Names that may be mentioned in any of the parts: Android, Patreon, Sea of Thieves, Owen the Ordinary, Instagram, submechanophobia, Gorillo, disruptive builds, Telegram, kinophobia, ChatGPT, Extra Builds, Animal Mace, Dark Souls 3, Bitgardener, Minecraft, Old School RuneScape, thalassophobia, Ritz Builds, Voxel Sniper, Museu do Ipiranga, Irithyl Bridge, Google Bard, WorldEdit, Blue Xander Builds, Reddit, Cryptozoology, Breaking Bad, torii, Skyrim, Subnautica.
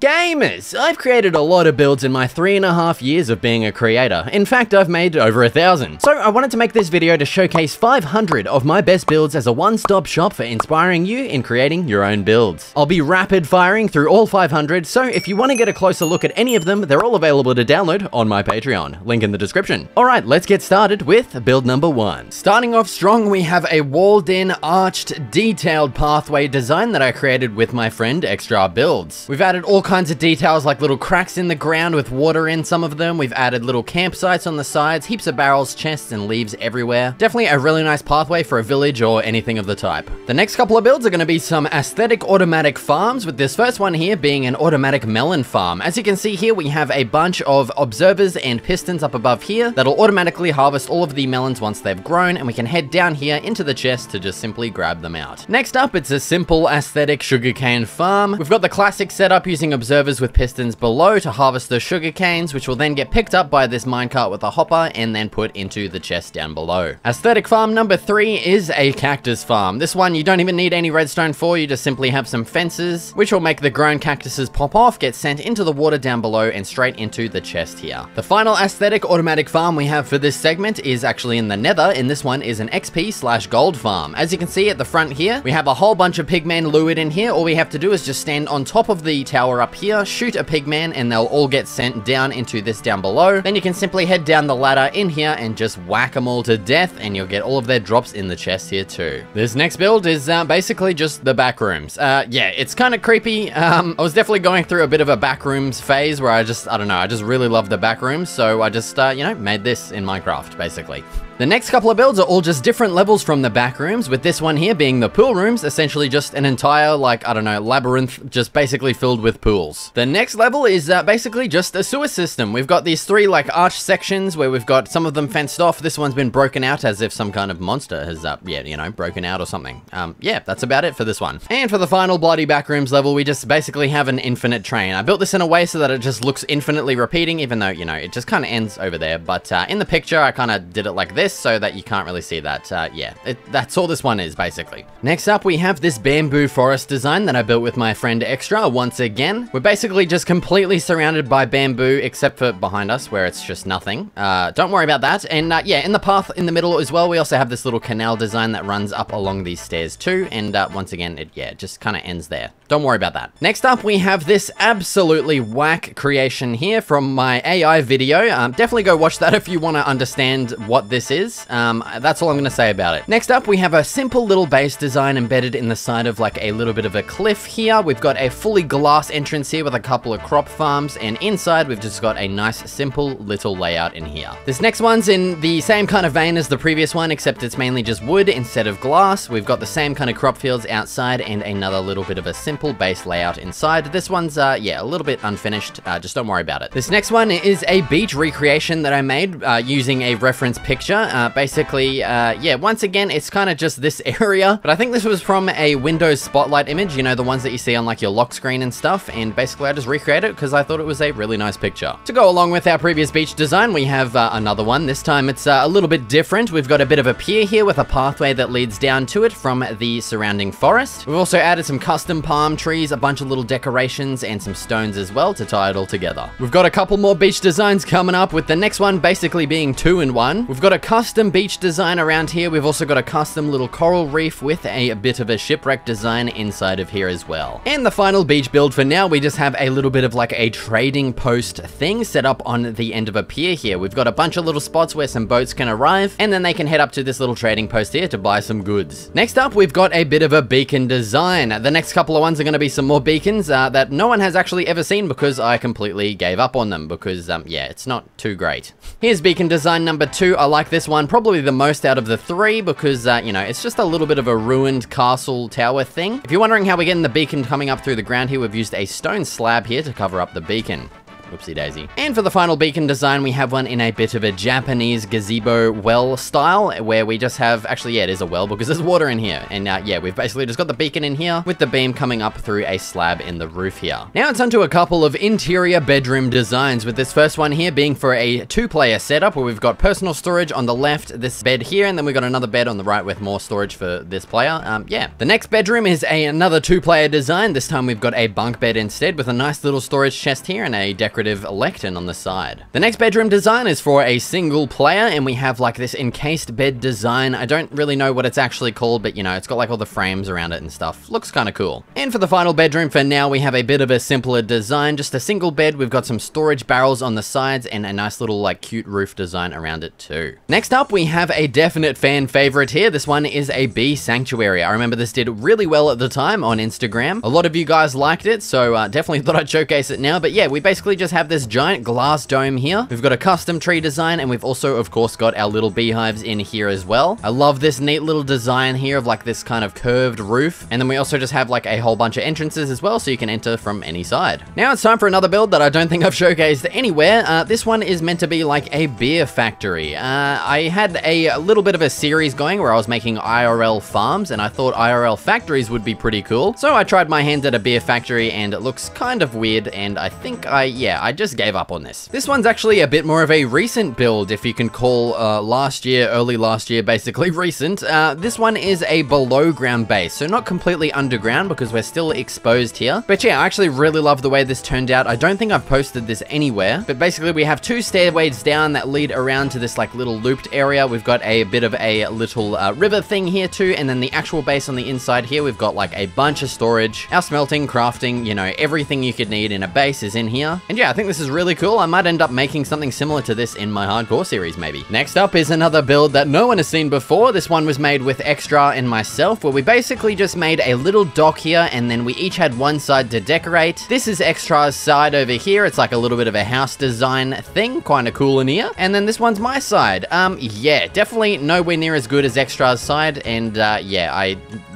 Gamers! I've created a lot of builds in my 3.5 years of being a creator. In fact, I've made over 1,000. So I wanted to make this video to showcase 500 of my best builds as a one-stop shop for inspiring you in creating your own builds. I'll be rapid firing through all 500, so if you want to get a closer look at any of them, they're all available to download on my Patreon. Link in the description. Alright, let's get started with build number 1. Starting off strong, we have a walled-in, arched, detailed pathway design that I created with my friend Extra Builds. We've added all kinds of details like little cracks in the ground with water in some of them. We've added little campsites on the sides, heaps of barrels, chests, and leaves everywhere. Definitely a really nice pathway for a village or anything of the type. The next couple of builds are going to be some aesthetic automatic farms, with this first one here being an automatic melon farm. As you can see here, we have a bunch of observers and pistons up above here that'll automatically harvest all of the melons once they've grown, and we can head down here into the chest to just simply grab them out. Next up, it's a simple aesthetic sugarcane farm. We've got the classic setup using observers with pistons below to harvest the sugar canes, which will then get picked up by this minecart with a hopper and then put into the chest down below. Aesthetic farm number 3 is a cactus farm. This one you don't even need any redstone for, you just simply have some fences, which will make the grown cactuses pop off, get sent into the water down below and straight into the chest here. The final aesthetic automatic farm we have for this segment is actually in the nether, and this one is an XP/gold farm. As you can see at the front here, we have a whole bunch of pigmen lured in here. All we have to do is just stand on top of the tower up here, shoot a pigman, and they'll all get sent down into this down below. Then you can simply head down the ladder in here and just whack them all to death, and you'll get all of their drops in the chest here too. This next build is basically just the back rooms. Yeah, it's kind of creepy. I was definitely going through a bit of a back rooms phase where I don't know, I just really love the back rooms, so I just, you know, made this in Minecraft, basically. The next couple of builds are all just different levels from the back rooms, with this one here being the pool rooms, essentially just an entire, like, I don't know, labyrinth, just basically filled with pools. The next level is basically just a sewer system. We've got these three, like, arch sections where we've got some of them fenced off. This one's been broken out as if some kind of monster has, yeah, you know, broken out or something. Yeah, that's about it for this one. And for the final bloody back rooms level, we just basically have an infinite train. I built this in a way so that it just looks infinitely repeating, even though, you know, it just kind of ends over there. But in the picture, I kind of did it like this, so that you can't really see that. Yeah, that's all this one is, basically. Next up, we have this bamboo forest design that I built with my friend Extra once again. We're basically just completely surrounded by bamboo, except for behind us, where it's just nothing. Don't worry about that. And yeah, in the path in the middle as well, we also have this little canal design that runs up along these stairs too. And once again, it just kind of ends there. Don't worry about that. Next up, we have this absolutely whack creation here from my AI video. Definitely go watch that if you want to understand what this is. That's all I'm going to say about it. Next up, we have a simple little base design embedded in the side of like a little bit of a cliff here. We've got a fully glass entrance here with a couple of crop farms, and inside we've just got a nice simple little layout in here. This next one's in the same kind of vein as the previous one, except it's mainly just wood instead of glass. We've got the same kind of crop fields outside and another little bit of a simple base layout inside. This one's, yeah, a little bit unfinished. Just don't worry about it. This next one is a beach recreation that I made using a reference picture. Basically, yeah, once again, it's kind of just this area, but I think this was from a Windows Spotlight image, you know, the ones that you see on like your lock screen and stuff, and basically I just recreated it because I thought it was a really nice picture. To go along with our previous beach design, we have another one. This time it's a little bit different. We've got a bit of a pier here with a pathway that leads down to it from the surrounding forest. We've also added some custom palm trees, a bunch of little decorations, and some stones as well to tie it all together. We've got a couple more beach designs coming up, with the next one basically being 2 in 1. We've got a custom beach design around here. We've also got a custom little coral reef with a bit of a shipwreck design inside of here as well. And the final beach build for now, we just have a little bit of like a trading post thing set up on the end of a pier here. We've got a bunch of little spots where some boats can arrive, and then they can head up to this little trading post here to buy some goods. Next up, we've got a bit of a beacon design. The next couple of ones are going to be some more beacons that no one has actually ever seen because I completely gave up on them because, yeah, it's not too great. Here's beacon design number 2. I like this one probably the most out of the 3 because, you know, it's just a little bit of a ruined castle tower thing. If you're wondering how we're getting the beacon coming up through the ground here, we've used a stone slab here to cover up the beacon. Whoopsie daisy. And for the final beacon design, we have one in a bit of a Japanese gazebo well style, where we just have, actually, yeah, it is a well because there's water in here. And yeah, we've basically just got the beacon in here with the beam coming up through a slab in the roof here. Now it's onto a couple of interior bedroom designs, with this first one here being for a two-player setup where we've got personal storage on the left, this bed here, and then we've got another bed on the right with more storage for this player. Yeah. The next bedroom is another two-player design. This time we've got a bunk bed instead with a nice little storage chest here and a decorative lectern on the side. The next bedroom design is for a single player, and we have like this encased bed design. I don't really know what it's actually called, but you know, it's got like all the frames around it and stuff. Looks kind of cool. And for the final bedroom for now, we have a bit of a simpler design, just a single bed. We've got some storage barrels on the sides and a nice little like cute roof design around it too. Next up, we have a definite fan favorite here. This one is a bee sanctuary. I remember this did really well at the time on Instagram. A lot of you guys liked it, so definitely thought I'd showcase it now. But yeah, we basically just have this giant glass dome here. We've got a custom tree design, and we've also, of course, got our little beehives in here as well. I love this neat little design here of like this kind of curved roof. And then we also just have like a whole bunch of entrances as well, so you can enter from any side. Now it's time for another build that I don't think I've showcased anywhere. This one is meant to be like a beer factory. I had a little bit of a series going where I was making IRL farms, and I thought IRL factories would be pretty cool. So I tried my hands at a beer factory, and it looks kind of weird, and I think I just gave up on this. This one's actually a bit more of a recent build, if you can call early last year, basically recent. This one is a below ground base, so not completely underground because we're still exposed here. But yeah, I actually really love the way this turned out. I don't think I've posted this anywhere, but basically we have two stairways down that lead around to this like little looped area. We've got a bit of a little river thing here too, and then the actual base on the inside here, we've got like a bunch of storage, our smelting, crafting, you know, everything you could need in a base is in here. And yeah, I think this is really cool. I might end up making something similar to this in my hardcore series maybe. Next up is another build that no one has seen before. This one was made with Extra and myself, where we basically just made a little dock here, and then we each had one side to decorate. This is Extra's side over here. It's like a little bit of a house design thing, kind of cool in here. And then this one's my side. Yeah, definitely nowhere near as good as Extra's side, and yeah,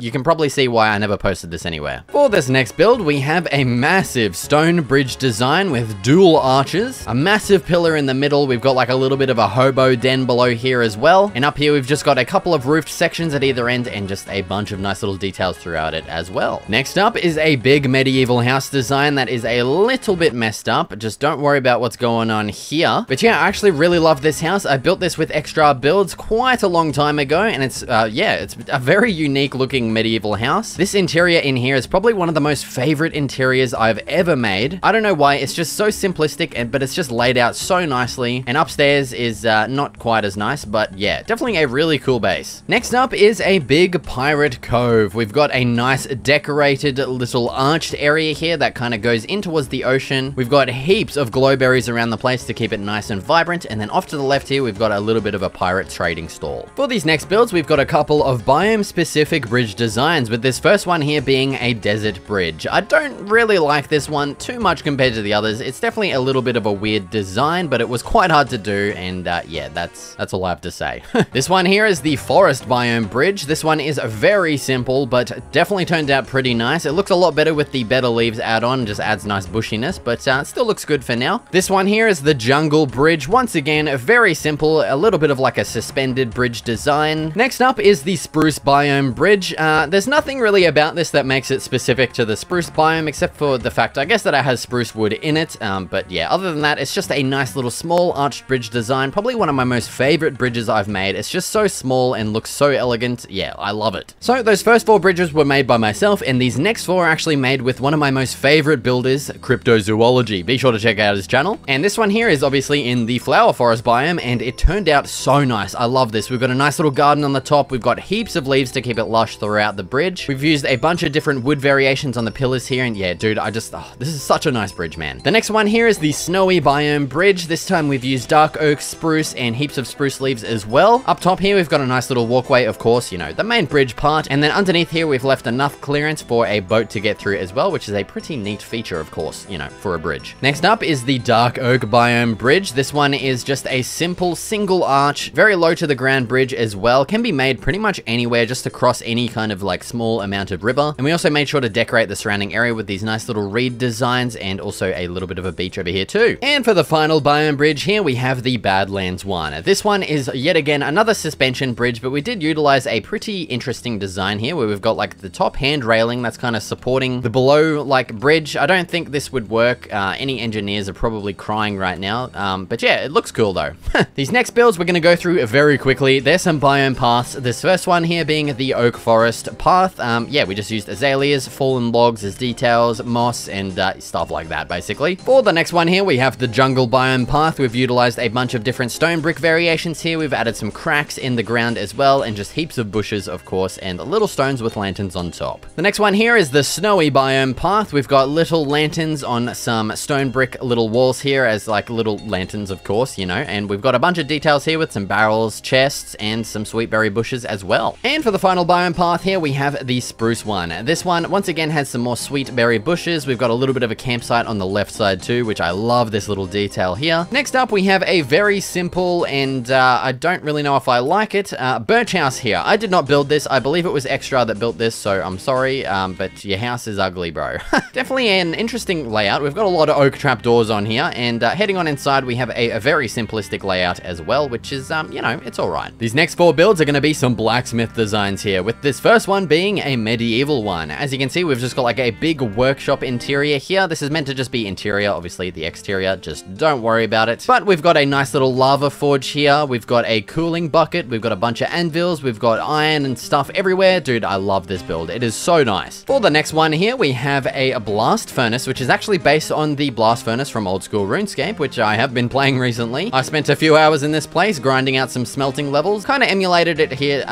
you can probably see why I never posted this anywhere. For this next build, we have a massive stone bridge design with dual arches, a massive pillar in the middle. We've got like a little bit of a hobo den below here as well, and up here we've just got a couple of roofed sections at either end and just a bunch of nice little details throughout it as well. Next up is a big medieval house design that is a little bit messed up. Just don't worry about what's going on here. But yeah, I actually really love this house. I built this with Extra Builds quite a long time ago, and it's yeah, it's a very unique looking medieval house. This interior in here is probably one of the most favorite interiors I've ever made. I don't know why, it's just so simplistic, but it's just laid out so nicely. And upstairs is not quite as nice, but yeah, definitely a really cool base. Next up is a big pirate cove. We've got a nice decorated little arched area here that kind of goes in towards the ocean. We've got heaps of glowberries around the place to keep it nice and vibrant, and then off to the left here, we've got a little bit of a pirate trading stall. For these next builds, we've got a couple of biome-specific bridge designs, with this first one here being a desert bridge. I don't really like this one too much compared to the others. It's definitely a little bit of a weird design, but it was quite hard to do, and yeah, that's all I have to say. This one here is the forest biome bridge. This one is very simple, but definitely turned out pretty nice. It looks a lot better with the better leaves add-on, just adds nice bushiness, but it still looks good for now. This one here is the jungle bridge. Once again, very simple, a little bit of like a suspended bridge design. Next up is the spruce biome bridge. There's nothing really about this that makes it specific to the spruce biome, except for the fact, I guess, that it has spruce wood in it. But yeah, other than that, it's just a nice little small arched bridge design. Probably one of my most favorite bridges I've made. It's just so small and looks so elegant. Yeah, I love it. So those first four bridges were made by myself, and these next four are actually made with one of my most favorite builders, Cryptozoology. Be sure to check out his channel. And this one here is obviously in the flower forest biome, and it turned out so nice. I love this. We've got a nice little garden on the top. We've got heaps of leaves to keep it lush throughout the bridge. We've used a bunch of different wood variations on the pillars here, and yeah, dude, this is such a nice bridge, man. The next one here is the snowy biome bridge. This time we've used dark oak, spruce, and heaps of spruce leaves as well. Up top here, we've got a nice little walkway, of course, you know, the main bridge part, and then underneath here, we've left enough clearance for a boat to get through as well, which is a pretty neat feature, of course, you know, for a bridge. Next up is the dark oak biome bridge. This one is just a simple single arch, very low to the ground bridge as well. Can be made pretty much anywhere, just to cross any kind of like small amount of river. And we also made sure to decorate the surrounding area with these nice little reed designs and also a little bit of of a beach over here too. And for the final biome bridge, here we have the Badlands one. This one is yet again another suspension bridge, but we did utilize a pretty interesting design here where we've got like the top hand railing that's kind of supporting the below like bridge. I don't think this would work. Any engineers are probably crying right now. But yeah, it looks cool though. These next builds we're going to go through very quickly. There's some biome paths. This first one here being the oak forest path. Yeah, we just used azaleas, fallen logs as details, moss, and stuff like that basically. For the next one here, we have the jungle biome path. We've utilized a bunch of different stone brick variations here. We've added some cracks in the ground as well, and just heaps of bushes, of course, and little stones with lanterns on top. The next one here is the snowy biome path. We've got little lanterns on some stone brick little walls here as like little lanterns, of course, you know, and we've got a bunch of details here with some barrels, chests, and some sweetberry bushes as well. And for the final biome path here, we have the spruce one. This one, once again, has some more sweetberry bushes. We've got a little bit of a campsite on the left side too, which I love this little detail here. Next up, we have a very simple, and I don't really know if I like it, birch house here. I did not build this. I believe it was Extra that built this, so I'm sorry, but your house is ugly, bro. Definitely an interesting layout. We've got a lot of oak trapdoors on here, and heading on inside, we have a very simplistic layout as well, which is, you know, it's all right. These next four builds are going to be some blacksmith designs here, with this first one being a medieval one. As you can see, we've just got like a big workshop interior here. This is meant to just be interior, obviously the exterior, just don't worry about it. But we've got a nice little lava forge here. We've got a cooling bucket. We've got a bunch of anvils. We've got iron and stuff everywhere. Dude, I love this build. It is so nice. For the next one here, we have a blast furnace, which is actually based on the blast furnace from Old School RuneScape, which I have been playing recently. I spent a few hours in this place grinding out some smelting levels. Kind of emulated it here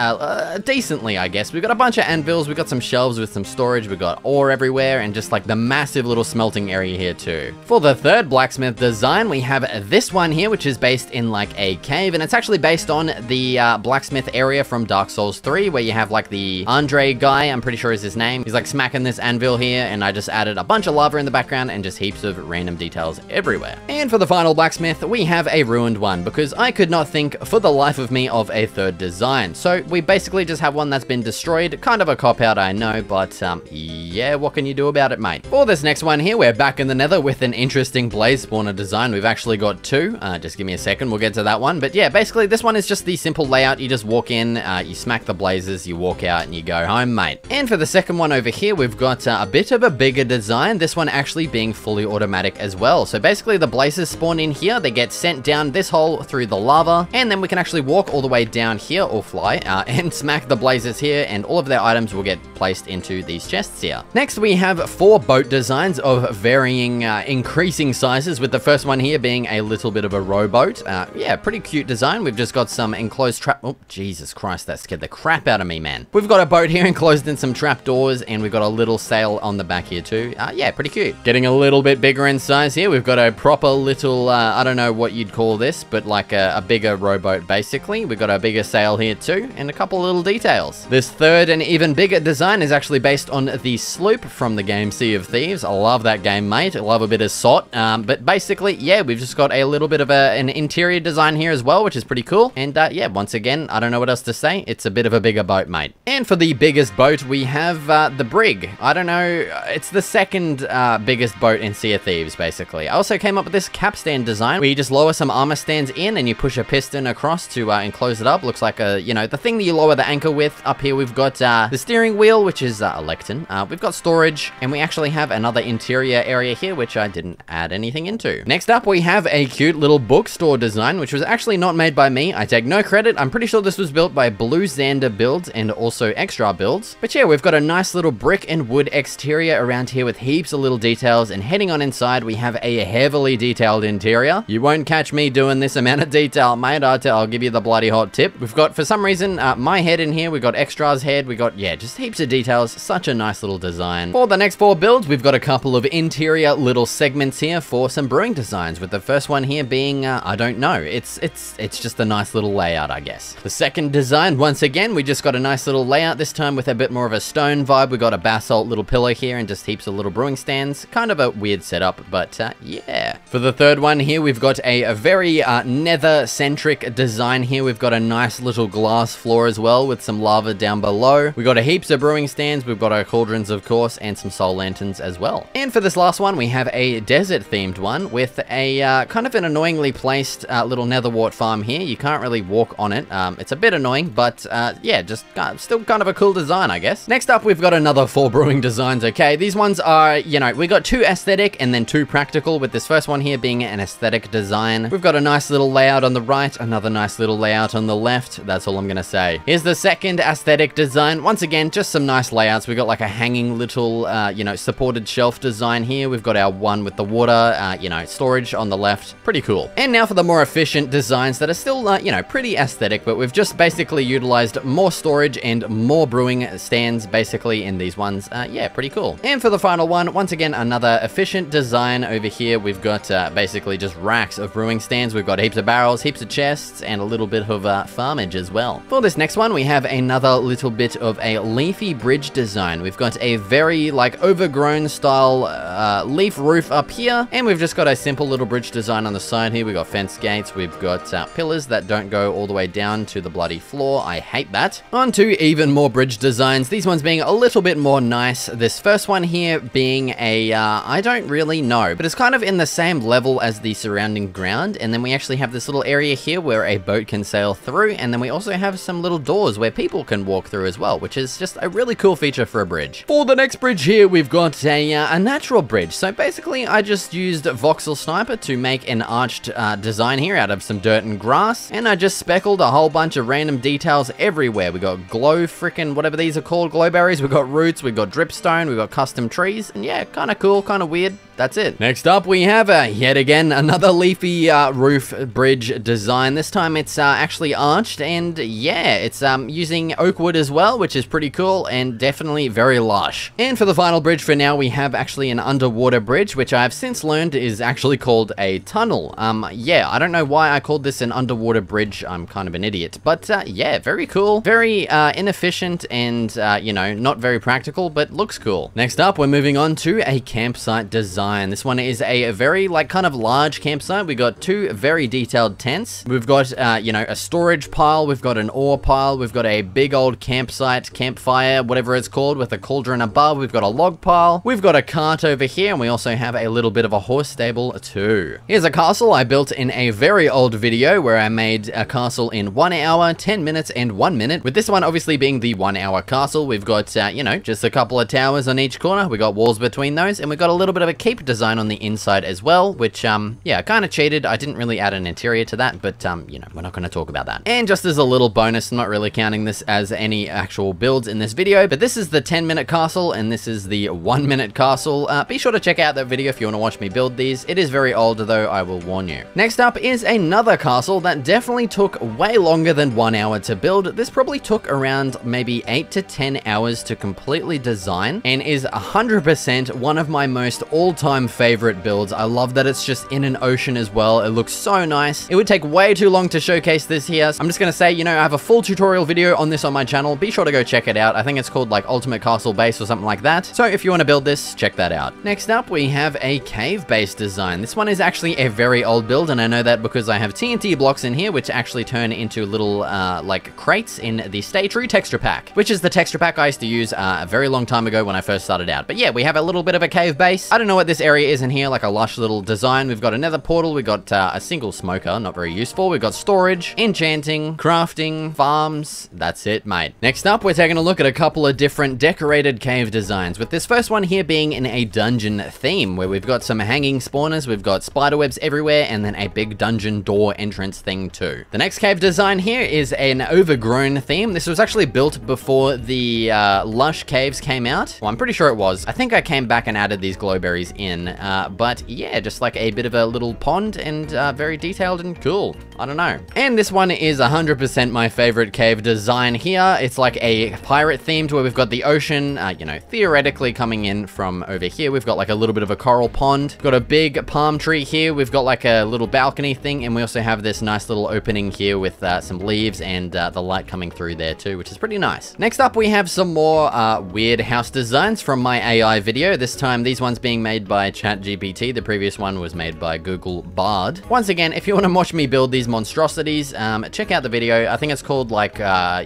decently, I guess. We've got a bunch of anvils. We've got some shelves with some storage. We've got ore everywhere and just like the massive little smelting area here too. For the third blacksmith design, we have this one here, which is based in like a cave, and it's actually based on the blacksmith area from Dark Souls 3, where you have like the Andre guy, I'm pretty sure is his name. He's like smacking this anvil here, and I just added a bunch of lava in the background and just heaps of random details everywhere. And for the final blacksmith, we have a ruined one, because I could not think for the life of me of a third design. So we basically just have one that's been destroyed. Kind of a cop-out, I know, but yeah, what can you do about it, mate? For this next one here, we're back in the nether with an interesting blaze spawner design. We've actually got two. Just give me a second, we'll get to that one. But yeah, basically this one is just the simple layout. You just walk in, you smack the blazes, you walk out, and you go home, mate. And for the second one over here, we've got a bit of a bigger design. This one actually being fully automatic as well. So basically the blazes spawn in here, they get sent down this hole through the lava, and then we can actually walk all the way down here or fly and smack the blazes here, and all of their items will get placed into these chests here. Next, we have four boat designs of varying, increasing sizes, with the first one here being a little bit of a rowboat. Yeah, pretty cute design. We've just got some enclosed trap. Oh, Jesus Christ, that scared the crap out of me, man. We've got a boat here enclosed in some trap doors, and we've got a little sail on the back here too. Yeah, pretty cute. Getting a little bit bigger in size here. We've got a proper little, I don't know what you'd call this, but like a bigger rowboat basically. We've got a bigger sail here too, and a couple little details. This third and even bigger design is actually based on the sloop from the game Sea of Thieves. I love that game, mate. I love a bit of sot. But basically, yeah, we've just got a little bit of an interior design here as well, which is pretty cool. And yeah, once again, I don't know what else to say. It's a bit of a bigger boat, mate. And for the biggest boat, we have the brig. I don't know. It's the second biggest boat in Sea of Thieves, basically. I also came up with this capstan design where you just lower some armor stands in and you push a piston across to enclose it up. Looks like a, you know, the thing that you lower the anchor with. Up here, we've got the steering wheel, which is a lectern. We've got storage, and we actually have another interior area here, which I didn't add anything into. Next up, we have a cute little bookstore design, which was actually not made by me. I take no credit. I'm pretty sure this was built by Blue Xander Builds and also Extra Builds. But yeah, we've got a nice little brick and wood exterior around here with heaps of little details, and heading on inside, we have a heavily detailed interior. You won't catch me doing this amount of detail, mate. I'll give you the bloody hot tip. We've got, for some reason, my head in here. We've got Extra's head. We got, yeah, just heaps of details. Such a nice little design. For the next four builds, we've got a couple of interior little segments here for some brewing designs, with the first one here being, I don't know. It's just a nice little layout, I guess. The second design, once again, we just got a nice little layout, this time with a bit more of a stone vibe. We got a basalt little pillar here and just heaps of little brewing stands. Kind of a weird setup, but yeah. For the third one here, we've got a very nether-centric design here. We've got a nice little glass floor as well with some lava down below. We've got a heaps of brewing stands. We've got our cauldrons, of course, and some soul lanterns as well. And for this last one, we have a desert-themed one with a kind of an annoyingly placed little netherwart farm here. You can't really walk on it. It's a bit annoying, but yeah, just still kind of a cool design, I guess. Next up, we've got another four brewing designs, okay? These ones are, you know, we got two aesthetic and then two practical, with this first one here being an aesthetic design. We've got a nice little layout on the right, another nice little layout on the left. That's all I'm gonna say. Here's the second aesthetic design. Once again, just some nice layouts. We've got like a hanging little, you know, supported shelf design here. We've got our one with the water, you know, storage on the left. Pretty cool. And now for the more efficient designs that are still, you know, pretty aesthetic, but we've just basically utilized more storage and more brewing stands basically in these ones. Yeah, pretty cool. And for the final one, once again, another efficient design over here. We've got basically just racks of brewing stands. We've got heaps of barrels, heaps of chests, and a little bit of farmage as well. For this next one, we have another little bit of a leafy bridge design. We've got a very like overgrown style leaf roof up here, and we've just got a simple little bridge design on the side here. We've got fence gates, we've got pillars that don't go all the way down to the bloody floor. I hate that. On to even more bridge designs, these ones being a little bit more nice. This first one here being a, I don't really know, but it's kind of in the same level as the surrounding ground, and then we actually have this little area here where a boat can sail through, and then we also have some little doors where people can walk through as well, which is just a really cool feature for a bridge. For the next bridge here, we've got a natural bridge. So basically, I just used Voxel Sniper to make an arched design here out of some dirt and grass, and I just speckled a whole bunch of random details everywhere. We got glow frickin' whatever these are called, glow berries, we got roots, we got dripstone, we got custom trees, and yeah, kind of cool, kind of weird. That's it. Next up, we have, yet again, another leafy roof bridge design. This time, it's actually arched, and yeah, it's using oak wood as well, which is pretty cool and definitely very lush. And for the final bridge for now, we have actually an underwater bridge, which I've since learned is actually called a tunnel. Yeah, I don't know why I called this an underwater bridge. I'm kind of an idiot, but yeah, very cool. Very inefficient and, you know, not very practical, but looks cool. Next up, we're moving on to a campsite design. This one is a very, like, kind of large campsite. We got two very detailed tents. We've got, you know, a storage pile. We've got an ore pile. We've got a big old campsite, campfire, whatever it's called, with a cauldron above. We've got a log pile. We've got a cart over here, and we also have a little bit of a horse stable too. Here's a castle I built in a very old video where I made a castle in 1 hour, 10 minutes, and 1 minute, with this one obviously being the 1 hour castle. We've got, you know, just a couple of towers on each corner. We got walls between those, and we got a little bit of a key design on the inside as well, which, yeah, kind of cheated. I didn't really add an interior to that, but, you know, we're not going to talk about that. And just as a little bonus, not really counting this as any actual builds in this video, but this is the 10-minute castle, and this is the 1-minute castle. Be sure to check out that video if you want to watch me build these. It is very old, though, I will warn you. Next up is another castle that definitely took way longer than 1 hour to build. This probably took around maybe 8 to 10 hours to completely design, and is 100% one of my most all-time favorite builds. I love that it's just in an ocean as well. It looks so nice. It would take way too long to showcase this here. So I'm just gonna say, you know, I have a full tutorial video on this on my channel. Be sure to go check it out. I think it's called like Ultimate Castle Base or something like that. So if you want to build this, check that out. Next up, we have a cave base design. This one is actually a very old build, and I know that because I have TNT blocks in here, which actually turn into little like crates in the Stay True texture pack, which is the texture pack I used to use a very long time ago when I first started out. But yeah, we have a little bit of a cave base. I don't know what this area is in here, like a lush little design. We've got another portal, we've got a single smoker, not very useful. We've got storage, enchanting, crafting, farms. That's it, mate. Next up, we're taking a look at a couple of different decorated cave designs, with this first one here being in a dungeon theme, where we've got some hanging spawners, we've got spider webs everywhere, and then a big dungeon door entrance thing too. The next cave design here is an overgrown theme. This was actually built before the lush caves came out. Well, I'm pretty sure it was. I think I came back and added these glowberries in, but yeah, just like a bit of a little pond, and very detailed and cool. I don't know. And this one is 100% my favorite cave design here. It's like a pirate themed, where we've got the ocean, you know, theoretically coming in from over here. We've got like a little bit of a coral pond. We've got a big palm tree here. We've got like a little balcony thing, and we also have this nice little opening here with some leaves and the light coming through there too, which is pretty nice. Next up, we have some more weird house designs from my AI video. This time, these ones being made by ChatGPT. The previous one was made by Google Bard. Once again, if you want to watch me build these monstrosities, check out the video. I think it's called like,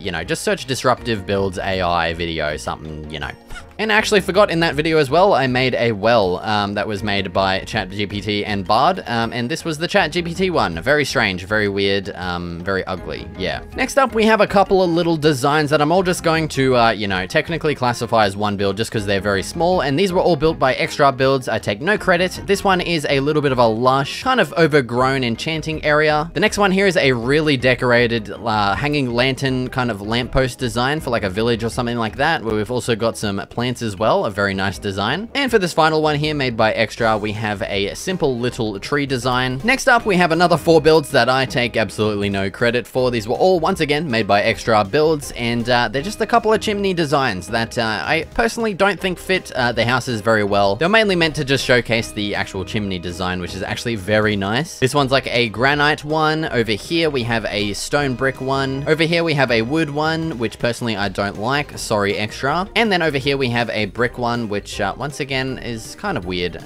you know, just search disruptive builds AI video, something, you know. And actually forgot in that video as well, I made a well that was made by ChatGPT and Bard, and this was the ChatGPT one. Very strange, very weird, very ugly, yeah. Next up, we have a couple of little designs that I'm all just going to, you know, technically classify as one build just because they're very small, and these were all built by Extra Builds. I take no credit. This one is a little bit of a lush, kind of overgrown enchanting area. The next one here is a really decorated hanging lantern kind of lamppost design for like a village or something like that, where we've also got some plants as well, a very nice design. And for this final one here made by Extra, we have a simple little tree design. Next up, we have another 4 builds that I take absolutely no credit for. These were all, once again, made by Extra Builds, and they're just a couple of chimney designs that I personally don't think fit the houses very well. They're mainly meant to just showcase the actual chimney design, which is actually very nice. This one's like a granite one. Over here, we have a stone brick one. Over here, we have a wood one, which personally I don't like. Sorry, Extra. And then over here, we have a brick one, which once again is kind of weird.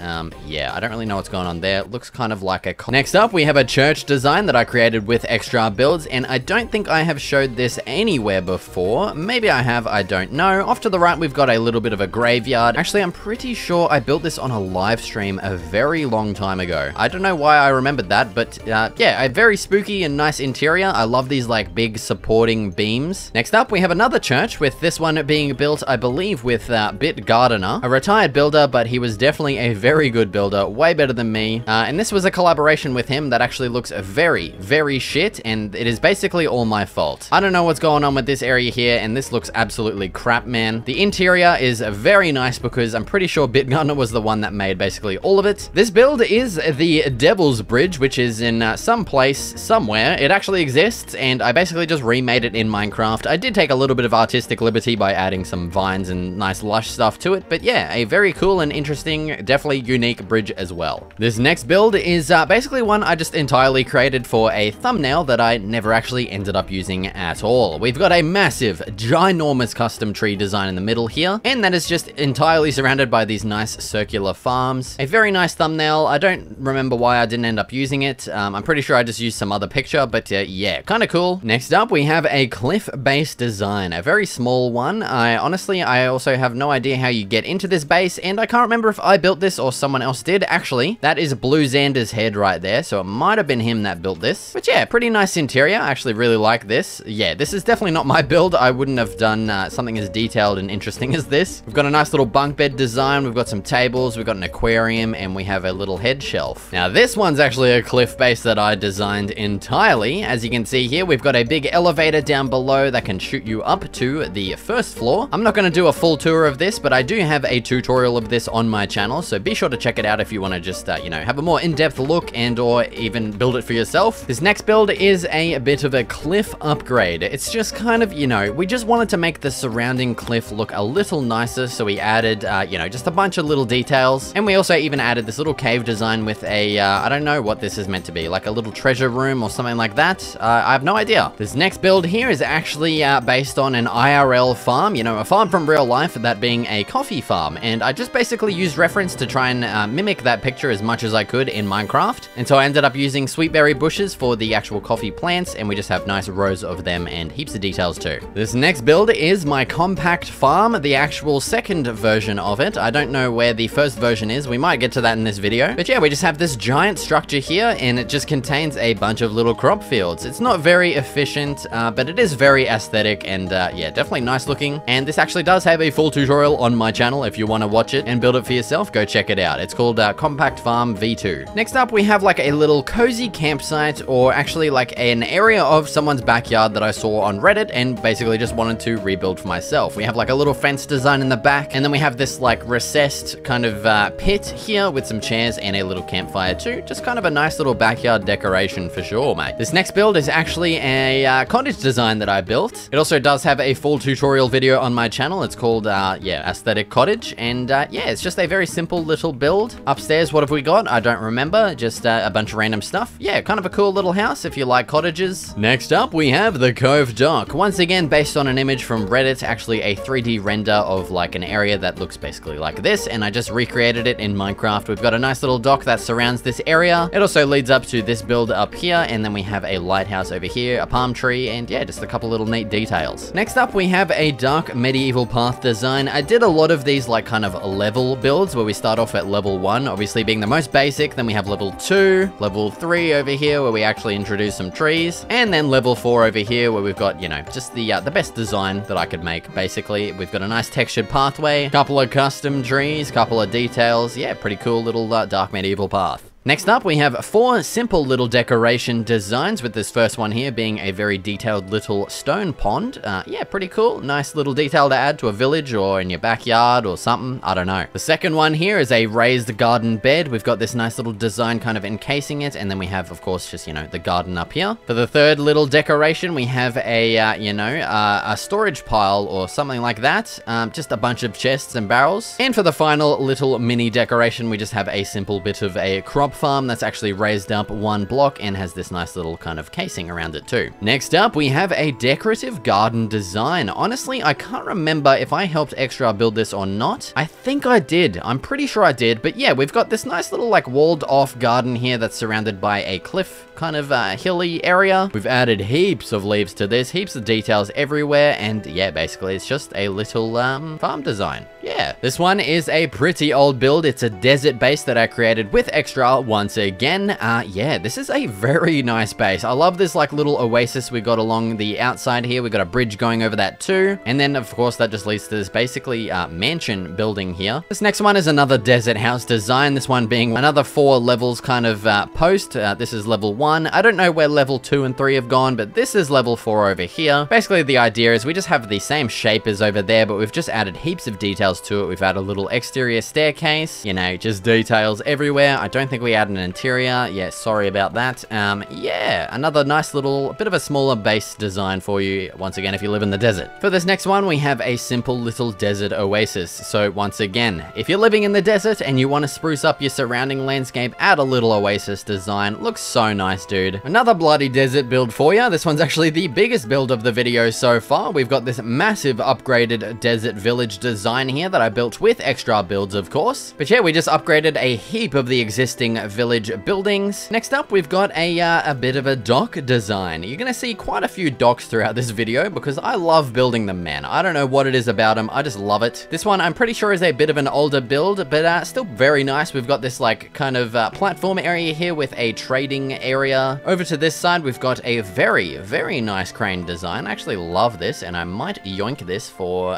Yeah, I don't really know what's going on there. It looks kind of like a... Next up, we have a church design that I created with Extra Builds, and I don't think I have showed this anywhere before. Maybe I have, I don't know. Off to the right, we've got a little bit of a graveyard. Actually, I'm pretty sure I built this on a live stream a very long time ago. I don't know why I remembered that, but yeah, a very spooky and nice interior. I love these like big supporting beams. Next up, we have another church, with this one being built, I believe, with Bitgardener, a retired builder, but he was definitely a very good builder, way better than me. And this was a collaboration with him that actually looks very, very shit, and it is basically all my fault. I don't know what's going on with this area here, and this looks absolutely crap, man. The interior is very nice because I'm pretty sure Bitgardener was the one that made basically all of it. This build is the Devil's Bridge, which is in some place somewhere. It actually exists, and I basically just remade it in Minecraft. I did take a little bit of artistic liberty by adding some vines and nice lush stuff to it, but yeah, a very cool and interesting, definitely unique bridge as well. This next build is basically one I just entirely created for a thumbnail that I never actually ended up using at all. We've got a massive, ginormous custom tree design in the middle here, and that is just entirely surrounded by these nice circular farms. A very nice thumbnail. I don't remember why I didn't end up using it. I'm pretty sure I just used some other picture, but yeah, kind of cool. Next up, we have a cliff-based design, a very small one. I honestly also have no idea how you get into this base, and I can't remember if I built this or someone else did. Actually, that is Blue Xander's head right there, so it might have been him that built this. But yeah, pretty nice interior. I actually really like this. Yeah, this is definitely not my build. I wouldn't have done something as detailed and interesting as this. We've got a nice little bunk bed design. We've got some tables. We've got an aquarium, and we have a little head shelf. Now, this one's actually a cliff base that I designed entirely. As you can see here, we've got a big elevator down below that can shoot you up to the first floor. I'm not going to do a full tour of this, but I do have a tutorial of this on my channel, so be sure to check it out if you want to just, you know, have a more in-depth look and or even build it for yourself. This next build is a bit of a cliff upgrade. It's just kind of, you know, we just wanted to make the surrounding cliff look a little nicer, so we added, you know, just a bunch of little details, and we also even added this little cave design with a, I don't know what this is meant to be, like a little treasure room or something like that. I have no idea. This next build here is actually based on an IRL farm, you know, a farm from real life, that being a coffee farm, and I just basically used reference to try and mimic that picture as much as I could in Minecraft, and so I ended up using sweetberry bushes for the actual coffee plants, and we just have nice rows of them and heaps of details too. This next build is my compact farm, the actual second version of it. I don't know where the first version is. We might get to that in this video, but yeah, we just have this giant structure here, and it just contains a bunch of little crop fields. It's not very efficient, but it is very aesthetic, and yeah, definitely nice looking, and this actually does have a full tutorial on my channel. If you want to watch it and build it for yourself, go check it out. It's called Compact Farm V2. Next up, we have like a little cozy campsite, or actually like an area of someone's backyard that I saw on Reddit and basically just wanted to rebuild for myself. We have like a little fence design in the back, and then we have this like recessed kind of pit here with some chairs and a little campfire too. Just kind of a nice little backyard decoration for sure, mate. This next build is actually a cottage design that I built. It also does have a full tutorial video on my channel. It's called, yeah, Aesthetic Cottage, and yeah, it's just a very simple little build. Upstairs, what have we got? I don't remember, just a bunch of random stuff. Yeah, kind of a cool little house if you like cottages. Next up, we have the Cove Dock. Once again, based on an image from Reddit, actually a 3D render of like an area that looks basically like this, and I just recreated it in Minecraft. We've got a nice little dock that surrounds this area. It also leads up to this build up here, and then we have a lighthouse over here, a palm tree, and yeah, just a couple little neat details. Next up, we have a dark medieval path design. design. I did a lot of these like kind of level builds where we start off at level 1, obviously being the most basic. Then we have level 2, level 3 over here where we actually introduce some trees, and then level 4 over here where we've got, you know, just the best design that I could make. Basically, we've got a nice textured pathway, couple of custom trees, couple of details. Yeah, pretty cool little dark medieval path. Next up, we have 4 simple little decoration designs, with this first one here being a very detailed little stone pond. Yeah, pretty cool. Nice little detail to add to a village or in your backyard or something. I don't know. The second one here is a raised garden bed. We've got this nice little design kind of encasing it. And then we have, of course, just, you know, the garden up here. For the third little decoration, we have a storage pile or something like that. Just a bunch of chests and barrels. And for the final little mini decoration, we just have a simple bit of a crop farm that's actually raised up 1 block and has this nice little kind of casing around it too. Next up, we have a decorative garden design. Honestly, I can't remember if I helped Extra build this or not. I think I did. I'm pretty sure I did. But yeah, we've got this nice little like walled off garden here that's surrounded by a cliff, kind of hilly area. We've added heaps of leaves to this, heaps of details everywhere. And yeah, basically it's just a little farm design. Yeah, this one is a pretty old build. It's a desert base that I created with Extra once again. Yeah, this is a very nice base. I love this like little oasis we got along the outside here. We got a bridge going over that too. And then of course that just leads to this basically mansion building here. This next one is another desert house design. This one being another 4 levels kind of post. This is level 1. I don't know where level 2 and 3 have gone, but this is level 4 over here. Basically the idea is we just have the same shape as over there, but we've just added heaps of details to it. We've added a little exterior staircase, you know, just details everywhere. I don't think we add an interior. Yeah, sorry about that. Yeah, another nice little bit of a smaller base design for you, once again, if you live in the desert. For this next one, we have a simple little desert oasis. So once again, if you're living in the desert and you want to spruce up your surrounding landscape, add a little oasis design. Looks so nice, dude. Another bloody desert build for you. This one's actually the biggest build of the video so far. We've got this massive upgraded desert village design here that I built with Extra builds, of course. But yeah, we just upgraded a heap of the existing village buildings. Next up, we've got a bit of a dock design. You're gonna see quite a few docks throughout this video because I love building them, man. I don't know what it is about them. I just love it. This one, I'm pretty sure, is a bit of an older build, but still very nice. We've got this like kind of platform area here with a trading area. Over to this side, we've got a very, very nice crane design. I actually love this, and I might yoink this for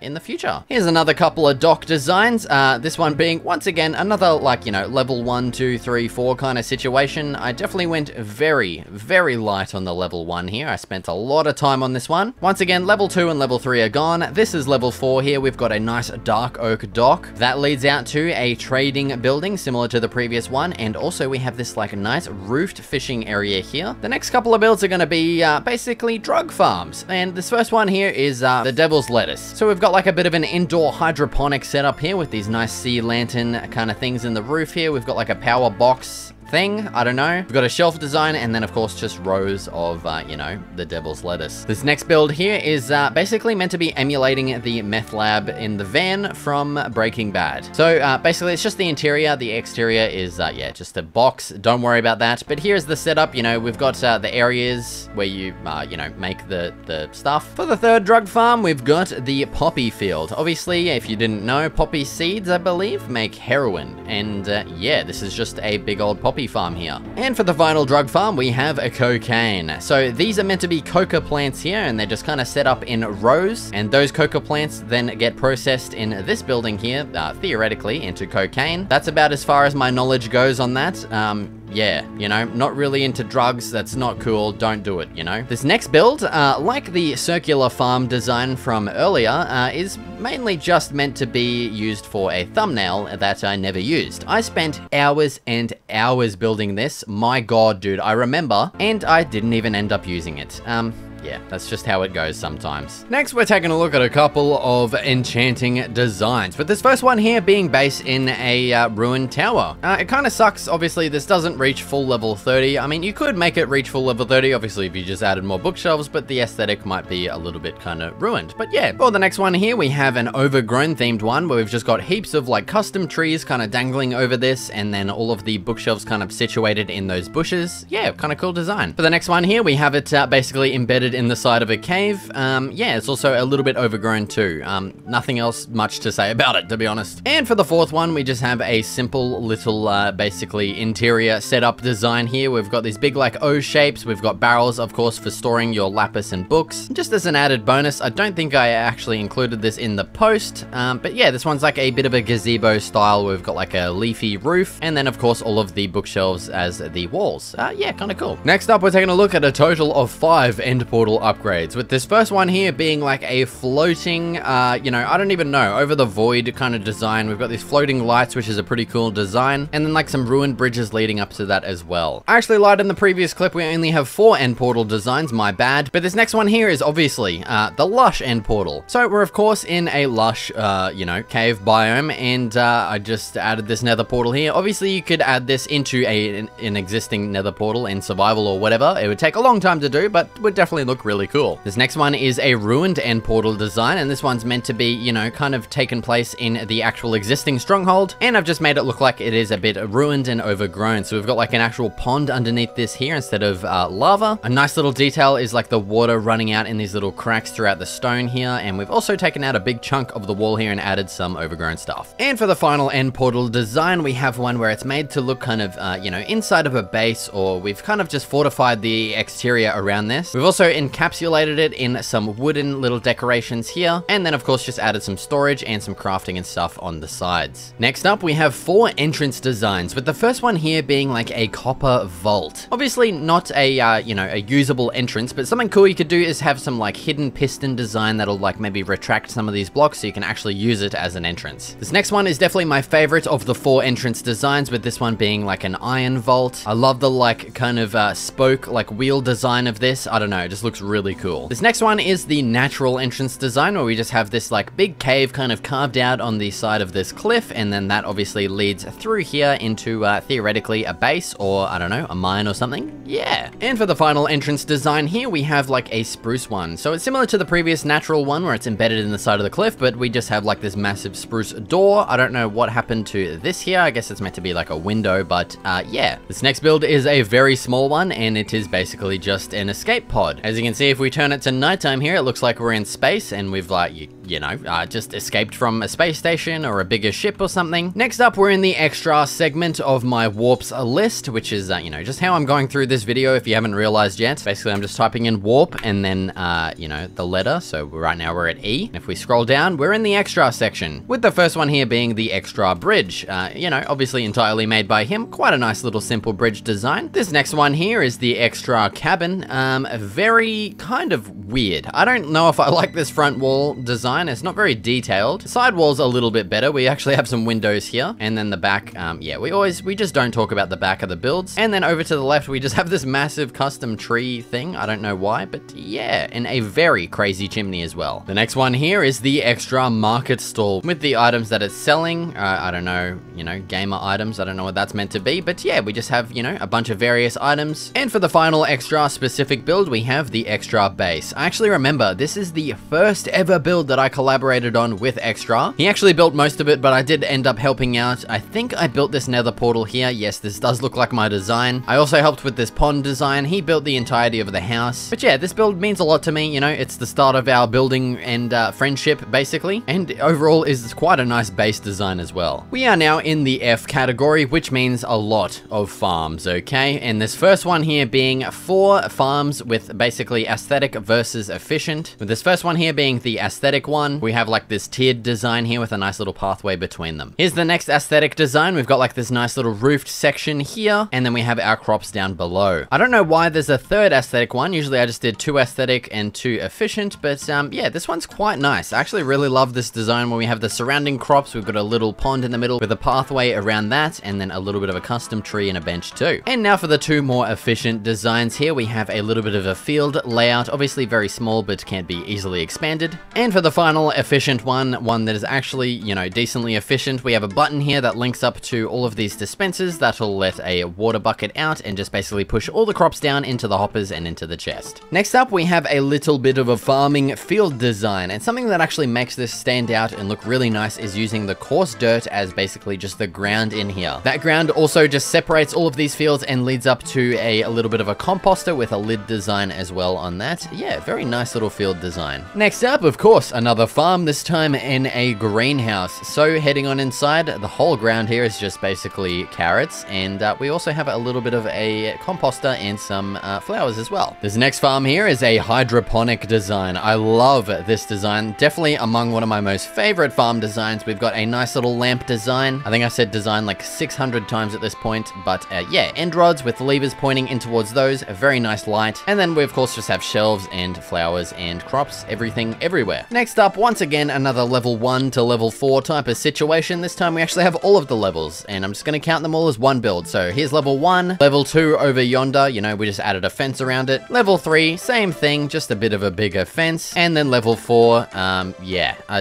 in the future. Here's another couple of dock designs. This one being, once again, another like, you know, level 1, 2, 3, 4 kind of situation. I definitely went very, very light on the level 1 here. I spent a lot of time on this one. Once again, level 2 and level 3 are gone. This is level 4 here. We've got a nice dark oak dock that leads out to a trading building similar to the previous one. And also we have this like nice roofed fishing area here. The next couple of builds are going to be basically drug farms. And this first one here is the devil's lettuce. So we've got like a bit of an indoor hydroponic setup here with these nice sea lantern kind of things in the roof here. We've got like a power box thing, I don't know. We've got a shelf design and then of course just rows of, you know, the devil's lettuce. This next build here is basically meant to be emulating the meth lab in the van from Breaking Bad. So basically it's just the interior. The exterior is, yeah, just a box. Don't worry about that. But here's the setup. You know, we've got the areas where you, you know, make the stuff. For the third drug farm, we've got the poppy field. Obviously, if you didn't know, poppy seeds, I believe, make heroin. And yeah, this is just a big old poppy farm here. And for the final drug farm, we have a cocaine. So these are meant to be coca plants here, and they're just kind of set up in rows. And those coca plants then get processed in this building here, theoretically, into cocaine. That's about as far as my knowledge goes on that. Yeah, you know, not really into drugs. That's not cool. Don't do it, you know. This next build, like the circular farm design from earlier, is mainly just meant to be used for a thumbnail that I never used. I spent hours and hours building this. My God, dude, I remember. And I didn't even end up using it. Yeah, that's just how it goes sometimes. Next, we're taking a look at a couple of enchanting designs, with this first one here being based in a ruined tower. It kind of sucks, obviously, this doesn't reach full level 30. I mean, you could make it reach full level 30, obviously, if you just added more bookshelves, but the aesthetic might be a little bit kind of ruined. But yeah, for the next one here, we have an overgrown themed one where we've just got heaps of like custom trees kind of dangling over this, and then all of the bookshelves kind of situated in those bushes. Yeah, kind of cool design. For the next one here, we have it basically embedded embedded in the side of a cave. Yeah, it's also a little bit overgrown too. Nothing else much to say about it, to be honest. And for the fourth one, we just have a simple little, basically interior setup design here. We've got these big like O shapes. We've got barrels, of course, for storing your lapis and books. Just as an added bonus, I don't think I actually included this in the post, but yeah, this one's like a bit of a gazebo style. We've got like a leafy roof, and then of course all of the bookshelves as the walls. Yeah, kind of cool. Next up, we're taking a look at a total of 5 end portal upgrades, with this first one here being like a floating, you know, I don't even know, over the void kind of design. We've got these floating lights, which is a pretty cool design, and then like some ruined bridges leading up to that as well. I actually lied in the previous clip, we only have 4 end portal designs, my bad, but this next one here is obviously the lush end portal. So we're of course in a lush, you know, cave biome, and I just added this nether portal here. Obviously you could add this into an existing nether portal in survival or whatever. It would take a long time to do, but would definitely look really cool. This next one is a ruined end portal design, and this one's meant to be, you know, kind of taken place in the actual existing stronghold, and I've just made it look like it is a bit ruined and overgrown. So we've got like an actual pond underneath this here instead of lava. A nice little detail is like the water running out in these little cracks throughout the stone here, and we've also taken out a big chunk of the wall here and added some overgrown stuff. And for the final end portal design, we have one where it's made to look kind of, you know, inside of a base, or we've kind of just fortified the exterior around this. We've also encapsulated it in some wooden little decorations here, and then of course just added some storage and some crafting and stuff on the sides. Next up, we have 4 entrance designs, with the first one here being like a copper vault. Obviously not a, you know, a usable entrance, but something cool you could do is have some like hidden piston design that'll like maybe retract some of these blocks so you can actually use it as an entrance. This next one is definitely my favorite of the 4 entrance designs, with this one being like an iron vault. I love the like kind of spoke like wheel design of this. I don't know, it just looks really cool. This next one is the natural entrance design, where we just have this like big cave kind of carved out on the side of this cliff, and then that obviously leads through here into theoretically a base, or I don't know, a mine or something. Yeah. And for the final entrance design here, we have like a spruce one. So it's similar to the previous natural one where it's embedded in the side of the cliff, but we just have like this massive spruce door. I don't know what happened to this here. I guess it's meant to be like a window, but yeah. This next build is a very small one, and it is basically just an escape pod. As you can see, if we turn it to nighttime here, it looks like we're in space, and we've like, you know, just escaped from a space station or a bigger ship or something. Next up, we're in the extra segment of my warps list, which is, you know, just how I'm going through this video if you haven't realized yet. Basically, I'm just typing in warp and then, you know, the letter. So right now we're at E. And if we scroll down, we're in the extra section, with the first one here being the extra bridge. You know, obviously entirely made by him. Quite a nice little simple bridge design. This next one here is the extra cabin. Very kind of weird. I don't know if I like this front wall design. It's not very detailed. Side wall's a little bit better. We actually have some windows here. And then the back, yeah, we just don't talk about the back of the builds. And then over to the left, we just have this massive custom tree thing. I don't know why, but yeah, and a very crazy chimney as well. The next one here is the extra market stall, with the items that it's selling. I don't know, you know, gamer items. I don't know what that's meant to be, but yeah, we just have, you know, a bunch of various items. And for the final extra specific build, we have the extra base. I actually remember this is the first ever build that I collaborated on with Extra. He actually built most of it, but I did end up helping out. I think I built this nether portal here. Yes, this does look like my design. I also helped with this pond design. He built the entirety of the house. But yeah, this build means a lot to me. You know, it's the start of our building and friendship, basically. And overall is quite a nice base design as well. We are now in the F category, which means a lot of farms, okay? And this first one here being 4 farms with basically aesthetic versus efficient. With this first one here being the aesthetic one, we have like this tiered design here with a nice little pathway between them. Here's the next aesthetic design. We've got like this nice little roofed section here, and then we have our crops down below. I don't know why there's a third aesthetic one. Usually I just did 2 aesthetic and 2 efficient, but yeah, this one's quite nice. I actually really love this design where we have the surrounding crops. We've got a little pond in the middle with a pathway around that, and then a little bit of a custom tree and a bench too. And now for the 2 more efficient designs here, we have a little bit of a field layout, obviously very small, but can be easily expanded. And for the final efficient one that is actually, you know, decently efficient. We have a button here that links up to all of these dispensers that'll let a water bucket out and just basically push all the crops down into the hoppers and into the chest. Next up, we have a little bit of a farming field design, and something that actually makes this stand out and look really nice is using the coarse dirt as basically just the ground in here. That ground also just separates all of these fields and leads up to a little bit of a composter with a lid design as well on that. Yeah, very nice little field design. Next up, of course, another farm, this time in a greenhouse. So heading on inside, the whole ground here is just basically carrots, and we also have a little bit of a composter and some flowers as well. This next farm here is a hydroponic design. I love this design, definitely among one of my most favorite farm designs. We've got a nice little lamp design. I think I said design like 600 times at this point, but yeah, end rods with levers pointing in towards those, a very nice light. And then we of course just have shelves and flowers and crops, everything everywhere. Next up, once again, another level 1 to level 4 type of situation. This time we actually have all of the levels, and I'm just going to count them all as one build. So here's level 1, level 2 over yonder, you know, we just added a fence around it. Level 3, same thing, just a bit of a bigger fence. And then level 4,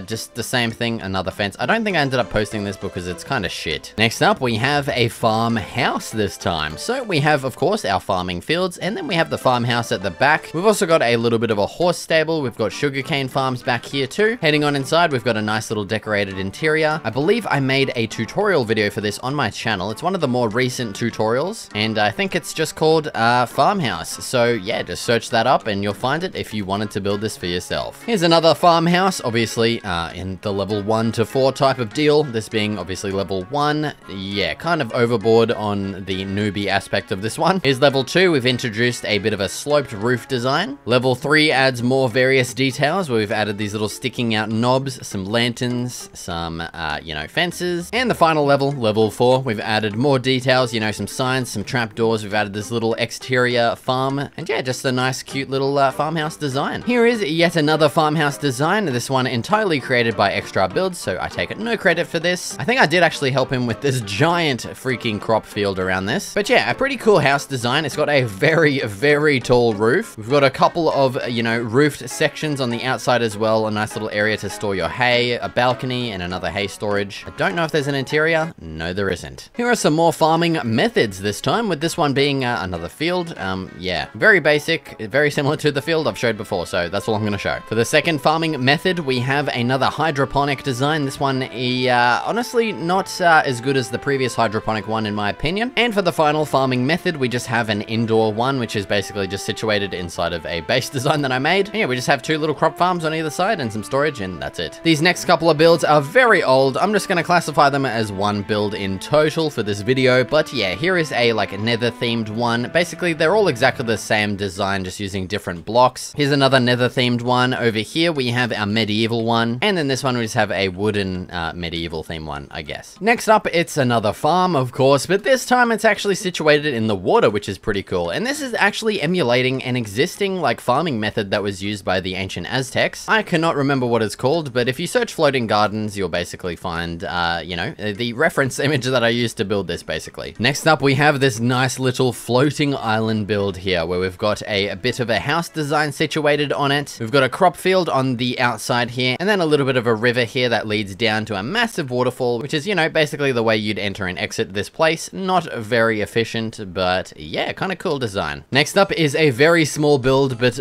just the same thing, another fence. I don't think I ended up posting this because it's kind of shit. Next up, we have a farmhouse this time. So we have, of course, our farming fields, and then we have the farmhouse at the back. We've also got a little bit of a horse stable. We've got sugarcane farms back here too. Heading on inside, we've got a nice little decorated interior. I believe I made a tutorial video for this on my channel. It's one of the more recent tutorials, and I think it's just called farmhouse. So yeah, just search that up and you'll find it if you wanted to build this for yourself. Here's another farmhouse, obviously in the level 1 to 4 type of deal. This being obviously level 1. Yeah, kind of overboard on the newbie aspect of this one. Here's level 2. We've introduced a bit of a sloped roof design. Level 3 adds more various details, where we've added these little sticking out knobs, some lanterns, some, you know, fences. And the final level, level 4, we've added more details, you know, some signs, some trapdoors. We've added this little exterior farm, and yeah, just a nice, cute little farmhouse design. Here is yet another farmhouse design, this one entirely created by Extra Builds, so I take no credit for this. I think I did actually help him with this giant freaking crop field around this. But yeah, a pretty cool house design. It's got a very, very tall roof. We've got a couple of, you know, roofed sections on the outside as well. A nice little area to store your hay, a balcony, and another hay storage. I don't know if there's an interior. No, there isn't. Here are some more farming methods this time, with this one being another field. Yeah, very basic, very similar to the field I've showed before, so that's all I'm going to show. For the second farming method, we have another hydroponic design. This one, honestly, not as good as the previous hydroponic one, in my opinion. And for the final farming method, we just have an indoor one, which is basically just situated inside of a base design that I made. And yeah, we just have two little crop farms on either side and some storage, and that's it. These next couple of builds are very old. I'm just going to classify them as one build in total for this video, but yeah, here is a like nether themed one. Basically, they're all exactly the same design, just using different blocks. Here's another nether themed one. Over here, we have our medieval one, and then this one we just have a wooden medieval theme one, I guess. Next up, it's another farm, of course, but this time it's actually situated in the water, which is pretty cool. And this is actually emulating an existing like farming method that was used by the ancient Aztecs. I cannot remember what it's called, but if you search floating gardens, you'll basically find, you know, the reference image that I used to build this, basically. Next up, we have this nice little floating island build here, where we've got a bit of a house design situated on it. We've got a crop field on the outside here, and then a little bit of a river here that leads down to a massive waterfall, which is, you know, basically the way you'd enter and exit this place. Not very efficient, but yeah, kind of cool design. Next up is a very small build, but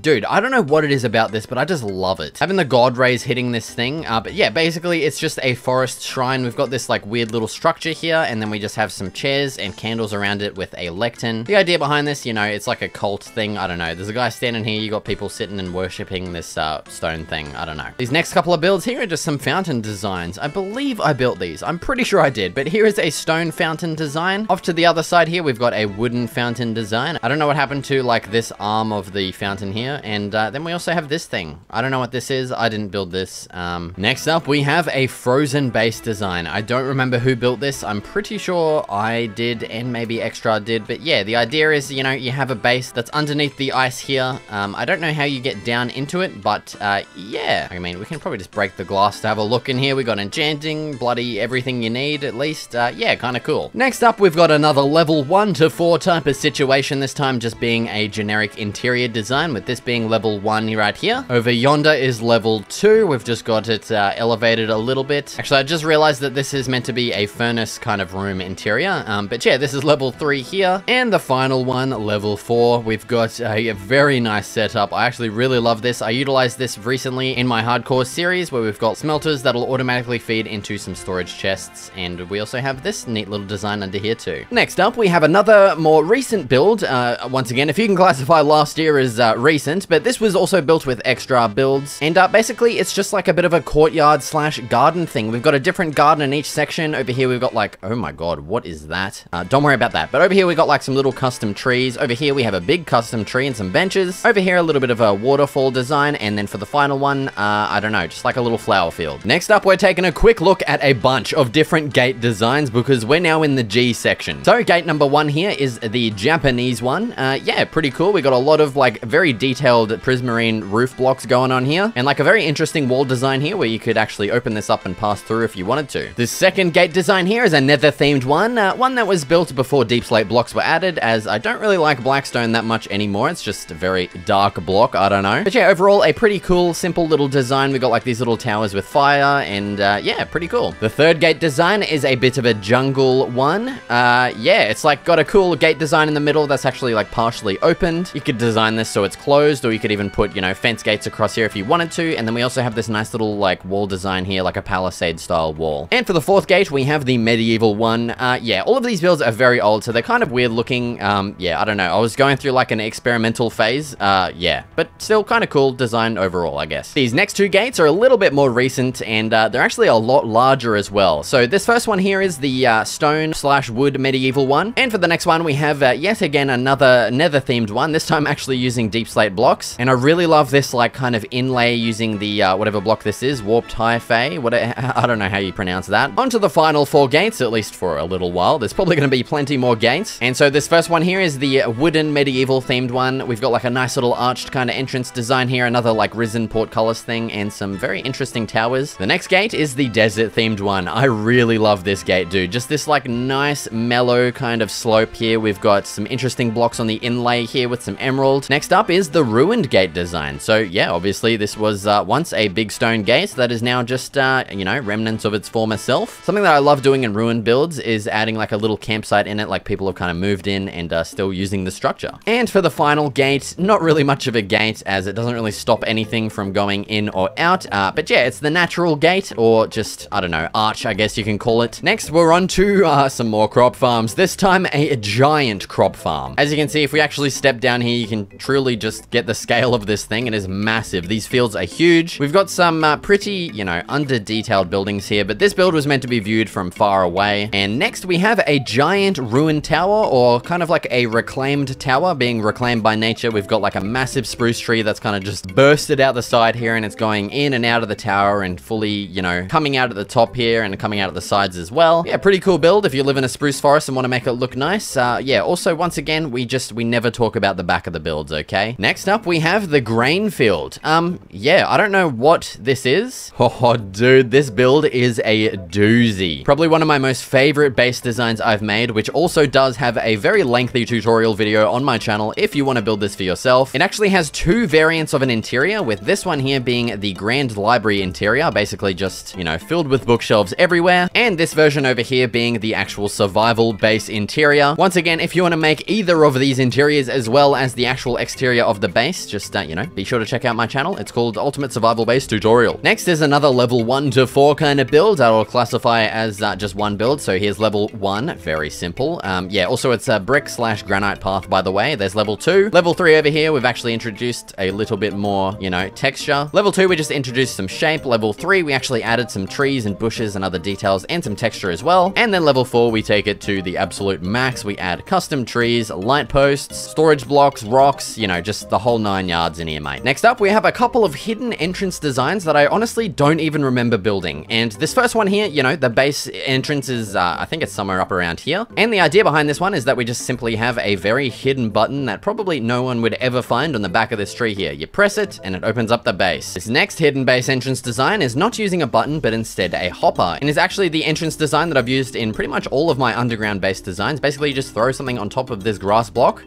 dude, I don't know what it is about this, but I just love it. Having the god rays hitting this thing, but yeah, basically it's just a forest shrine. We've got this like weird little structure here, and then we just have some chairs and candles around it with a lectern. The idea behind this, you know, it's like a cult thing. I don't know. There's a guy standing here. You got people sitting and worshipping this stone thing. I don't know. These next couple of builds here are just some fountain designs. I believe I built these. I'm pretty sure I did, but here is a stone fountain design. Off to the other side here, we've got a wooden fountain design. I don't know what happened to like this arm of the fountain here, and then we also have this thing. I don't know what this is. I didn't build this. Next up, we have a frozen base design. I don't remember who built this. I'm pretty sure I did, and maybe Extra did, but yeah, the idea is, you know, you have a base that's underneath the ice here. I don't know how you get down into it, but yeah. I mean, we can probably just break the glass to have a look in here. We got enchanting, bloody everything you need, at least. Yeah, kind of cool. Next up, we've got another level 1 to 4 type of situation, this time just being a generic interior design, with this being level 1 right here. Over yonder, Wonder is level 2. We've just got it elevated a little bit. Actually, I just realized that this is meant to be a furnace kind of room interior. But yeah, this is level 3 here. And the final one, level 4. We've got a very nice setup. I actually really love this. I utilized this recently in my hardcore series where we've got smelters that'll automatically feed into some storage chests. And we also have this neat little design under here too. Next up, we have another more recent build. Once again, if you can classify last year as recent, but this was also built with Extra Builds. And basically, it's just like a bit of a courtyard slash garden thing. We've got a different garden in each section. Over here, we've got like, oh my god, what is that? Don't worry about that. But over here, we've got like some little custom trees. Over here, we have a big custom tree and some benches. Over here, a little bit of a waterfall design. And then for the final one, I don't know, just like a little flower field. Next up, we're taking a quick look at a bunch of different gate designs because we're now in the G section. So gate number 1 here is the Japanese one. Yeah, pretty cool. We got a lot of like very detailed prismarine roof blocks going on here. And like a very interesting wall design here where you could actually open this up and pass through if you wanted to. The second gate design here is a nether themed one. One that was built before deep slate blocks were added, as I don't really like blackstone that much anymore. It's just a very dark block, I don't know. But yeah, overall a pretty cool, simple little design. We got like these little towers with fire and yeah, pretty cool. The third gate design is a bit of a jungle one. Yeah, it's like got a cool gate design in the middle that's actually like partially opened. You could design this so it's closed, or you could even put, you know, fence gates across here if you wanted to. And then we also have this nice little like wall design here, like a palisade style wall. And for the fourth gate, we have the medieval one. Yeah, all of these builds are very old, so they're kind of weird looking. Yeah, I don't know. I was going through like an experimental phase. Yeah, but still kind of cool design overall, I guess. These next two gates are a little bit more recent, and they're actually a lot larger as well. So this first one here is the stone slash wood medieval one. And for the next one, we have yet again another nether themed one, this time actually using deep slate blocks. And I really love this like kind of inlay using the whatever block this is, warped hyphae, I don't know how you pronounce that. Onto the final 4 gates, at least for a little while. There's probably going to be plenty more gates. And so this first one here is the wooden medieval themed one. We've got like a nice little arched kind of entrance design here, another like risen portcullis thing, and some very interesting towers. The next gate is the desert themed one. I really love this gate, dude. Just this like nice mellow kind of slope here. We've got some interesting blocks on the inlay here with some emerald. Next up is the ruined gate design. So yeah, obviously this was once a big stone gate that is now just, you know, remnants of its former self. Something that I love doing in ruined builds is adding like a little campsite in it, like people have kind of moved in and are still using the structure. And for the final gate, not really much of a gate as it doesn't really stop anything from going in or out. But yeah, it's the natural gate, or just, I don't know, arch, I guess you can call it. Next, we're on to some more crop farms, this time a giant crop farm. As you can see, if we actually step down here, you can truly just get the scale of this thing. It is massive. These fields are huge. We've got some pretty, you know, under-detailed buildings here, but this build was meant to be viewed from far away. And next we have a giant ruined tower, or kind of like a reclaimed tower being reclaimed by nature. We've got like a massive spruce tree that's kind of just bursted out the side here, and it's going in and out of the tower and fully, you know, coming out at the top here and coming out at the sides as well. Yeah, pretty cool build if you live in a spruce forest and want to make it look nice. Yeah, also once again, we never talk about the back of the builds, okay? Next up we have the grain field. Yeah, I don't know what this is. Oh, dude, this build is a doozy. Probably one of my most favorite base designs I've made, which also does have a very lengthy tutorial video on my channel if you want to build this for yourself. It actually has 2 variants of an interior, with this one here being the Grand Library interior, basically just, you know, filled with bookshelves everywhere, and this version over here being the actual survival base interior. Once again, if you want to make either of these interiors as well as the actual exterior of the base, just, you know, be sure to check out my channel. It's called Ultimate Survival Base Tutorial. Next is another level 1 to 4 kind of build. I'll classify as just one build. So here's level 1, very simple. Yeah, also it's a brick slash granite path, by the way. There's level 2. Level 3 over here, we've actually introduced a little bit more, you know, texture. Level 2, we just introduced some shape. Level 3, we actually added some trees and bushes and other details and some texture as well. And then level 4, we take it to the absolute max. We add custom trees, light posts, storage blocks, rocks, you know, just the whole 9 yards in here, mate. Next up, we have a couple of hidden entrance designs that I honestly don't even remember building. And this first one here, you know, the base entrance is, I think it's somewhere up around here. And the idea behind this one is that we just simply have a very hidden button that probably no one would ever find on the back of this tree here. You press it and it opens up the base. This next hidden base entrance design is not using a button, but instead a hopper, and is actually the entrance design that I've used in pretty much all of my underground base designs. Basically, you just throw something on top of this grass block,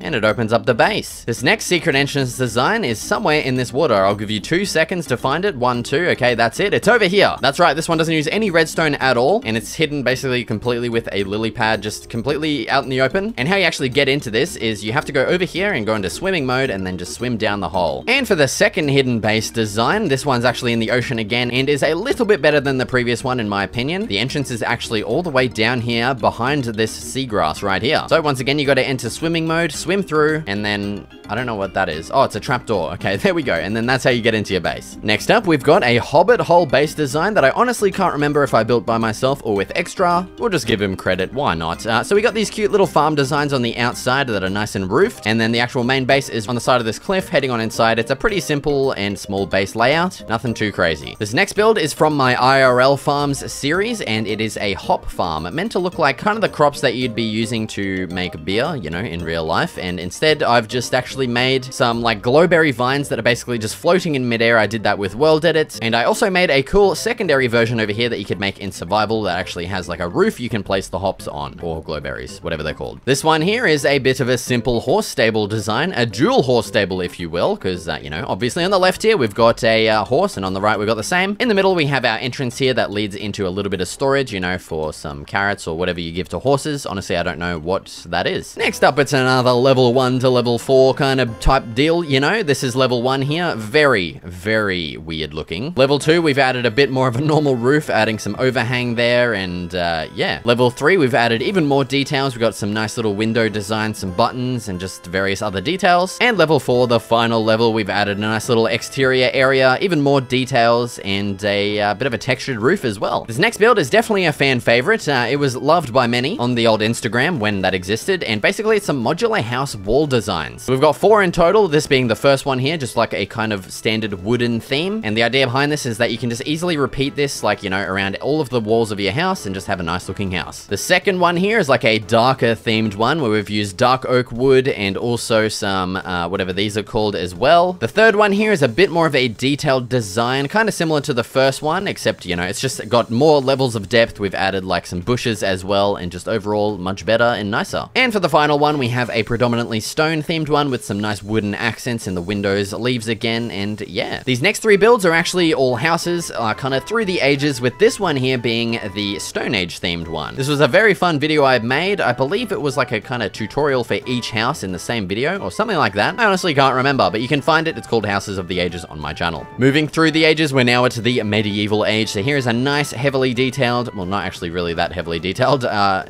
and it opens up the base. This next secret entrance design is somewhere in this water. I'll give you 2 seconds to find it. 1, 2, okay, that's it. It's over here. That's right, this one doesn't use any redstone at all, and it's hidden basically completely with a lily pad, just completely out in the open. And how you actually get into this is you have to go over here and go into swimming mode and then just swim down the hole. And for the second hidden base design, this one's actually in the ocean again and is a little bit better than the previous one in my opinion. The entrance is actually all the way down here behind this seagrass right here. So once again, you got to enter swimming mode, swim through, and then I don't know what that is. Oh, it's a trapdoor. Okay, there we go. And then that's how you get into your base. Next up, we've got a hobbit hole base design that I honestly can't remember if I built by myself or with Extra. We'll just give him credit. Why not? So we got these cute little farm designs on the outside that are nice and roofed. And then the actual main base is on the side of this cliff heading on inside. It's a pretty simple and small base layout. Nothing too crazy. This next build is from my IRL farms series, and it is a hop farm meant to look like kind of the crops that you'd be using to make beer, you know, in real life. And instead, I've just actually made some like glowberry vines that are basically just floating in midair. I did that with world edits, and I also made a cool secondary version over here that you could make in survival that actually has like a roof you can place the hops on, or glowberries, whatever they're called. This one here is a bit of a simple horse stable design, a dual horse stable if you will, because you know, obviously on the left here we've got a horse, and on the right we've got the same. In the middle we have our entrance here that leads into a little bit of storage, you know, for some carrots or whatever you give to horses. Honestly, I don't know what that is. Next up, it's another level 1 to level 4 kind of type deal, you know. This is level 1 here. Very, very weird looking. Level 2, we've added a bit more of a normal roof, adding some overhang there, and yeah. Level 3, we've added even more details. We've got some nice little window designs, some buttons, and just various other details. And level 4, the final level, we've added a nice little exterior area, even more details, and a bit of a textured roof as well. This next build is definitely a fan favorite. It was loved by many on the old Instagram when that existed, and basically it's some modular house wall designs. We've got 4 in total, this being the first one here, just like a kind of standard wooden theme. And the idea behind this is that you can just easily repeat this, like, you know, around all of the walls of your house and just have a nice looking house. The second one here is like a darker themed one where we've used dark oak wood and also some, whatever these are called as well. The third one here is a bit more of a detailed design, kind of similar to the first one, except, you know, it's just got more levels of depth. We've added like some bushes as well, and just overall much better and nicer. And for the final one, we have a predominantly stone themed one with some nice wooden accents in the windows, leaves again, and yeah. These next 3 builds are actually all houses, kind of through the ages, with this one here being the Stone Age themed one. This was a very fun video I made. I believe it was like a kind of tutorial for each house in the same video or something like that. I honestly can't remember, but you can find it. It's called Houses of the Ages on my channel. Moving through the ages, we're now at the medieval age. So here is a nice heavily detailed, well, not actually really that heavily detailed,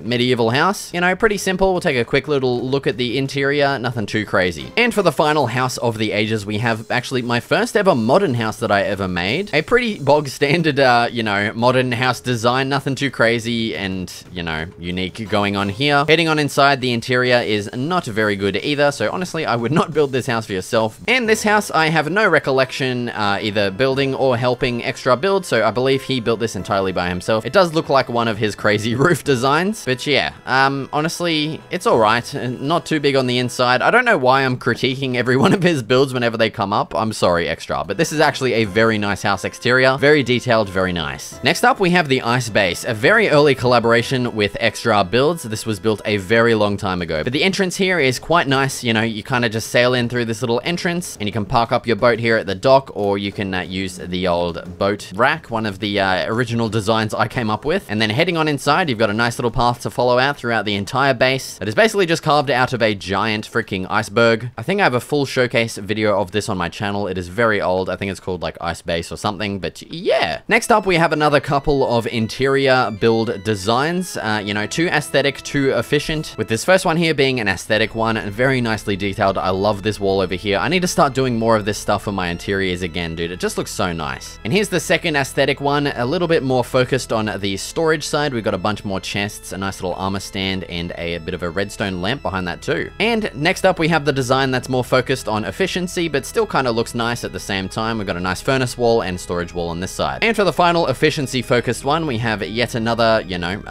medieval house. You know, pretty simple. We'll take a quick little look at the interior. Nothing too crazy. And for the final house of the ages, we have actually my first ever modern house that I ever made. A pretty bog standard, you know, modern house design, nothing too crazy and, you know, unique going on here. Heading on inside, the interior is not very good either. So honestly, I would not build this house for yourself. And this house, I have no recollection either building or helping Extra build. So I believe he built this entirely by himself. It does look like one of his crazy roof designs, but yeah, honestly, it's all right. Not too big on the inside. I don't know why I'm critiquing every one of his builds whenever they come up. I'm sorry, Extra, but this is actually a very nice house exterior. Very detailed, very nice. Next up, we have the ice base, a very early collaboration with Extra Builds. This was built a very long time ago, but the entrance here is quite nice. You know, you kind of just sail in through this little entrance and you can park up your boat here at the dock, or you can use the old boat rack, one of the original designs I came up with. And then heading on inside, you've got a nice little path to follow out throughout the entire base. It is basically just carved out of a giant freaking iceberg. I think I have a full showcase video of this on my channel. It is very old. I think it's called like Ice Base or something, but yeah. Next up, we have another couple of interior build designs. You know, too aesthetic, too efficient. With this first one here being an aesthetic one and very nicely detailed. I love this wall over here. I need to start doing more of this stuff for my interiors again, dude. It just looks so nice. And here's the second aesthetic one, a little bit more focused on the storage side. We've got a bunch more chests, a nice little armor stand, and a bit of a redstone lamp behind that too. And next up, we have the design that's more focused on efficiency, but still kind of looks nice at the same time. We've got a nice furnace wall and storage wall on this side. And for the final efficiency focused one, we have yet another, you know,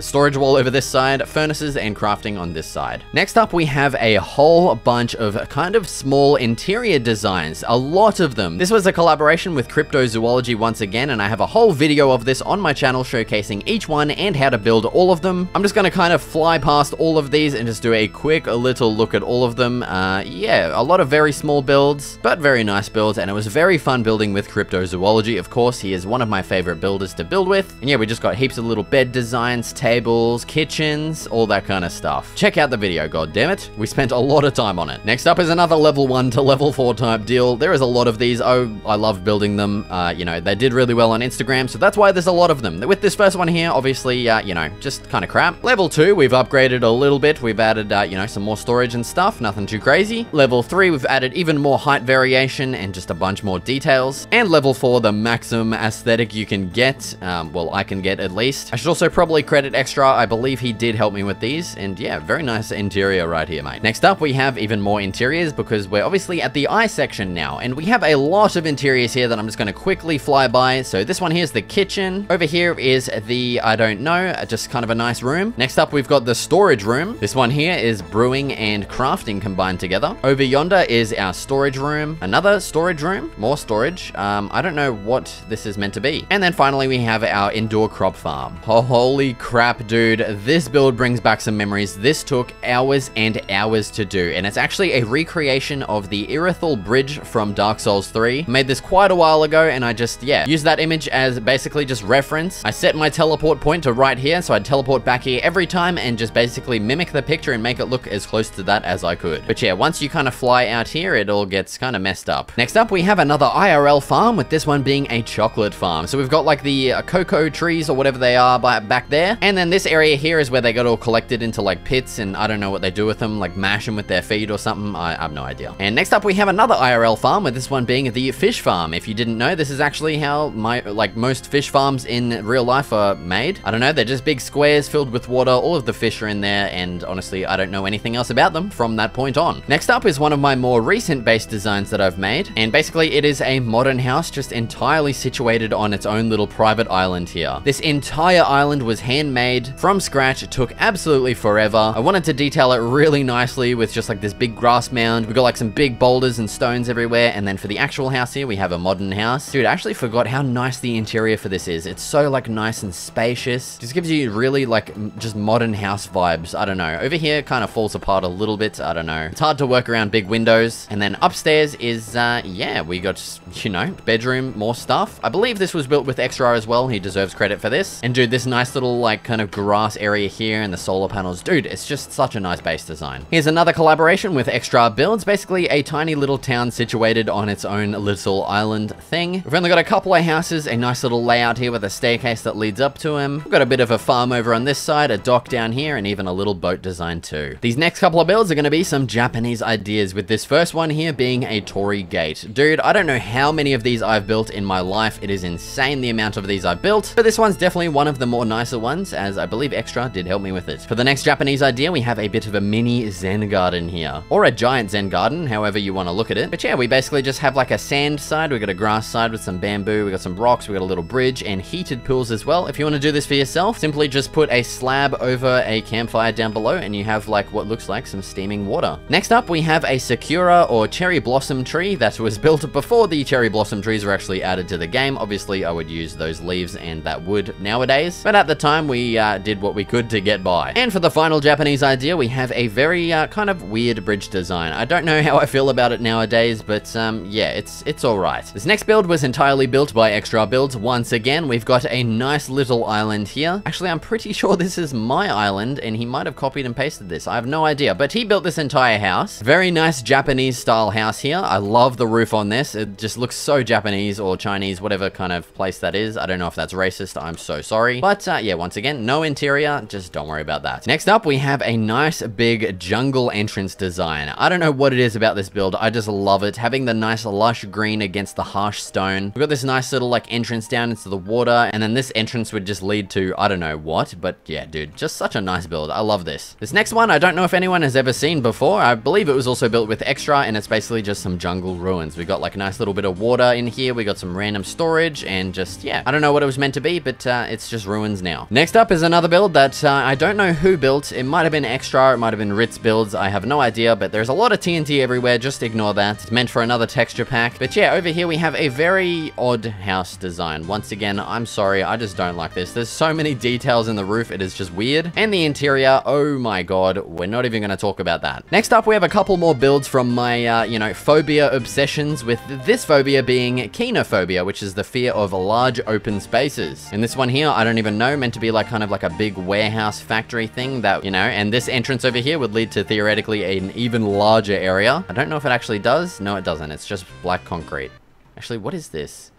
storage wall over this side, furnaces and crafting on this side. Next up, we have a whole bunch of kind of small interior designs, a lot of them. This was a collaboration with Cryptozoology once again, and I have a whole video of this on my channel showcasing each one and how to build all of them. I'm just going to kind of fly past all of these and just do a quick little look at all of them. Yeah, a lot of very small builds, but very nice builds, and it was very fun building with Cryptozoology. Of course, he is one of my favorite builders to build with. And yeah, we just got heaps of little bed designs, tables, kitchens, all that kind of stuff. Check out the video, goddammit. We spent a lot of time on it. Next up is another level 1 to level 4 type deal. There is a lot of these. Oh, I love building them. You know, they did really well on Instagram, so that's why there's a lot of them. With this first one here, obviously, you know, just kind of crap. Level 2, we've upgraded a little bit. We've added, you know, some more storage and stuff. Nothing too crazy. Level 3, we've added even more height variation and just a bunch more details. And level 4, the maximum aesthetic you can get. Well, I can get at least. I should also probably credit Extra. I believe he did help me with these. And yeah, very nice interior right here, mate. Next up, we have even more interiors because we're obviously at the eye section now. And we have a lot of interiors here that I'm just going to quickly fly by. So this one here is the kitchen. Over here is the, I don't know, just kind of a nice room. Next up, we've got the storage room. This one here is brewing and crafting combined together. Over yonder is our storage room. Another storage room. More storage. I don't know what this is meant to be. And then finally, we have our indoor crop farm. Oh, holy crap, dude. This build brings back some memories. This took hours and hours to do. And it's actually a recreation of the Irithyl Bridge from Dark Souls 3. I made this quite a while ago, and I just, yeah, used that image as basically just reference. I set my teleport point to right here, so I'd teleport back here every time and just basically mimic the picture and make it look as close to that as I could. But yeah, once you kind of fly out here, it all gets kind of messed up. Next up, we have another IRL farm, with this one being a chocolate farm. So we've got like the cocoa trees or whatever they are back there. And then this area here is where they got all collected into like pits, and I don't know what they do with them, like mash them with their feet or something. I have no idea. And next up, we have another IRL farm, with this one being the fish farm. If you didn't know, this is actually how most fish farms in real life are made. I don't know, they're just big squares filled with water. All of the fish are in there, and honestly, I don't know anything else about them from that point on. Next up is one of my more recent base designs that I've made, and basically it is a modern house just entirely situated on its own little private island here. This entire island was handmade from scratch. It took absolutely forever. I wanted to detail it really nicely with just like this big grass mound. We got like some big boulders and stones everywhere, and then for the actual house here, we have a modern house. Dude, I actually forgot how nice the interior for this is. It's so like nice and spacious. Just gives you really like just modern house vibes. I don't know. Over here kind of falls apart a little bit. I don't know. It's hard to work around big windows. And then upstairs is, yeah, we got, you know, bedroom, more stuff. I believe this was built with Extra as well. He deserves credit for this. And dude, this nice little like kind of grass area here and the solar panels. Dude, it's just such a nice base design. Here's another collaboration with Extra Builds. Basically a tiny little town situated on its own little island thing. We've only got a couple of houses, a nice little layout here with a staircase that leads up to him. We've got a bit of a farm over on this side, a dock down here, and even a little boat design too. These next couple of builds are going to be some Japanese ideas, with this first one here being a torii gate. Dude, I don't know how many of these I've built in my life. It is insane the amount of these I've built, but this one's definitely one of the more nicer ones, as I believe Extra did help me with it. For the next Japanese idea, we have a bit of a mini Zen garden here, or a giant Zen garden, however you want to look at it. But yeah, we basically just have like a sand side, we got a grass side with some bamboo, we got some rocks, we got a little bridge, and heated pools as well. If you want to do this for yourself, simply just put a slab over a campfire down below, and you have like what looks like some steaming water. Next up, we have a sakura or cherry blossom tree that was built before the cherry blossom trees were actually added to the game. Obviously, I would use those leaves and that wood nowadays, but at the time we did what we could to get by. And for the final Japanese idea, we have a very kind of weird bridge design. I don't know how I feel about it nowadays, but yeah, it's all right. This next build was entirely built by Extra Builds. Once again, we've got a nice little island here. Actually, I'm pretty sure this is my island, and he might have copied and pasted this. I have no idea, but he built this entire house. Very nice Japanese style house here. I love the roof on this. It just looks so Japanese or Chinese, whatever kind of place that is. I don't know if that's racist. I'm so sorry. But yeah, once again, no interior. Just don't worry about that. Next up, we have a nice big jungle entrance design. I don't know what it is about this build. I just love it. Having the nice lush green against the harsh stone. We've got this nice little like entrance down into the water, and then this entrance would just lead to I don't know what, but yeah, dude, just such a nice build. I love this. This next one, I don't know if anyone has ever seen before. I believe it was also built with Extra, and it's basically just some jungle ruins. We got like a nice little bit of water in here. We got some random storage, and just, yeah, I don't know what it was meant to be, but it's just ruins now. Next up is another build that I don't know who built. It might have been Extra. It might have been Ritz Builds. I have no idea, but there's a lot of TNT everywhere. Just ignore that. It's meant for another texture pack. But yeah, over here we have a very odd house design. Once again, I'm sorry. I just don't like this. There's so many details in the roof. It is just weird. And the interior, oh my god, we're not even even going to talk about that. Next up, we have a couple more builds from my, phobia obsessions, with this phobia being kinophobia, which is the fear of large open spaces. And this one here, I don't even know, meant to be like kind of like a big warehouse factory thing that, and this entrance over here would lead to theoretically an even larger area. I don't know if it actually does. No, it doesn't. It's just black concrete. Actually, what is this?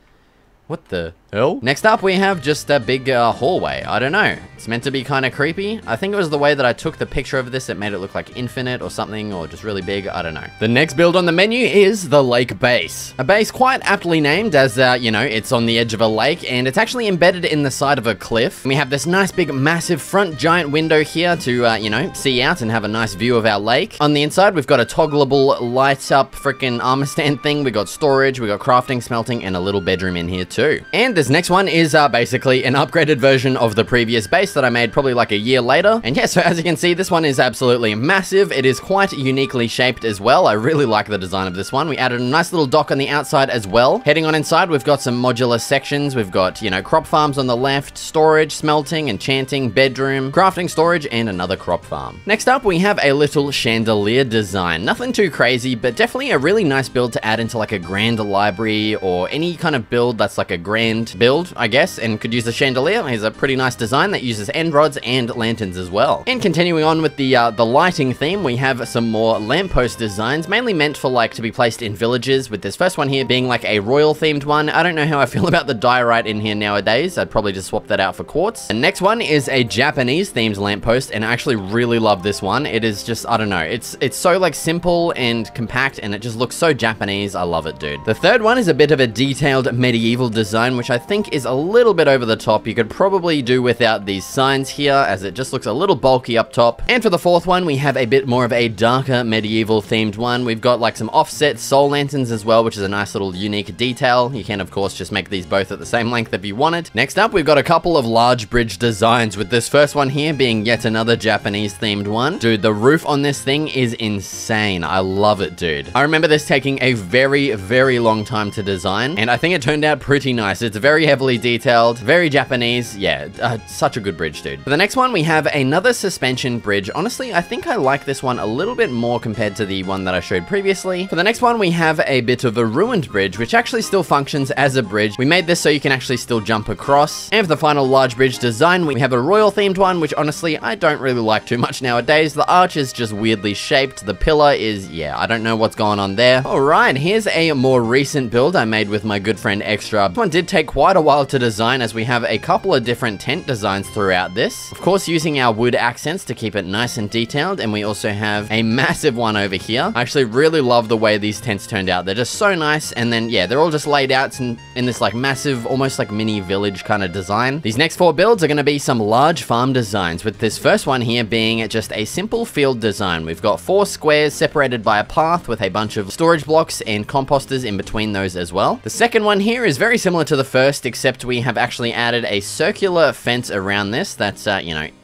What the hell? Next up, we have just a big hallway. I don't know. It's meant to be kind of creepy. I think it was the way that I took the picture of this. It made it look like infinite or something, or just really big. I don't know. The next build on the menu is the lake base. A base quite aptly named as, it's on the edge of a lake, and it's actually embedded in the side of a cliff. And we have this nice big massive front giant window here to, see out and have a nice view of our lake. On the inside, we've got a toggleable light up freaking armor stand thing. We got storage, we got crafting, smelting, and a little bedroom in here too. And this next one is basically an upgraded version of the previous base that I made probably like a year later. And yeah, so as you can see, this one is absolutely massive. It is quite uniquely shaped as well. I really like the design of this one. We added a nice little dock on the outside as well. Heading on inside, we've got some modular sections. We've got, crop farms on the left, storage, smelting, enchanting, bedroom, crafting, storage, and another crop farm. Next up, we have a little chandelier design. Nothing too crazy, but definitely a really nice build to add into like a grand library or any kind of build that's like a grand build, I guess, and could use the chandelier. Here's a pretty nice design that uses end rods and lanterns as well. And continuing on with the lighting theme, we have some more lamppost designs, mainly meant for like to be placed in villages, with this first one here being like a royal themed one. I don't know how I feel about the diorite in here nowadays. I'd probably just swap that out for quartz. The next one is a Japanese themed lamppost, and I actually really love this one. It is just, I don't know, it's so like simple and compact, and it just looks so Japanese. I love it, dude. The third one is a bit of a detailed medieval design, which I think is a little bit over the top. You could probably do without these signs here, as it just looks a little bulky up top. And for the fourth one, we have a bit more of a darker medieval themed one. We've got like some offset soul lanterns as well, which is a nice little unique detail. You can, of course, just make these both at the same length if you wanted. Next up, we've got a couple of large bridge designs, with this first one here being yet another Japanese themed one. Dude, the roof on this thing is insane. I love it, dude. I remember this taking a very, very long time to design, and I think it turned out pretty nice. It's very heavily detailed, very Japanese. Yeah, such a good bridge, dude. For the next one, we have another suspension bridge. Honestly, I think I like this one a little bit more compared to the one that I showed previously. For the next one, we have a bit of a ruined bridge, which actually still functions as a bridge. We made this so you can actually still jump across. And for the final large bridge design, we have a royal themed one, which honestly, I don't really like too much nowadays. The arch is just weirdly shaped. The pillar is, yeah, I don't know what's going on there. All right, here's a more recent build I made with my good friend Extra. This one did take quite a while to design, as we have a couple of different tent designs throughout this. Of course, using our wood accents to keep it nice and detailed, and we also have a massive one over here. I actually really love the way these tents turned out. They're just so nice, and then, yeah, they're all just laid out in this, like, massive, almost like mini village kind of design. These next four builds are going to be some large farm designs, with this first one here being just a simple field design. We've got four squares separated by a path with a bunch of storage blocks and composters in between those as well. The second one here is very similar to the first, except we have actually added a circular fence around this that's,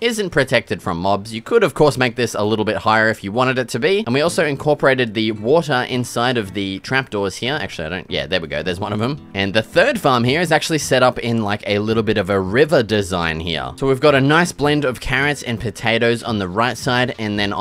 isn't protected from mobs. You could, of course, make this a little bit higher if you wanted it to be. And we also incorporated the water inside of the trapdoors here. Actually, yeah, there we go. There's one of them. And the third farm here is actually set up in like a little bit of a river design here. So we've got a nice blend of carrots and potatoes on the right side, and then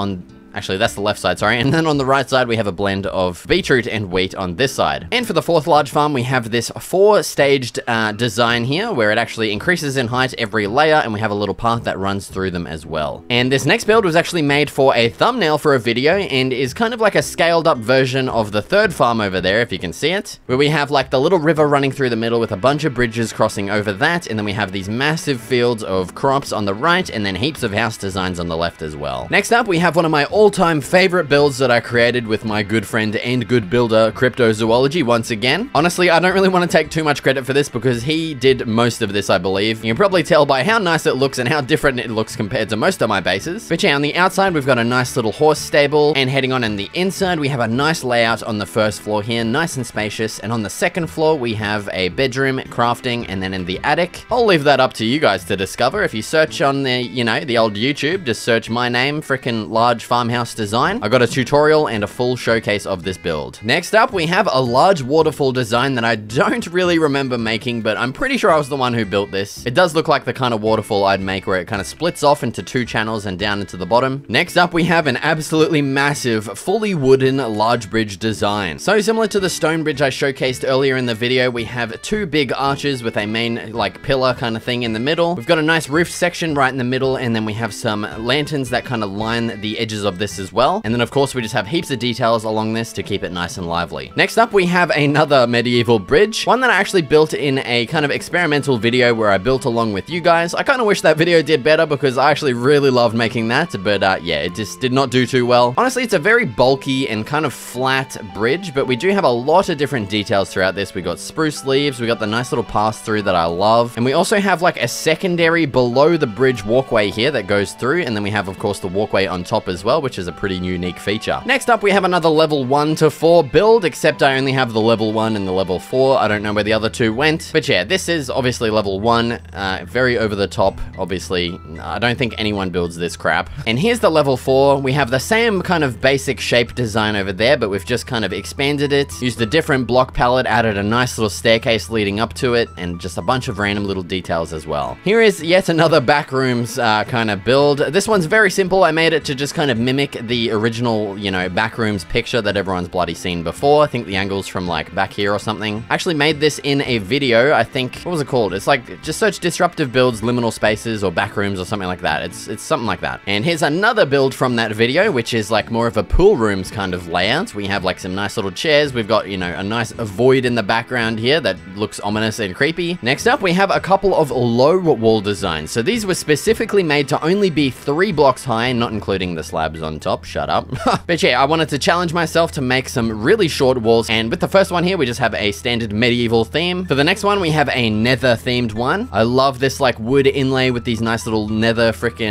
Actually, that's the left side, sorry. And then on the right side, we have a blend of beetroot and wheat on this side. And for the fourth large farm, we have this four-staged design here, where it actually increases in height every layer, and we have a little path that runs through them as well. And this next build was actually made for a thumbnail for a video, and is kind of like a scaled-up version of the third farm over there, if you can see it, where we have like the little river running through the middle with a bunch of bridges crossing over that, and then we have these massive fields of crops on the right, and then heaps of house designs on the left as well. Next up, we have one of my all-time favorite builds that I created with my good friend and good builder, Cryptozoology, once again. Honestly, I don't really want to take too much credit for this because he did most of this, I believe. You can probably tell by how nice it looks and how different it looks compared to most of my bases. But yeah, on the outside, we've got a nice little horse stable, and heading on in the inside, we have a nice layout on the first floor here, nice and spacious. And on the second floor, we have a bedroom, crafting, and then in the attic. I'll leave that up to you guys to discover. If you search on the old YouTube, just search my name, frickin' large farm farmhouse design. I got a tutorial and a full showcase of this build. Next up, we have a large waterfall design that I don't really remember making, but I'm pretty sure I was the one who built this. It does look like the kind of waterfall I'd make where it kind of splits off into two channels and down into the bottom. Next up, we have an absolutely massive, fully wooden large bridge design. So similar to the stone bridge I showcased earlier in the video, we have two big arches with a main like pillar kind of thing in the middle. We've got a nice roof section right in the middle, and then we have some lanterns that kind of line the edges of this as well. And then of course we just have heaps of details along this to keep it nice and lively. Next up, we have another medieval bridge, one that I actually built in a kind of experimental video where I built along with you guys. I kind of wish that video did better because I actually really loved making that, but yeah, it just did not do too well. Honestly, it's a very bulky and kind of flat bridge, but we do have a lot of different details throughout this. We got spruce leaves, we got the nice little pass through that I love, and we also have like a secondary below the bridge walkway here that goes through, and then we have of course the walkway on top as well, which is a pretty unique feature. Next up, we have another level 1 to 4 build, except I only have the level 1 and the level 4. I don't know where the other two went, but yeah, this is obviously level 1, very over the top. Obviously, I don't think anyone builds this crap. And here's the level 4. We have the same kind of basic shape design over there, but we've just kind of expanded it, used a different block palette, added a nice little staircase leading up to it, and just a bunch of random little details as well. Here is yet another backrooms kind of build. This one's very simple. I made it to just kind of mimic the original, you know, backrooms picture that everyone's bloody seen before. I think the angle's from like back here or something. I actually made this in a video. I think, what was it called? It's like, just search disruptive builds, liminal spaces, or backrooms or something like that. It's something like that. And here's another build from that video, which is like more of a pool rooms kind of layout. We have like some nice little chairs. We've got, you know, a nice void in the background here that looks ominous and creepy. Next up, we have a couple of low wall designs. So these were specifically made to only be 3 blocks high, not including the slabs on top. Shut up. But yeah, I wanted to challenge myself to make some really short walls. And with the first one here, we just have a standard medieval theme. For the next one, we have a nether themed one. I love this like wood inlay with these nice little nether freaking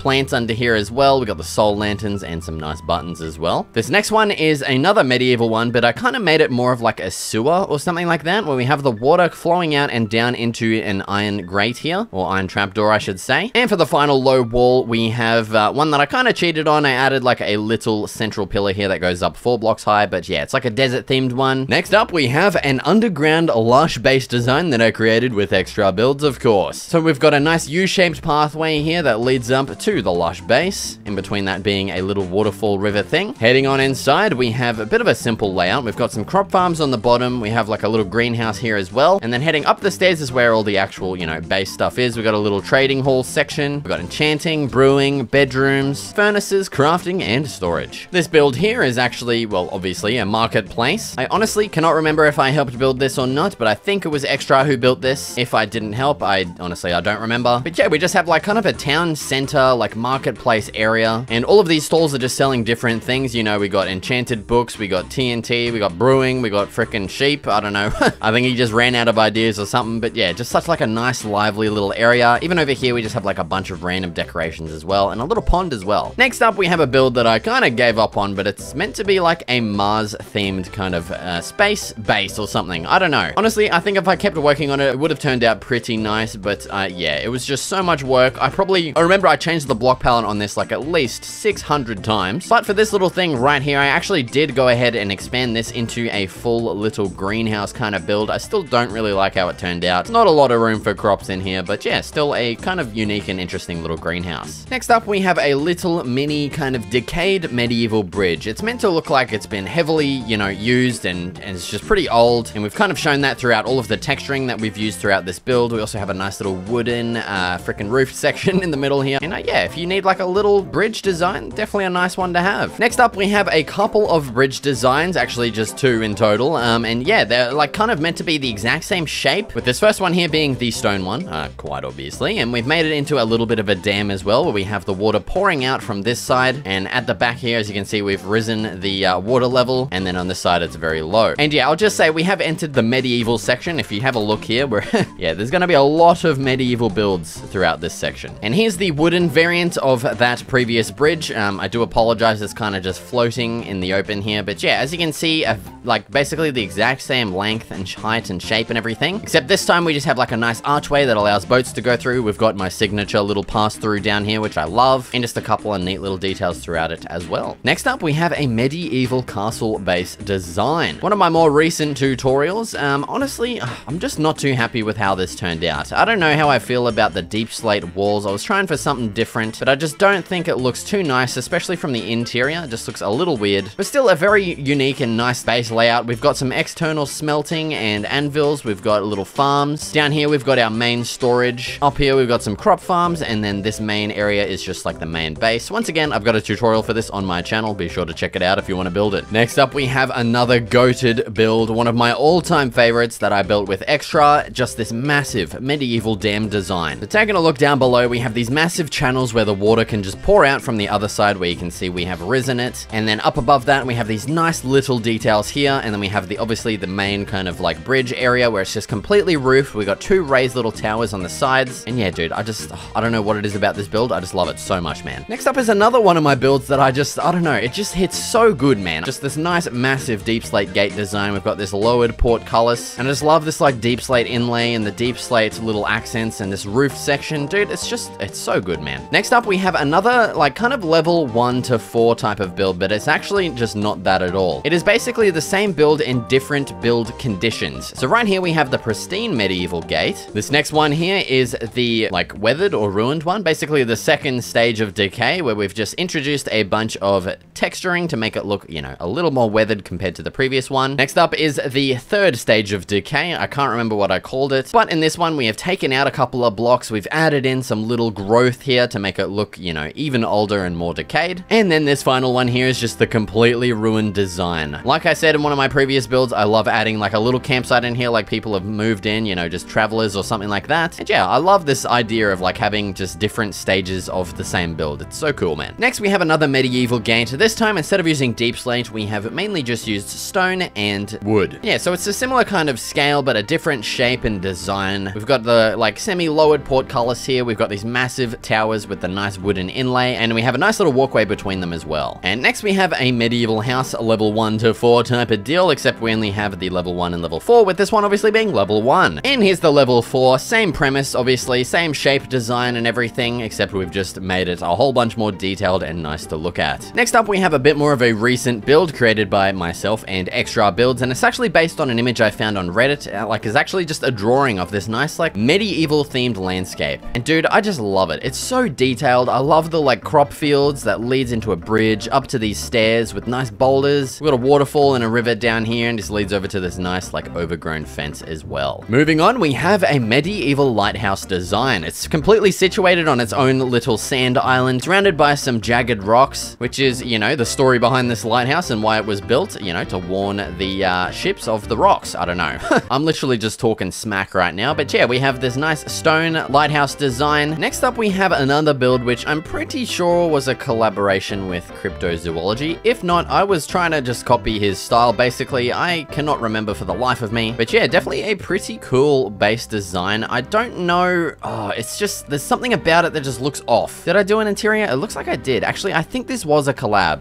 plants under here as well. We got the soul lanterns and some nice buttons as well. This next one is another medieval one, but I kind of made it more of like a sewer or something like that, where we have the water flowing out and down into an iron grate here, or iron trapdoor, I should say. And for the final low wall, we have one that I kind of cheated on. I added like a little central pillar here that goes up 4 blocks high, but yeah, it's like a desert themed one. Next up, we have an underground lush base design that I created with Extra Builds, of course. So we've got a nice U-shaped pathway here that leads up to the lush base, in between that being a little waterfall river thing. Heading on inside, we have a bit of a simple layout. We've got some crop farms on the bottom. We have like a little greenhouse here as well. And then heading up the stairs is where all the actual, you know, base stuff is. We've got a little trading hall section. We've got enchanting, brewing, bedrooms, furnaces, crafting, and storage. This build here is actually, well, obviously a marketplace. I honestly cannot remember if I helped build this or not, but I think it was Extra who built this. If I didn't help, I honestly don't remember. But yeah, we just have like kind of a town center, like marketplace area. And all of these stalls are just selling different things. You know, we got enchanted books, we got TNT, we got brewing, we got frickin' sheep. I don't know. I think he just ran out of ideas or something. But yeah, just such like a nice lively little area. Even over here, we just have like a bunch of random decorations as well, and a little pond as well. Next up, we have a build that I kind of gave up on, but it's meant to be like a Mars themed kind of space base or something. I don't know. Honestly, I think if I kept working on it, it would have turned out pretty nice, but yeah, it was just so much work. I remember I changed the block palette on this like at least 600 times, but for this little thing right here, I actually did go ahead and expand this into a full little greenhouse kind of build. I still don't really like how it turned out. Not a lot of room for crops in here, but yeah, still a kind of unique and interesting little greenhouse. Next up, we have a little mini kind of decayed medieval bridge. It's meant to look like it's been heavily, you know, used and it's just pretty old, and we've kind of shown that throughout all of the texturing that we've used throughout this build. We also have a nice little wooden frickin' roof section in the middle here. And yeah, if you need like a little bridge design, definitely a nice one to have. Next up, we have a couple of bridge designs, actually just 2 in total. And yeah, they're like kind of meant to be the exact same shape, with this first one here being the stone one, quite obviously. And we've made it into a little bit of a dam as well, where we have the water pouring out from this side. And at the back here, as you can see, we've risen the water level. And then on this side, it's very low. And yeah, I'll just say we have entered the medieval section. If you have a look here, where yeah, there's going to be a lot of medieval builds throughout this section. And here's the wooden variant of that previous bridge. I do apologize, it's kind of just floating in the open here. But yeah, as you can see, I've like basically the exact same length and height and shape and everything, except this time we just have like a nice archway that allows boats to go through. We've got my signature little pass through down here, which I love, and just a couple of neat little details details throughout it as well. Next up, we have a medieval castle base design. One of my more recent tutorials. Honestly, I'm just not too happy with how this turned out. I don't know how I feel about the deep slate walls. I was trying for something different, but I just don't think it looks too nice, especially from the interior. It just looks a little weird, but still a very unique and nice space layout. We've got some external smelting and anvils. We've got little farms. Down here, we've got our main storage. Up here, we've got some crop farms, and then this main area is just like the main base. Once again, I've got a tutorial for this on my channel. Be sure to check it out if you want to build it. Next up, we have another goated build, one of my all-time favorites that I built with Extra, just this massive medieval dam design. So taking a look down below, we have these massive channels where the water can just pour out from the other side, where you can see we have risen it. And then up above that, we have these nice little details here, and then we have the obviously the main kind of like bridge area where it's just completely roofed. We got two raised little towers on the sides, and yeah, dude, I don't know what it is about this build. I just love it so much, man. Next up is another one of my builds that I don't know, it just hits so good, man. Just this nice massive deep slate gate design. We've got this lowered portcullis, and I just love this like deep slate inlay and the deep slate little accents and this roof section. Dude, it's so good, man. Next up, we have another like kind of level 1 to 4 type of build, but it's actually just not that at all. It is basically the same build in different build conditions. So right here we have the pristine medieval gate. This next one here is the like weathered or ruined one, basically the second stage of decay, where we've just introduced a bunch of texturing to make it look, you know, a little more weathered compared to the previous one. Next up is the third stage of decay. I can't remember what I called it, but in this one we have taken out a couple of blocks. We've added in some little growth here to make it look, you know, even older and more decayed. And then this final one here is just the completely ruined design. Like I said in one of my previous builds, I love adding like a little campsite in here, like people have moved in, you know, just travelers or something like that. And yeah, I love this idea of like having just different stages of the same build. It's so cool, man. Next, we have another medieval gate. This time, instead of using deep slate, we have mainly just used stone and wood. Yeah, so it's a similar kind of scale, but a different shape and design. We've got the like semi-lowered portcullis here. We've got these massive towers with the nice wooden inlay, and we have a nice little walkway between them as well. And next we have a medieval house, a level 1 to 4 type of deal, except we only have the level 1 and level 4, with this one obviously being level 1. And here's the level 4, same premise, obviously, same shape, design, and everything, except we've just made it a whole bunch more detailed and nice to look at. Next up, we have a bit more of a recent build created by myself and Extra Builds, and it's actually based on an image I found on Reddit, like it's actually just a drawing of this nice, like, medieval themed landscape. And dude, I just love it. It's so detailed. I love the, like, crop fields that leads into a bridge, up to these stairs with nice boulders. We've got a waterfall and a river down here, and this leads over to this nice, like, overgrown fence as well. Moving on, we have a medieval lighthouse design. It's completely situated on its own little sand island, surrounded by some jagged rocks, which is, you know, the story behind this lighthouse and why it was built, you know, to warn the ships of the rocks. I don't know. I'm literally just talking smack right now, but yeah, we have this nice stone lighthouse design. Next up, we have another build, which I'm pretty sure was a collaboration with Cryptozoology. If not, I was trying to just copy his style, basically. I cannot remember for the life of me, but yeah, definitely a pretty cool base design. I don't know. Oh, it's just, there's something about it that just looks off. Did I do an interior? It looks like I did. Actually, I think this was a collab.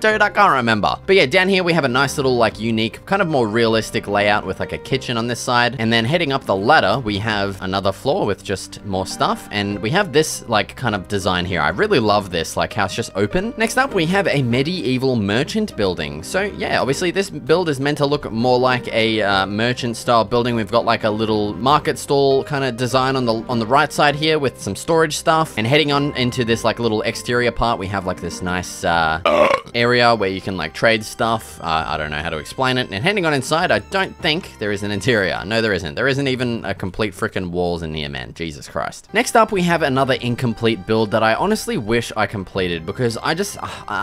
Dude, I can't remember. But yeah, down here we have a nice little, like, unique, kind of more realistic layout with like a kitchen on this side. And then heading up the ladder, we have another floor with just more stuff. And we have this, like, kind of design here. I really love this, like, how it's just open. Next up, we have a medieval merchant building. So yeah, obviously this build is meant to look more like a merchant style building. We've got like a little market stall kind of design on the right side here with some storage stuff. And heading on into this, like, little exterior part, we have like this nice area where you can, like, trade stuff. I don't know how to explain it. And heading on inside, I don't think there is an interior. No, there isn't. There isn't even a complete freaking walls in here, man. Jesus Christ. Next up, we have another incomplete build that I honestly wish I completed, because I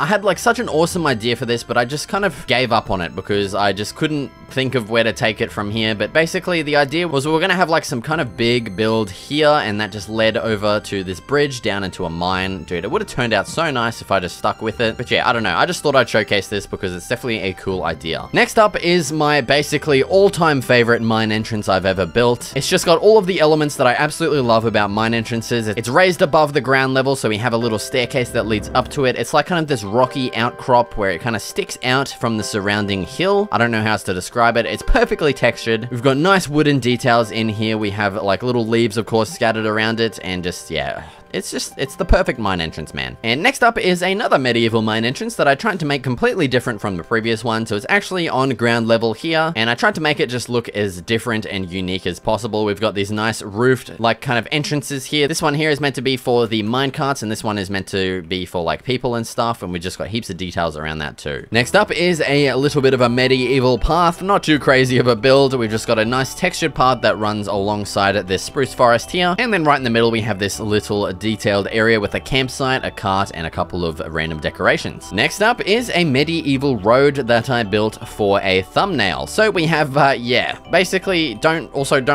had, like, such an awesome idea for this, but I just kind of gave up on it because I just couldn't think of where to take it from here. But basically the idea was we were gonna have like some kind of big build here, and that just led over to this bridge down into a mine. Dude, it would have turned out so nice if I just stuck with it. But yeah, I don't know. I just thought I'd showcase this because it's definitely a cool idea. Next up is my basically all-time favorite mine entrance I've ever built. It's just got all of the elements that I absolutely love about mine entrances. It's raised above the ground level, so we have a little staircase that leads up to it. It's like kind of this rocky outcrop where it kind of sticks out from the surrounding hill. I don't know how else to describe it. It's perfectly textured. We've got nice wooden details in here. We have, like, little leaves, of course, scattered around it, and just, yeah, It's the perfect mine entrance, man. And next up is another medieval mine entrance that I tried to make completely different from the previous one. So it's actually on ground level here, and I tried to make it just look as different and unique as possible. We've got these nice roofed like kind of entrances here. This one here is meant to be for the mine carts, and this one is meant to be for like people and stuff, and we just got heaps of details around that too. Next up is a little bit of a medieval path. Not too crazy of a build. We've just got a nice textured path that runs alongside this spruce forest here, and then right in the middle we have this little detailed area with a campsite, a cart, and a couple of random decorations. Next up is a medieval road that I built for a thumbnail. So we have, basically don't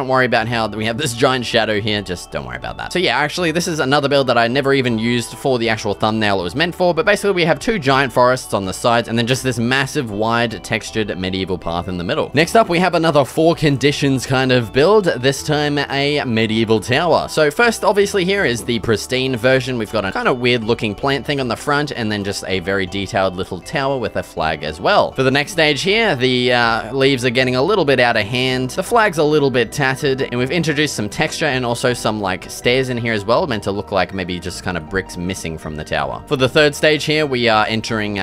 worry about how we have this giant shadow here. Just don't worry about that. So yeah, actually this is another build that I never even used for the actual thumbnail it was meant for, but basically we have two giant forests on the sides and then just this massive wide textured medieval path in the middle. Next up we have another four conditions kind of build, this time a medieval tower. So first obviously here is the pristine version. We've got a kind of weird looking plant thing on the front and then just a very detailed little tower with a flag as well. For the next stage here, the leaves are getting a little bit out of hand, the flag's a little bit tattered, and we've introduced some texture and also some like stairs in here as well, meant to look like maybe just kind of bricks missing from the tower. For the third stage here, we are entering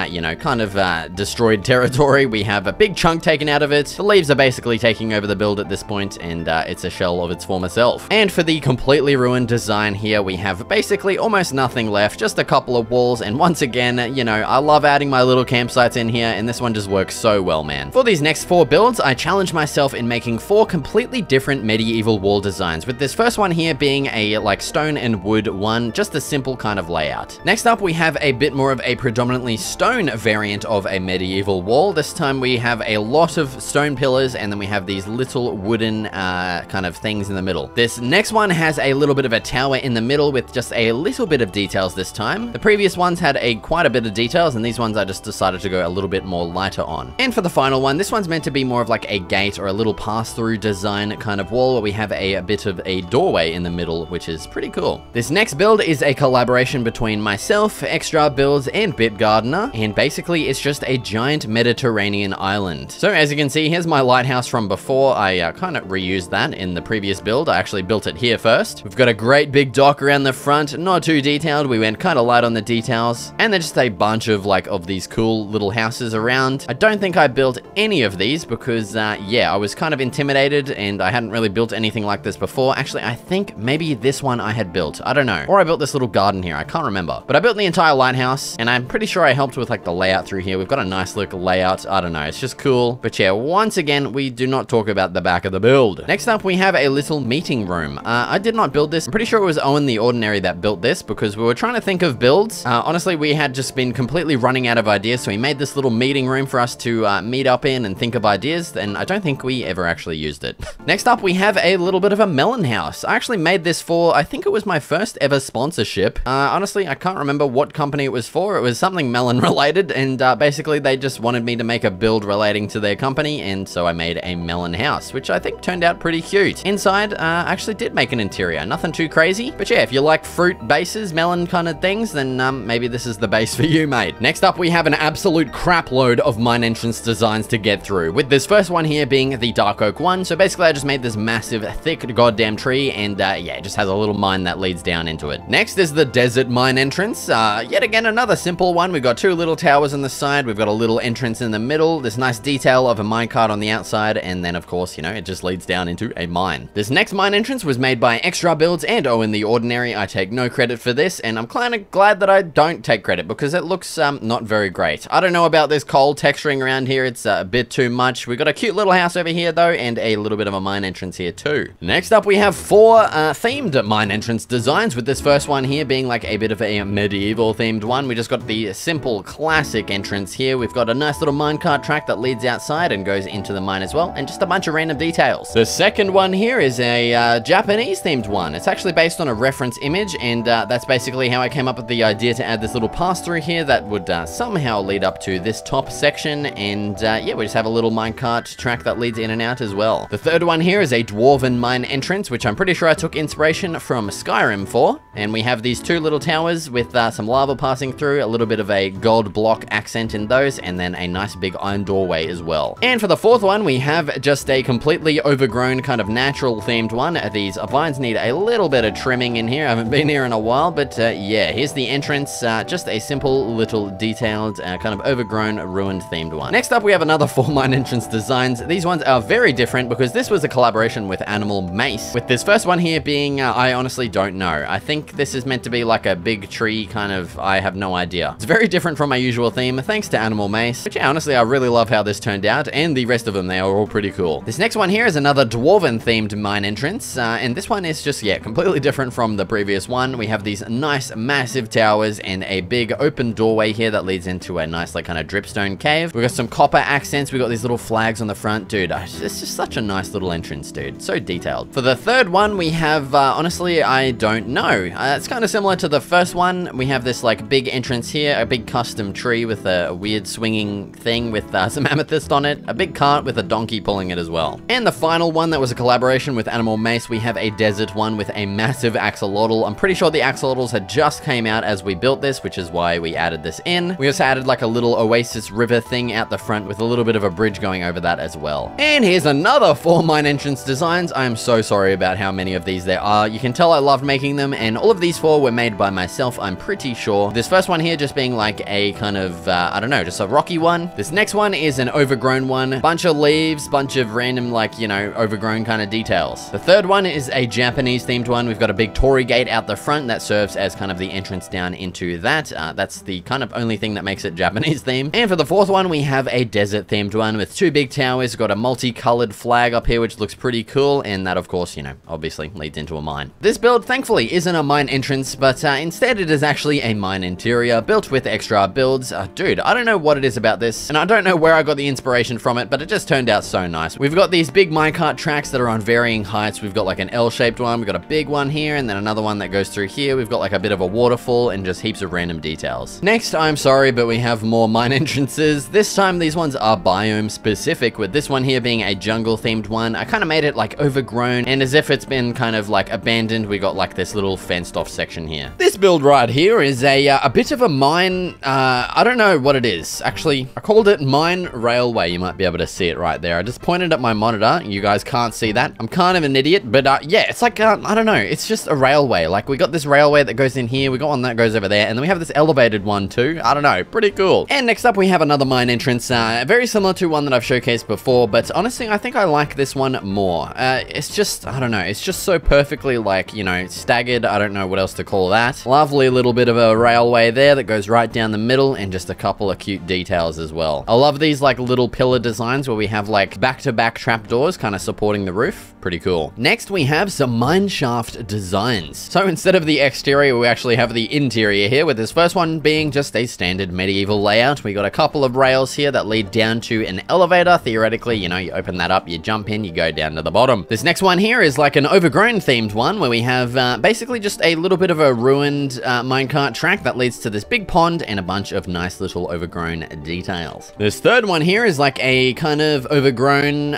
destroyed territory. We have a big chunk taken out of it. The leaves are basically taking over the build at this point, and it's a shell of its former self. And for the completely ruined design here, we have basically almost nothing left, just a couple of walls, and once again, you know, I love adding my little campsites in here, and this one just works so well, man. For these next four builds, I challenged myself in making four completely different medieval wall designs, with this first one here being a like stone and wood one, just a simple kind of layout. Next up, we have a bit more of a predominantly stone variant of a medieval wall. This time we have a lot of stone pillars, and then we have these little wooden kind of things in the middle. This next one has a little bit of a tower in the middle with just a little bit of details this time. The previous ones had quite a bit of details, and these ones I just decided to go a little bit more lighter on. And for the final one, this one's meant to be more of like a gate or a little pass-through design kind of wall where we have a bit of a doorway in the middle, which is pretty cool. This next build is a collaboration between myself, Extra Builds, and Bitgardener, and basically it's just a giant Mediterranean island. So as you can see, here's my lighthouse from before. I kind of reused that in the previous build. I actually built it here first. We've got a great big dock around the front, not too detailed. We went kind of light on the details, and there's just a bunch of these cool little houses around. I don't think I built any of these because I was kind of intimidated and I hadn't really built anything like this before. Actually, I think maybe this one I had built, I don't know, or I built this little garden here, I can't remember, but I built the entire lighthouse, and I'm pretty sure I helped with like the layout through here. We've got a nice look layout, I don't know, it's just cool. But yeah, once again, we do not talk about the back of the build. Next up, we have a little meeting room. I did not build this. I'm pretty sure it was Owen the Ordinary that built this because we were trying to think of builds. Honestly, we had just been completely running out of ideas, so he made this little meeting room for us to meet up in and think of ideas, and I don't think we ever actually used it. Next up, we have a little bit of a melon house. I actually made this for, I think it was my first ever sponsorship. Honestly, I can't remember what company it was for. It was something melon related, and basically they just wanted me to make a build relating to their company, and so I made a melon house, which I think turned out pretty cute. Inside, I actually did make an interior, nothing too crazy, but yeah, if you like fruit bases, melon kind of things, then maybe this is the base for you, mate. Next up, we have an absolute crap load of mine entrance designs to get through, with this first one here being the dark oak one. So basically I just made this massive thick goddamn tree, and yeah, it just has a little mine that leads down into it. Next is the desert mine entrance, yet again another simple one. We've got two little towers on the side, we've got a little entrance in the middle, this nice detail of a minecart on the outside, and then of course, you know, it just leads down into a mine. This next mine entrance was made by Extra Builds and Owen the Ordinary. I take no credit for this, and I'm kind of glad that I don't take credit because it looks not very great. I don't know about this coal texturing around here, it's a bit too much. We've got a cute little house over here though, and a little bit of a mine entrance here too. Next up, we have four themed mine entrance designs, with this first one here being like a bit of a medieval themed one. We just got the simple classic entrance here. We've got a nice little minecart track that leads outside and goes into the mine as well, and just a bunch of random details. The second one here is a Japanese themed one. It's actually based on a reference image, and that's basically how I came up with the idea to add this little pass through here that would somehow lead up to this top section, and yeah, we just have a little minecart track that leads in and out as well. The third one here is a dwarven mine entrance, which I'm pretty sure I took inspiration from Skyrim for, and we have these two little towers with some lava passing through, a little bit of a gold block accent in those, and then a nice big iron doorway as well. And for the fourth one, we have just a completely overgrown kind of natural themed one. These vines need a little bit of trimming in here. I haven't haven't been here in a while, but yeah, here's the entrance. Just a simple, little, detailed, kind of overgrown, ruined-themed one. Next up, we have another four mine entrance designs. These ones are very different because this was a collaboration with Animal Mace, with this first one here being, I honestly don't know. I think this is meant to be like a big tree kind of, I have no idea. It's very different from my usual theme, thanks to Animal Mace, which yeah, honestly, I really love how this turned out, and the rest of them, they are all pretty cool. This next one here is another dwarven-themed mine entrance, and this one is just, yeah, completely different from the previous one. We have these nice, massive towers and a big open doorway here that leads into a nice, like, kind of dripstone cave. We've got some copper accents. We've got these little flags on the front. Dude, it's just such a nice little entrance, dude. So detailed. For the third one, we have, honestly, I don't know. It's kind of similar to the first one. We have this, like, big entrance here, a big custom tree with a weird swinging thing with some amethyst on it, a big cart with a donkey pulling it as well. And the final one that was a collaboration with Animal Mace, we have a desert one with a massive axolotl. I'm pretty sure the axolotls had just came out as we built this, which is why we added this in. We also added like a little oasis river thing out the front with a little bit of a bridge going over that as well. And here's another four mine entrance designs. I am so sorry about how many of these there are. You can tell I loved making them, and all of these four were made by myself, I'm pretty sure. This first one here just being like a kind of, I don't know, just a rocky one. This next one is an overgrown one. Bunch of leaves, bunch of random like, you know, overgrown kind of details. The third one is a Japanese themed one. We've got a big torii gate out the front that serves as kind of the entrance down into that. That's the kind of only thing that makes it Japanese themed. And for the fourth one, we have a desert themed one with two big towers. Got a multicolored flag up here, which looks pretty cool. And that, of course, you know, obviously leads into a mine. This build, thankfully, isn't a mine entrance, but instead it is actually a mine interior built with Extra Builds. Dude, I don't know what it is about this, and I don't know where I got the inspiration from it, but it just turned out so nice. We've got these big minecart tracks that are on varying heights. We've got like an L-shaped one. We've got a big one here, and then another one that goes through here. We've got like a bit of a waterfall and just heaps of random details. Next, I'm sorry, but we have more mine entrances. This time, these ones are biome specific, with this one here being a jungle themed one. I kind of made it like overgrown and as if it's been kind of like abandoned. We got like this little fenced off section here. This build right here is a bit of a mine. I don't know what it is. Actually, I called it mine railway. You might be able to see it right there. I just pointed at my monitor. You guys can't see that. I'm kind of an idiot, but yeah, it's like, I don't know. It's just a railway. Like, we got this railway that goes in here. We got one that goes over there. And then we have this elevated one too. I don't know. Pretty cool. And next up, we have another mine entrance. Very similar to one that I've showcased before. But honestly, I think I like this one more. It's just, I don't know. It's just so perfectly, like, you know, staggered. I don't know what else to call that. Lovely little bit of a railway there that goes right down the middle. And just a couple of cute details as well. I love these, like, little pillar designs where we have, like, back-to-back trapdoors kind of supporting the roof. Pretty cool. Next, we have some mine shaft designs. So instead of the exterior, we actually have the interior here, with this first one being just a standard medieval layout. We got a couple of rails here that lead down to an elevator. Theoretically, you know, you open that up, you jump in, you go down to the bottom. This next one here is like an overgrown themed one where we have basically just a little bit of a ruined minecart track that leads to this big pond and a bunch of nice little overgrown details. This third one here is like a kind of overgrown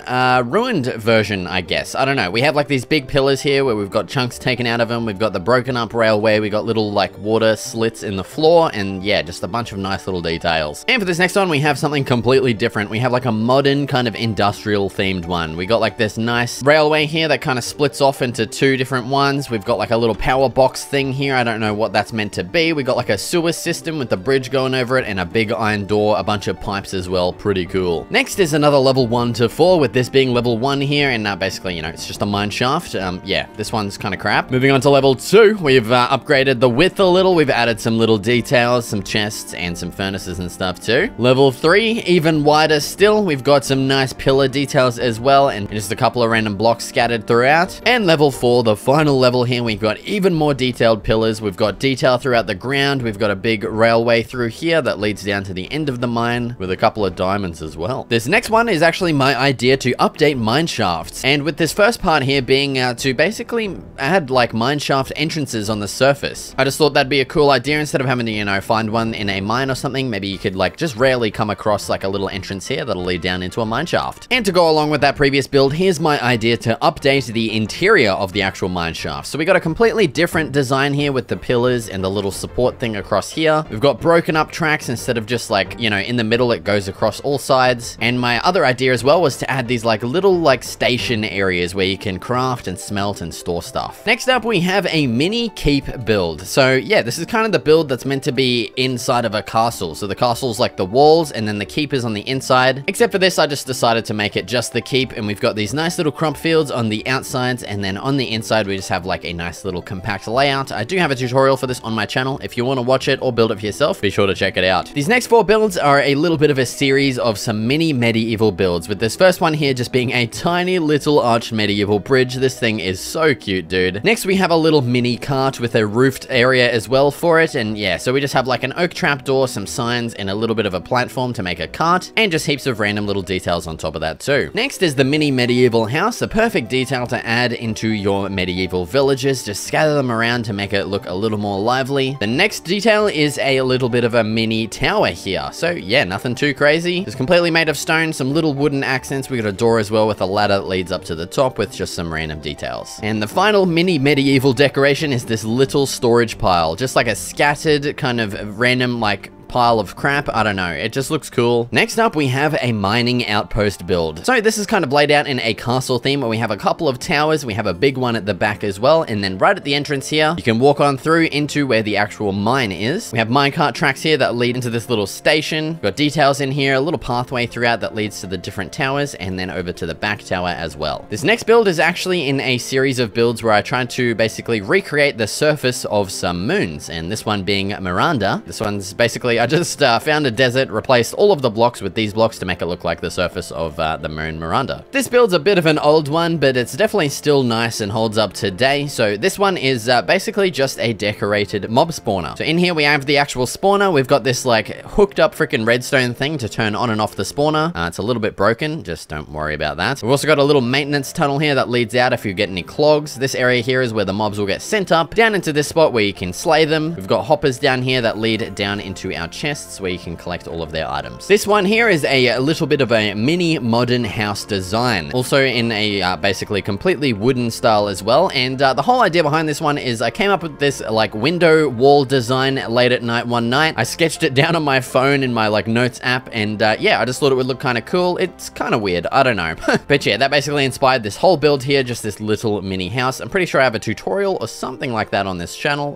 ruined version, I guess. I don't know. We have like these big pillars here where we've got chunks taken out of them. We've got the broken up railway. We got little like water slits in the floor, and yeah, just a bunch of nice little details. And for this next one, we have something completely different. We have like a modern kind of industrial themed one. We got like this nice railway here that kind of splits off into two different ones. We've got like a little power box thing here. I don't know what that's meant to be. We got like a sewer system with the bridge going over it and a big iron door, a bunch of pipes as well. Pretty cool. Next is another level 1 to 4, with this being level 1 here, and basically, you know, it's just a mine shaft. Yeah, this one's kind of crap. Moving on to level 2, we've upgraded the width a little. We've added some little details, some chests and some furnaces and stuff too. Level 3, even wider still. We've got some nice pillar details as well, and just a couple of random blocks scattered throughout. And level 4, the final level here, we've got even more detailed pillars. We've got detail throughout the ground. We've got a big railway through here that leads down to the end of the mine with a couple of diamonds as well. This next one is actually my idea to update mine shafts, and with this first part here being to basically add like mine shaft entrances on the surface. I just thought that'd be a cool idea instead of having to, you know, find one in a mine or something. Maybe you could like just rarely come across like a little entrance here that'll lead down into a mine shaft. And to go along with that previous build, here's my idea to update the interior of the actual mine shaft. So we got a completely different design here with the pillars and the little support thing across here. We've got broken up tracks instead of just like, you know, in the middle, it goes across all sides. And my other idea as well was to add these like little like station areas where you can craft and smelt and store stuff. Next up, we have a mini keep build. So yeah, this is kind of the build that's meant to be inside of a castle. So the castle's like the walls and then the keep is on the inside. Except for this, I just decided to make it just the keep, and we've got these nice little crop fields on the outsides, and then on the inside we just have like a nice little compact layout. I do have a tutorial for this on my channel. If you want to watch it or build it for yourself, be sure to check it out. These next four builds are a little bit of a series of some mini medieval builds, with this first one here just being a tiny little arched medieval bridge. This thing is so cute, dude. Next we have a little mini cart with a roofed area as well for it, and yeah, so we just have like an oak trapdoor, some signs, and a little bit of a platform to make a cart, and just heaps of random little details on top of that too. Next is the mini medieval house, the perfect detail to add into your medieval villages. Just scatter them around to make it look a little more lively. The next detail is a little bit of a mini tower here. So yeah, nothing too crazy. It's completely made of stone, some little wooden accents. We got a door as well with a ladder that leads up to the top with just some random details. And the final mini medieval decoration is this little storage pile, just like a scattered kind of random like pile of crap. I don't know. It just looks cool. Next up, we have a mining outpost build. So this is kind of laid out in a castle theme where we have a couple of towers. We have a big one at the back as well. And then right at the entrance here, you can walk on through into where the actual mine is. We have minecart tracks here that lead into this little station. We've got details in here, a little pathway throughout that leads to the different towers and then over to the back tower as well. This next build is actually in a series of builds where I tried to basically recreate the surface of some moons. And this one being Miranda. This one's basically, I just found a desert, replaced all of the blocks with these blocks to make it look like the surface of the moon Miranda. This build's a bit of an old one, but it's definitely still nice and holds up today. So this one is basically just a decorated mob spawner. So in here we have the actual spawner. We've got this like hooked up freaking redstone thing to turn on and off the spawner. It's a little bit broken, just don't worry about that. We've also got a little maintenance tunnel here that leads out if you get any clogs. This area here is where the mobs will get sent up, down into this spot where you can slay them. We've got hoppers down here that lead down into our chests where you can collect all of their items. This one here is a little bit of a mini modern house design, also in a basically completely wooden style as well. And the whole idea behind this one is I came up with this like window wall design late at night one night. I sketched it down on my phone in my like notes app, and yeah, I just thought it would look kind of cool. It's kind of weird, I don't know. But yeah, that basically inspired this whole build here, just this little mini house. I'm pretty sure I have a tutorial or something like that on this channel.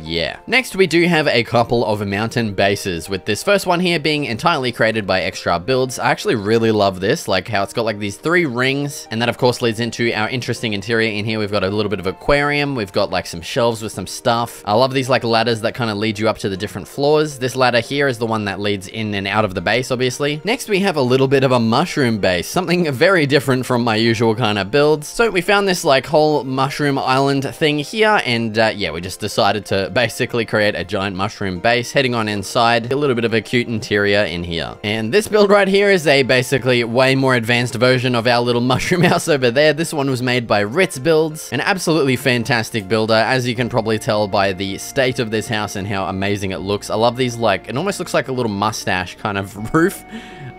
Yeah. Next we do have a couple of mountain based with this first one here being entirely created by Extra Builds. I actually really love this, like how it's got like these three rings, and that of course leads into our interesting interior. In here we've got a little bit of aquarium, we've got like some shelves with some stuff. I love these like ladders that kind of lead you up to the different floors. This ladder here is the one that leads in and out of the base, obviously. Next we have a little bit of a mushroom base, something very different from my usual kind of builds. So we found this like whole mushroom island thing here, and yeah, we just decided to basically create a giant mushroom base heading on inside. A little bit of a cute interior in here. And this build right here is a basically way more advanced version of our little mushroom house over there. This one was made by Ritz Builds, an absolutely fantastic builder, as you can probably tell by the state of this house and how amazing it looks. I love these, like, it almost looks like a little mustache kind of roof.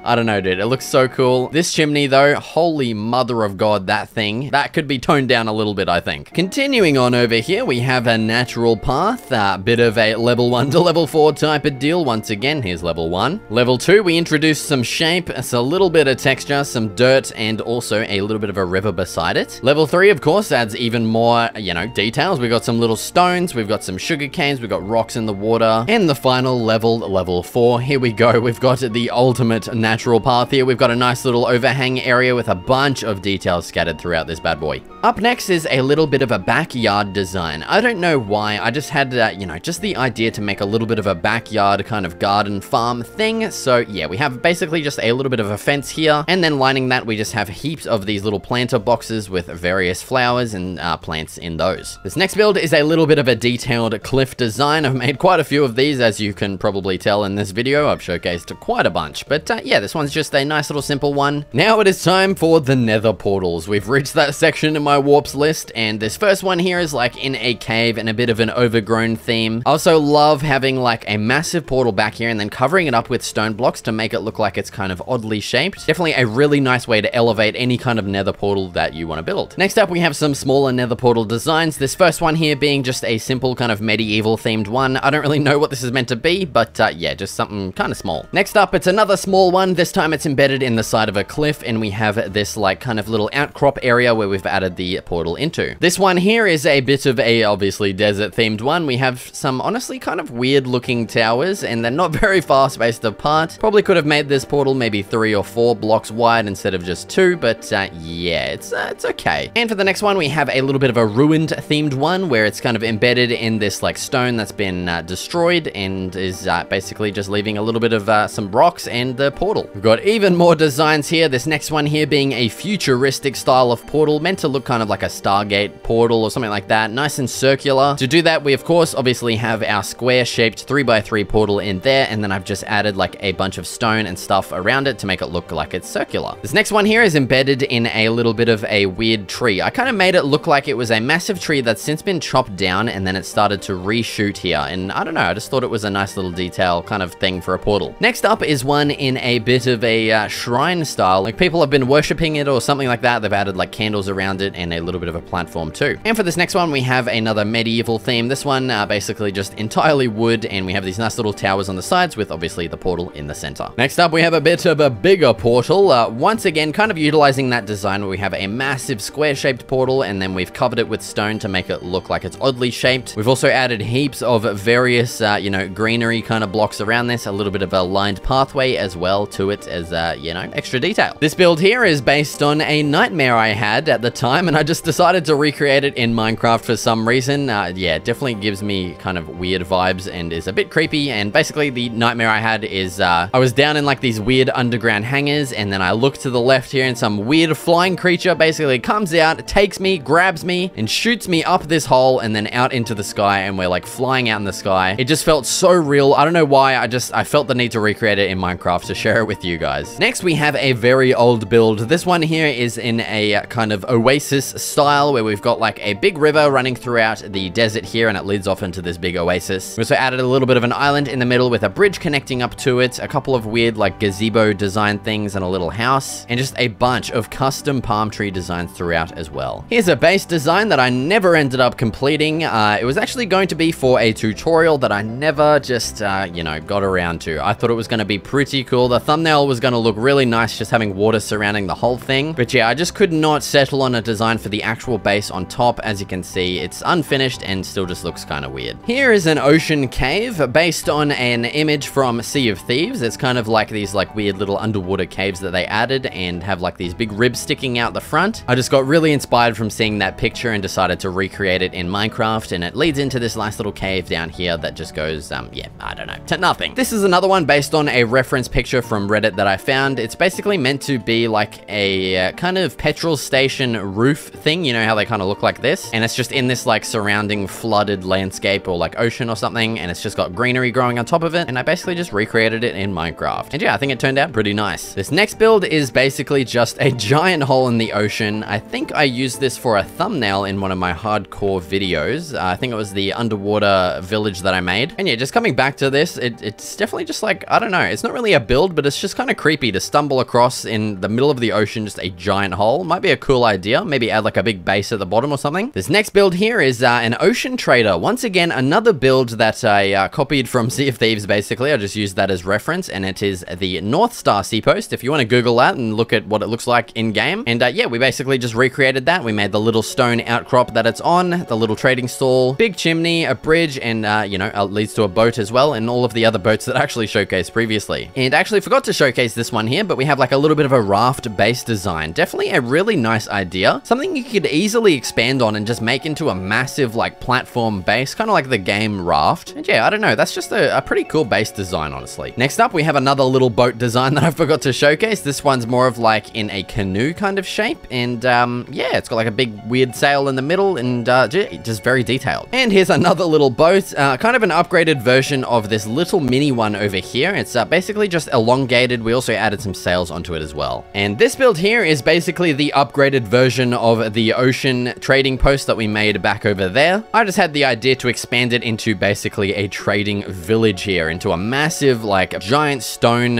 I don't know, dude. It looks so cool. This chimney, though, holy mother of God, that thing. That could be toned down a little bit, I think. Continuing on over here, we have a natural path. A bit of a level 1 to level 4 type of deal. Once again, here's level 1. Level 2, we introduced some shape. It's a little bit of texture, some dirt, and also a little bit of a river beside it. Level 3, of course, adds even more, you know, details. We've got some little stones. We've got some sugar canes. We've got rocks in the water. And the final level, level 4. Here we go. We've got the ultimate natural path here. We've got a nice little overhang area with a bunch of details scattered throughout this bad boy. Up next is a little bit of a backyard design. I don't know why, I just had, you know, just the idea to make a little bit of a backyard kind of garden farm thing. So yeah, we have basically just a little bit of a fence here, and then lining that we just have heaps of these little planter boxes with various flowers and plants in those. This next build is a little bit of a detailed cliff design. I've made quite a few of these, as you can probably tell in this video. I've showcased quite a bunch, but yeah, this one's just a nice little simple one. Now it is time for the nether portals. We've reached that section in my warps list, and this first one here is like in a cave and a bit of an overgrown theme. I also love having like a massive portal back here and then covering it up with stone blocks to make it look like it's kind of oddly shaped. Definitely a really nice way to elevate any kind of nether portal that you want to build. Next up, we have some smaller nether portal designs. This first one here being just a simple kind of medieval themed one. I don't really know what this is meant to be, but yeah, just something kind of small. Next up, it's another small one. This time it's embedded in the side of a cliff, and we have this like kind of little outcrop area where we've added the portal into. This one here is a bit of a obviously desert themed one. We have some honestly kind of weird looking towers, and they're not very far spaced apart. Probably could have made this portal maybe 3 or 4 blocks wide instead of just 2, but yeah, it's okay. And for the next one, we have a little bit of a ruined themed one where it's kind of embedded in this like stone that's been destroyed and is basically just leaving a little bit of some rocks and the portal. We've got even more designs here. This next one here being a futuristic style of portal meant to look kind of like a Stargate portal or something like that. Nice and circular. To do that, we of course obviously have our square shaped 3x3 portal in there, and then I've just added like a bunch of stone and stuff around it to make it look like it's circular. This next one here is embedded in a little bit of a weird tree. I kind of made it look like it was a massive tree that's since been chopped down, and then it started to reshoot here, and I don't know, I just thought it was a nice little detail kind of thing for a portal. Next up is one in a bit of a shrine style, like people have been worshipping it or something like that. They've added like candles around it and a little bit of a platform too. And for this next one, we have another medieval theme. This one basically just entirely wood, and we have these nice little towers on the sides with obviously the portal in the center. Next up, we have a bit of a bigger portal. Once again, kind of utilizing that design where we have a massive square shaped portal, and then we've covered it with stone to make it look like it's oddly shaped. We've also added heaps of various, you know, greenery kind of blocks around this, a little bit of a lined pathway as well to it as, you know, extra detail. This build here is based on a nightmare I had at the time, and I just decided to recreate it in Minecraft for some reason. Yeah, it definitely gives me kind of weird vibes and is a bit creepy. And basically the nightmare I had is I was down in like these weird underground hangars, and then I look to the left here and some weird flying creature basically comes out, takes me, grabs me, and shoots me up this hole and then out into the sky, and we're like flying out in the sky. It just felt so real. I don't know why, I felt the need to recreate it in Minecraft to share it with you guys. Next, we have a very old build. This one here is in a kind of oasis style where we've got like a big river running throughout the desert here, and it leads off into this big oasis. We also added a little bit of an island in the middle with a bridge connecting up to it, a couple of weird like gazebo design things and a little house, and just a bunch of custom palm tree designs throughout as well. Here's a base design that I never ended up completing. It was actually going to be for a tutorial that I never just, you know, got around to. I thought it was going to be pretty cool. The thumbnail was going to look really nice just having water surrounding the whole thing. But yeah, I just could not settle on a design for the actual base on top. As you can see, it's unfinished and still just looks kind of weird. Here is an ocean cave based on an image from Sea of Thieves. It's kind of like these like weird little underwater caves that they added and have like these big ribs sticking out the front. I just got really inspired from seeing that picture and decided to recreate it in Minecraft, and it leads into this nice little cave down here that just goes, yeah, I don't know, to nothing. This is another one based on a reference picture from Reddit that I found. It's basically meant to be like a kind of petrol station roof thing, you know how they kind of look like this, and it's just in this like surrounding flooded landscape or like ocean or something, and it's just got greenery growing on top of it, and I basically just recreated it in Minecraft, and yeah, I think it turned out pretty nice. This next build is basically just a giant hole in the ocean. I think I used this for a thumbnail in one of my hardcore videos. I think it was the underwater village that I made, and yeah, just coming back to this, it's definitely just like, I don't know, it's not really a build, but it's just kind of creepy to stumble across in the middle of the ocean just a giant hole. Might be a cool idea, maybe add like a big base at the bottom or something. This next build here is an ocean trader. Once again, another build that I copied from Sea of Thieves. Basically I just used that as reference, and it is the North Star seapost if you want to Google that and look at what it looks like in game. And yeah, we basically just recreated that. We made the little stone outcrop that it's on, the little trading stall, big chimney, a bridge, and you know, it leads to a boat as well, and all of the other boats that I actually showcased previously. And actually forgot to showcase this one here, but we have like a little bit of a raft base design. Definitely a really nice idea, something you could easily expand on and just make into a massive like platform base, kind of like the game Raft. And yeah, I don't know, that's just a pretty cool base design, honestly. Next up, we have another little boat design that I forgot to showcase. This one's more of like in a canoe kind of shape, and yeah, it's got like a big weird sail in the middle, and just very detailed. And here's another little boat, kind of an upgraded version of this little mini one over here. It's basically just elongated. We also added some sails onto it as well. And this build here is basically the upgraded version of the ocean trading post that we made back over there. I just had the idea to expand it into basically a trading village village here into a massive, like, giant stone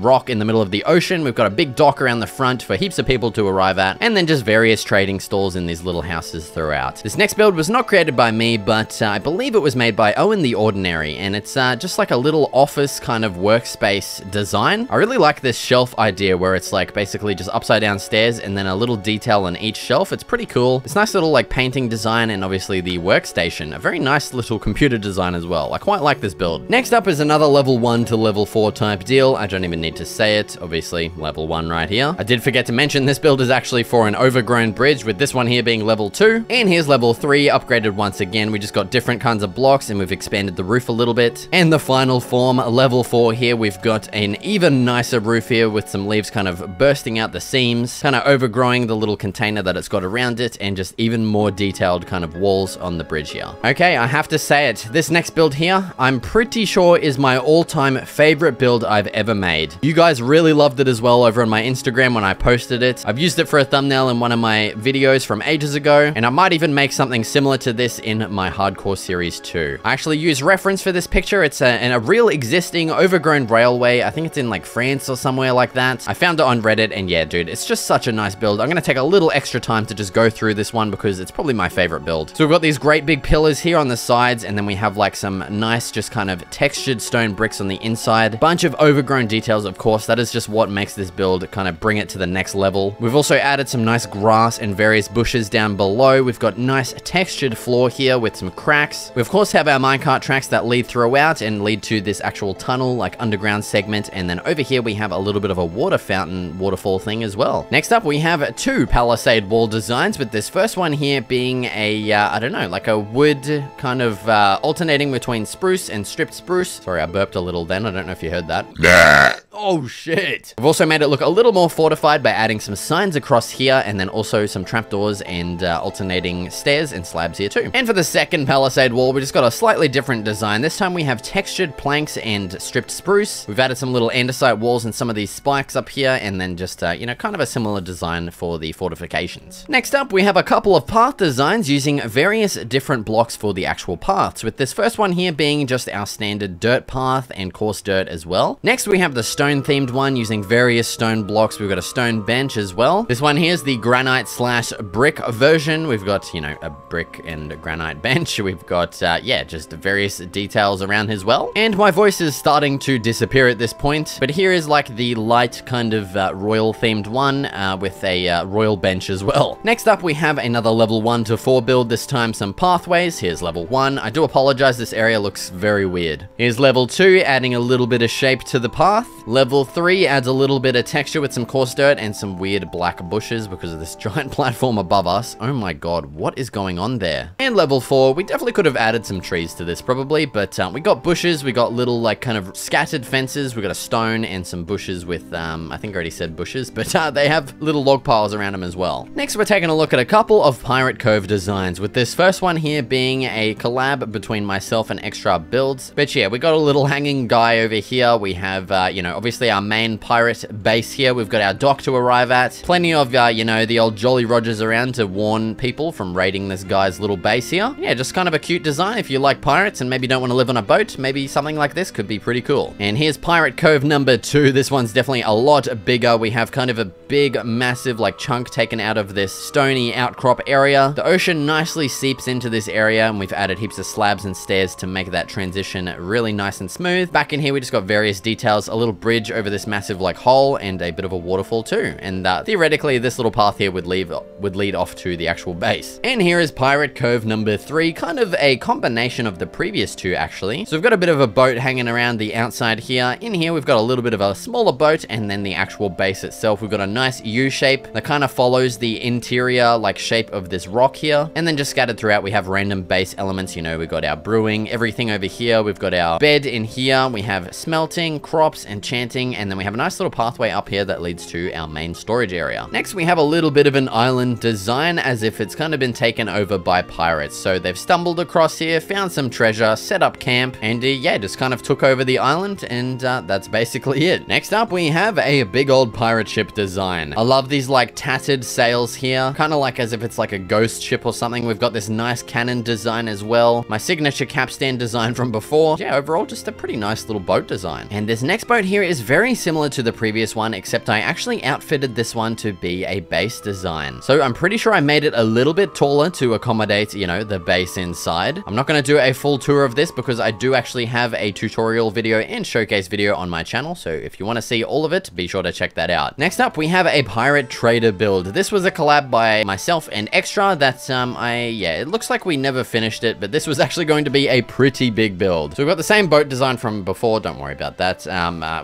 rock in the middle of the ocean. We've got a big dock around the front for heaps of people to arrive at, and then just various trading stalls in these little houses throughout. This next build was not created by me, but I believe it was made by Owen the Ordinary, and it's just like a little office kind of workspace design. I really like this shelf idea where it's like basically just upside down stairs and then a little detail on each shelf. It's pretty cool. It's nice little like painting design, and obviously the workstation, a very nice little computer design as well. I quite like this build. Next up is another level 1 to level 4 type deal. I don't even need to say it, obviously level 1 right here. I did forget to mention this build is actually for an overgrown bridge, with this one here being level 2. And here's level 3 upgraded once again. We just got different kinds of blocks and we've expanded the roof a little bit. And the final form, level 4 here, we've got an even nicer roof here with some leaves kind of bursting out the seams, kind of overgrowing the little container that it's got around it, and just even more detailed kind of walls on the bridge here. Okay, I have to say it. This next build here, I'm pretty sure is my all-time favorite build I've ever made. You guys really loved it as well over on my Instagram when I posted it. I've used it for a thumbnail in one of my videos from ages ago, and I might even make something similar to this in my hardcore series too. I actually use reference for this picture. It's a real existing overgrown railway. I think it's in like France or somewhere like that. I found it on Reddit, and yeah, dude, it's just such a nice build. I'm gonna take a little extra time to just go through this one because it's probably my favorite build. So we've got these great big pillars here on the sides, and then we have like some nice just kind of textured stone bricks on the inside. Bunch of overgrown details, of course. That is just what makes this build kind of bring it to the next level. We've also added some nice grass and various bushes down below. We've got nice textured floor here with some cracks. We of course have our minecart tracks that lead throughout and lead to this actual tunnel, like underground segment. And then over here we have a little bit of a water fountain waterfall thing as well. Next up we have two palisade wall designs, with this first one here being a, I don't know, like a wood kind of alternating between spruce and stripped spruce. Sorry, I burped a little then. I don't know if you heard that. Oh shit. I've also made it look a little more fortified by adding some signs across here, and then also some trapdoors and alternating stairs and slabs here too. And for the second palisade wall, we just got a slightly different design. This time we have textured planks and stripped spruce. We've added some little andesite walls and some of these spikes up here, and then just, you know, kind of a similar design for the fortifications. Next up, we have a couple of path designs using various different blocks for the actual paths, with this first one here being just our standard dirt path and coarse dirt as well. Next, we have the stone-themed one using various stone blocks. We've got a stone bench as well. This one here is the granite / brick version. We've got, you know, a brick and a granite bench. We've got, yeah, just various details around as well. And my voice is starting to disappear at this point, but here is like the light kind of royal-themed one with a royal bench as well. Next up, we have another level 1 to 4 build, this time some pathways. Here's level 1. I do apologize, this area looks very weird. Here's level 2, adding a little bit of shape to the path. Level 3 adds a little bit of texture with some coarse dirt and some weird black bushes because of this giant platform above us. Oh my god, what is going on there? And level 4, we definitely could have added some trees to this probably, but we got bushes, we got little like kind of scattered fences, we got a stone and some bushes with, I think I already said bushes, but they have little log piles around them as well. Next, we're taking a look at a couple of Pirate Cove designs, with this first one here being a collab between myself and Extra Builds. But yeah, we got a little hanging guy over here. We have, you know, obviously our main pirate base here. We've got our dock to arrive at. Plenty of, you know, the old Jolly Rogers around to warn people from raiding this guy's little base here. Yeah, just kind of a cute design. If you like pirates and maybe don't want to live on a boat, maybe something like this could be pretty cool. And here's Pirate Cove number 2. This one's definitely a lot bigger. We have kind of a big, massive, like, chunk taken out of this stony outcrop area. The ocean nicely seeps into this area, and we've added heaps of slabs and stairs to make that transition really nice and smooth. Back in here, we just got various details, a little bridge over this massive, like, hole, and a bit of a waterfall too. And theoretically, this little path here would lead off to the actual base. And here is Pirate Cove number 3, kind of a combination of the previous two, actually. So we've got a bit of a boat hanging around the outside here. In here, we've got a little bit of a smaller boat, and then the actual base itself. We've got a nice U shape that kind of follows the interior, like, shape of this rock here. And then just scattered throughout, we have random base elements. You know, we've got our brewing, everything over here. We've got our bed in here. We have smelting, crops, and enchantment planting, and then we have a nice little pathway up here that leads to our main storage area. Next, we have a little bit of an island design, as if it's kind of been taken over by pirates. So they've stumbled across here, found some treasure, set up camp, and yeah, just kind of took over the island, and that's basically it. Next up, we have a big old pirate ship design. I love these like tattered sails here, kind of like as if it's like a ghost ship or something. We've got this nice cannon design as well, my signature capstan design from before. Yeah, overall just a pretty nice little boat design. And this next boat here is very similar to the previous one, except I actually outfitted this one to be a base design. So I'm pretty sure I made it a little bit taller to accommodate, you know, the base inside. I'm not going to do a full tour of this because I do actually have a tutorial video and showcase video on my channel, so if you want to see all of it, be sure to check that out. Next up, we have a pirate trader build. This was a collab by myself and Extra that it looks like we never finished it, but this was actually going to be a pretty big build. So we've got the same boat design from before, don't worry about that.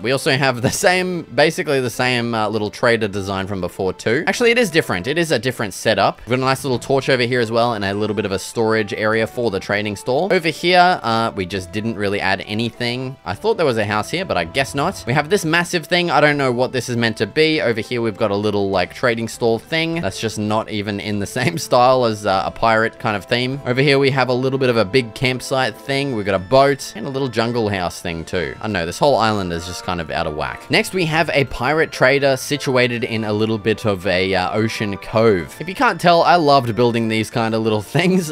We also have the same, basically the same little trader design from before too. Actually, it is different. It is a different setup. We've got a nice little torch over here as well, and a little bit of a storage area for the trading store. Over here, we just didn't really add anything. I thought there was a house here, but I guess not. We have this massive thing. I don't know what this is meant to be. Over here, we've got a little like trading store thing. That's just not even in the same style as a pirate kind of theme. Over here, we have a little bit of a big campsite thing. We've got a boat and a little jungle house thing too. I don't know, this whole island is just kind of out of whack. Next, we have a pirate trader situated in a little bit of a ocean cove. If you can't tell, I loved building these kind of little things.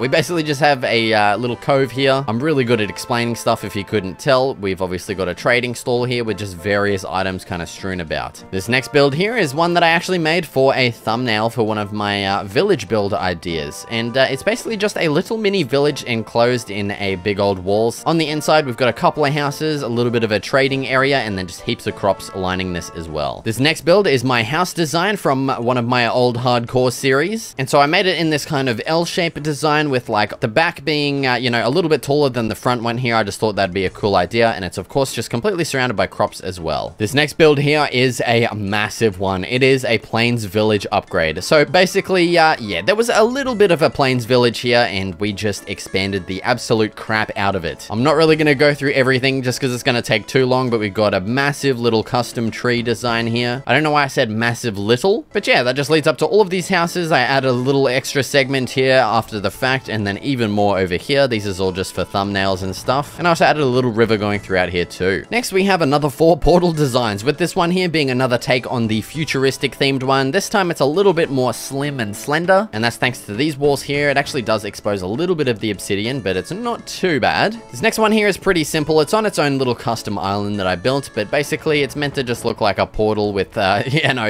We basically just have a little cove here. I'm really good at explaining stuff if you couldn't tell. We've obviously got a trading stall here with just various items kind of strewn about. This next build here is one that I actually made for a thumbnail for one of my village build ideas. And it's basically just a little mini village enclosed in a big old walls. On the inside, we've got a couple of houses, a little bit of a trading area, and then just heaps of crops lining this as well. This next build is my house design from one of my old hardcore series. And so I made it in this kind of L-shaped design with like the back being, a little bit taller than the front one here. I just thought that'd be a cool idea. And it's of course just completely surrounded by crops as well. This next build here is a massive one. It is a plains village upgrade. So basically, there was a little bit of a plains village here and we just expanded the absolute crap out of it. I'm not really going to go through everything just because it's going to take too long, but we've got a massive little custom tree design here. I don't know why I said massive little, but yeah, that just leads up to all of these houses. I add a little extra segment here after the fact, and then even more over here. These is all just for thumbnails and stuff. And I also added a little river going throughout here too. Next, we have another 4 portal designs, with this one here being another take on the futuristic themed one. This time it's a little bit more slim and slender, and that's thanks to these walls here. It actually does expose a little bit of the obsidian, but it's not too bad. This next one here is pretty simple. It's on its own little custom island that I built, but basically it's meant to just look like a portal with,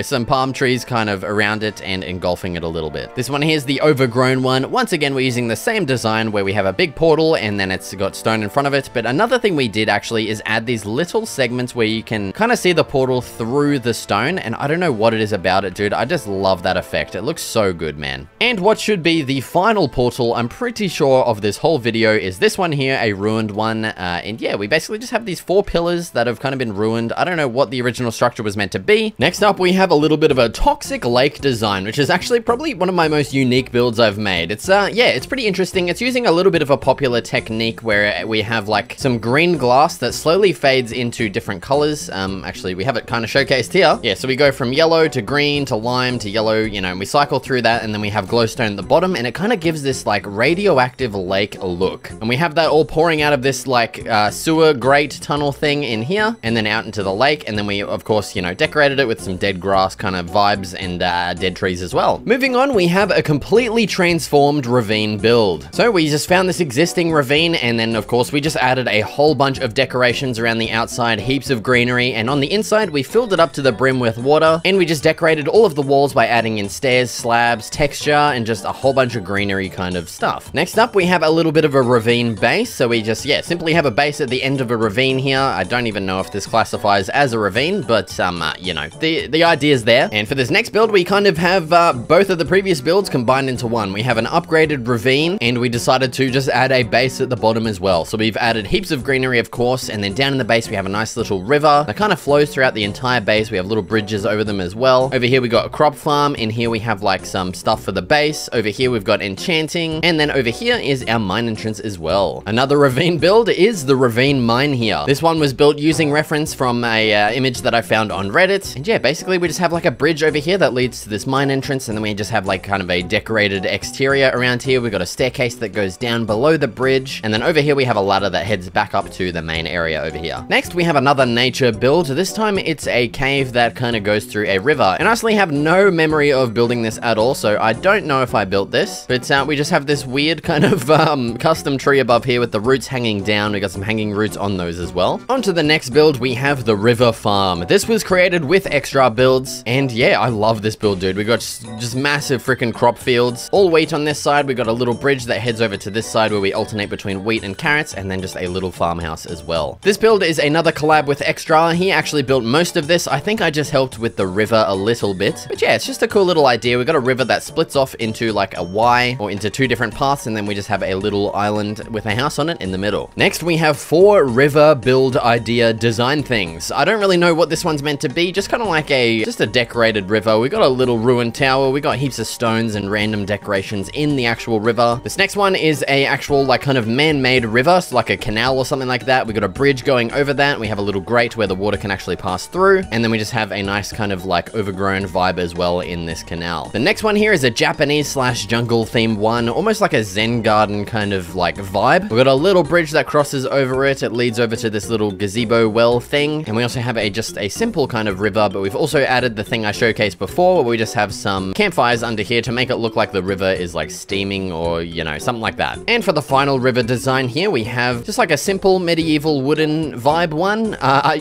some palm trees kind of around it and engulfing it a little bit. This one here is the overgrown one. Once again, we're using the same design where we have a big portal and then it's got stone in front of it. But another thing we did actually is add these little segments where you can kind of see the portal through the stone. And I don't know what it is about it, dude. I just love that effect. It looks so good, man. And what should be the final portal, I'm pretty sure, of this whole video is this one here, a ruined one. We basically just have these 4 pillars that have kind of been ruined. I don't know what the original structure was meant to be. Next up, we have a little bit of a toxic lake design, which is actually probably one of my most unique builds I've made. It's, it's pretty interesting. It's using a little bit of a popular technique where we have like some green glass that slowly fades into different colors. Actually, we have it kind of showcased here. Yeah, so we go from yellow to green to lime to yellow, and we cycle through that, and then we have glowstone at the bottom, and it kind of gives this like radioactive lake look. And we have that all pouring out of this like sewer grate tunnel thing in here, and then out into the lake, and then we, of course, decorated it with some dead grass kind of vibes and dead trees as well. Moving on, we have a completely transformed ravine build. So we just found this existing ravine, and then of course we just added a whole bunch of decorations around the outside, heaps of greenery, and on the inside we filled it up to the brim with water, and we just decorated all of the walls by adding in stairs, slabs, texture, and just a whole bunch of greenery kind of stuff. Next up, we have a little bit of a ravine base. So we just, simply have a base at the end of a ravine here. I don't even know if this classifies as a ravine, but the idea is there. And for this next build, we kind of have both of the previous builds combined into one. We have an upgraded ravine, and we decided to just add a base at the bottom as well. So we've added heaps of greenery, of course, and then down in the base, we have a nice little river that kind of flows throughout the entire base. We have little bridges over them as well. Over here, we got a crop farm. In here, we have like some stuff for the base. Over here, we've got enchanting. And then over here is our mine entrance as well. Another ravine build is the ravine mine here. here. This one was built using reference from a image that I found on Reddit. And yeah, basically we just have like a bridge over here that leads to this mine entrance, and then we just have like kind of a decorated exterior around here. We've got a staircase that goes down below the bridge, and then over here we have a ladder that heads back up to the main area over here. Next, we have another nature build. This time it's a cave that kind of goes through a river, and I honestly have no memory of building this at all, so I don't know if I built this, but we just have this weird kind of custom tree above here with the roots hanging down. We got some hanging roots on those as well. On to the next build, we have the river farm. This was created with Extra Builds, and yeah, I love this build, dude. We got just massive freaking crop fields, all wheat on this side. We got a little bridge that heads over to this side where we alternate between wheat and carrots, and then just a little farmhouse as well. This build is another collab with Extra. He actually built most of this. I think I just helped with the river a little bit, but yeah, it's just a cool little idea. We got a river that splits off into like a Y or into two different paths, and then we just have a little island with a house on it in the middle. Next, we have 4 river build idea design things. I don't really know what this one's meant to be, just kind of like just a decorated river. We got a little ruined tower. We got heaps of stones and random decorations in the actual river. This next one is a actual like kind of man-made river, so like a canal or something like that. We got a bridge going over that. We have a little grate where the water can actually pass through, and then we just have a nice kind of like overgrown vibe as well in this canal. The next one here is a Japanese/jungle themed one, almost like a Zen garden kind of like vibe. We've got a little bridge that crosses over it. It leads over to this little gazebo well thing, and we also have just a simple kind of river, but we've also added the thing I showcased before where we just have some campfires under here to make it look like the river is like steaming or, you know, something like that. And for the final river design here, we have just like a simple medieval wooden vibe one.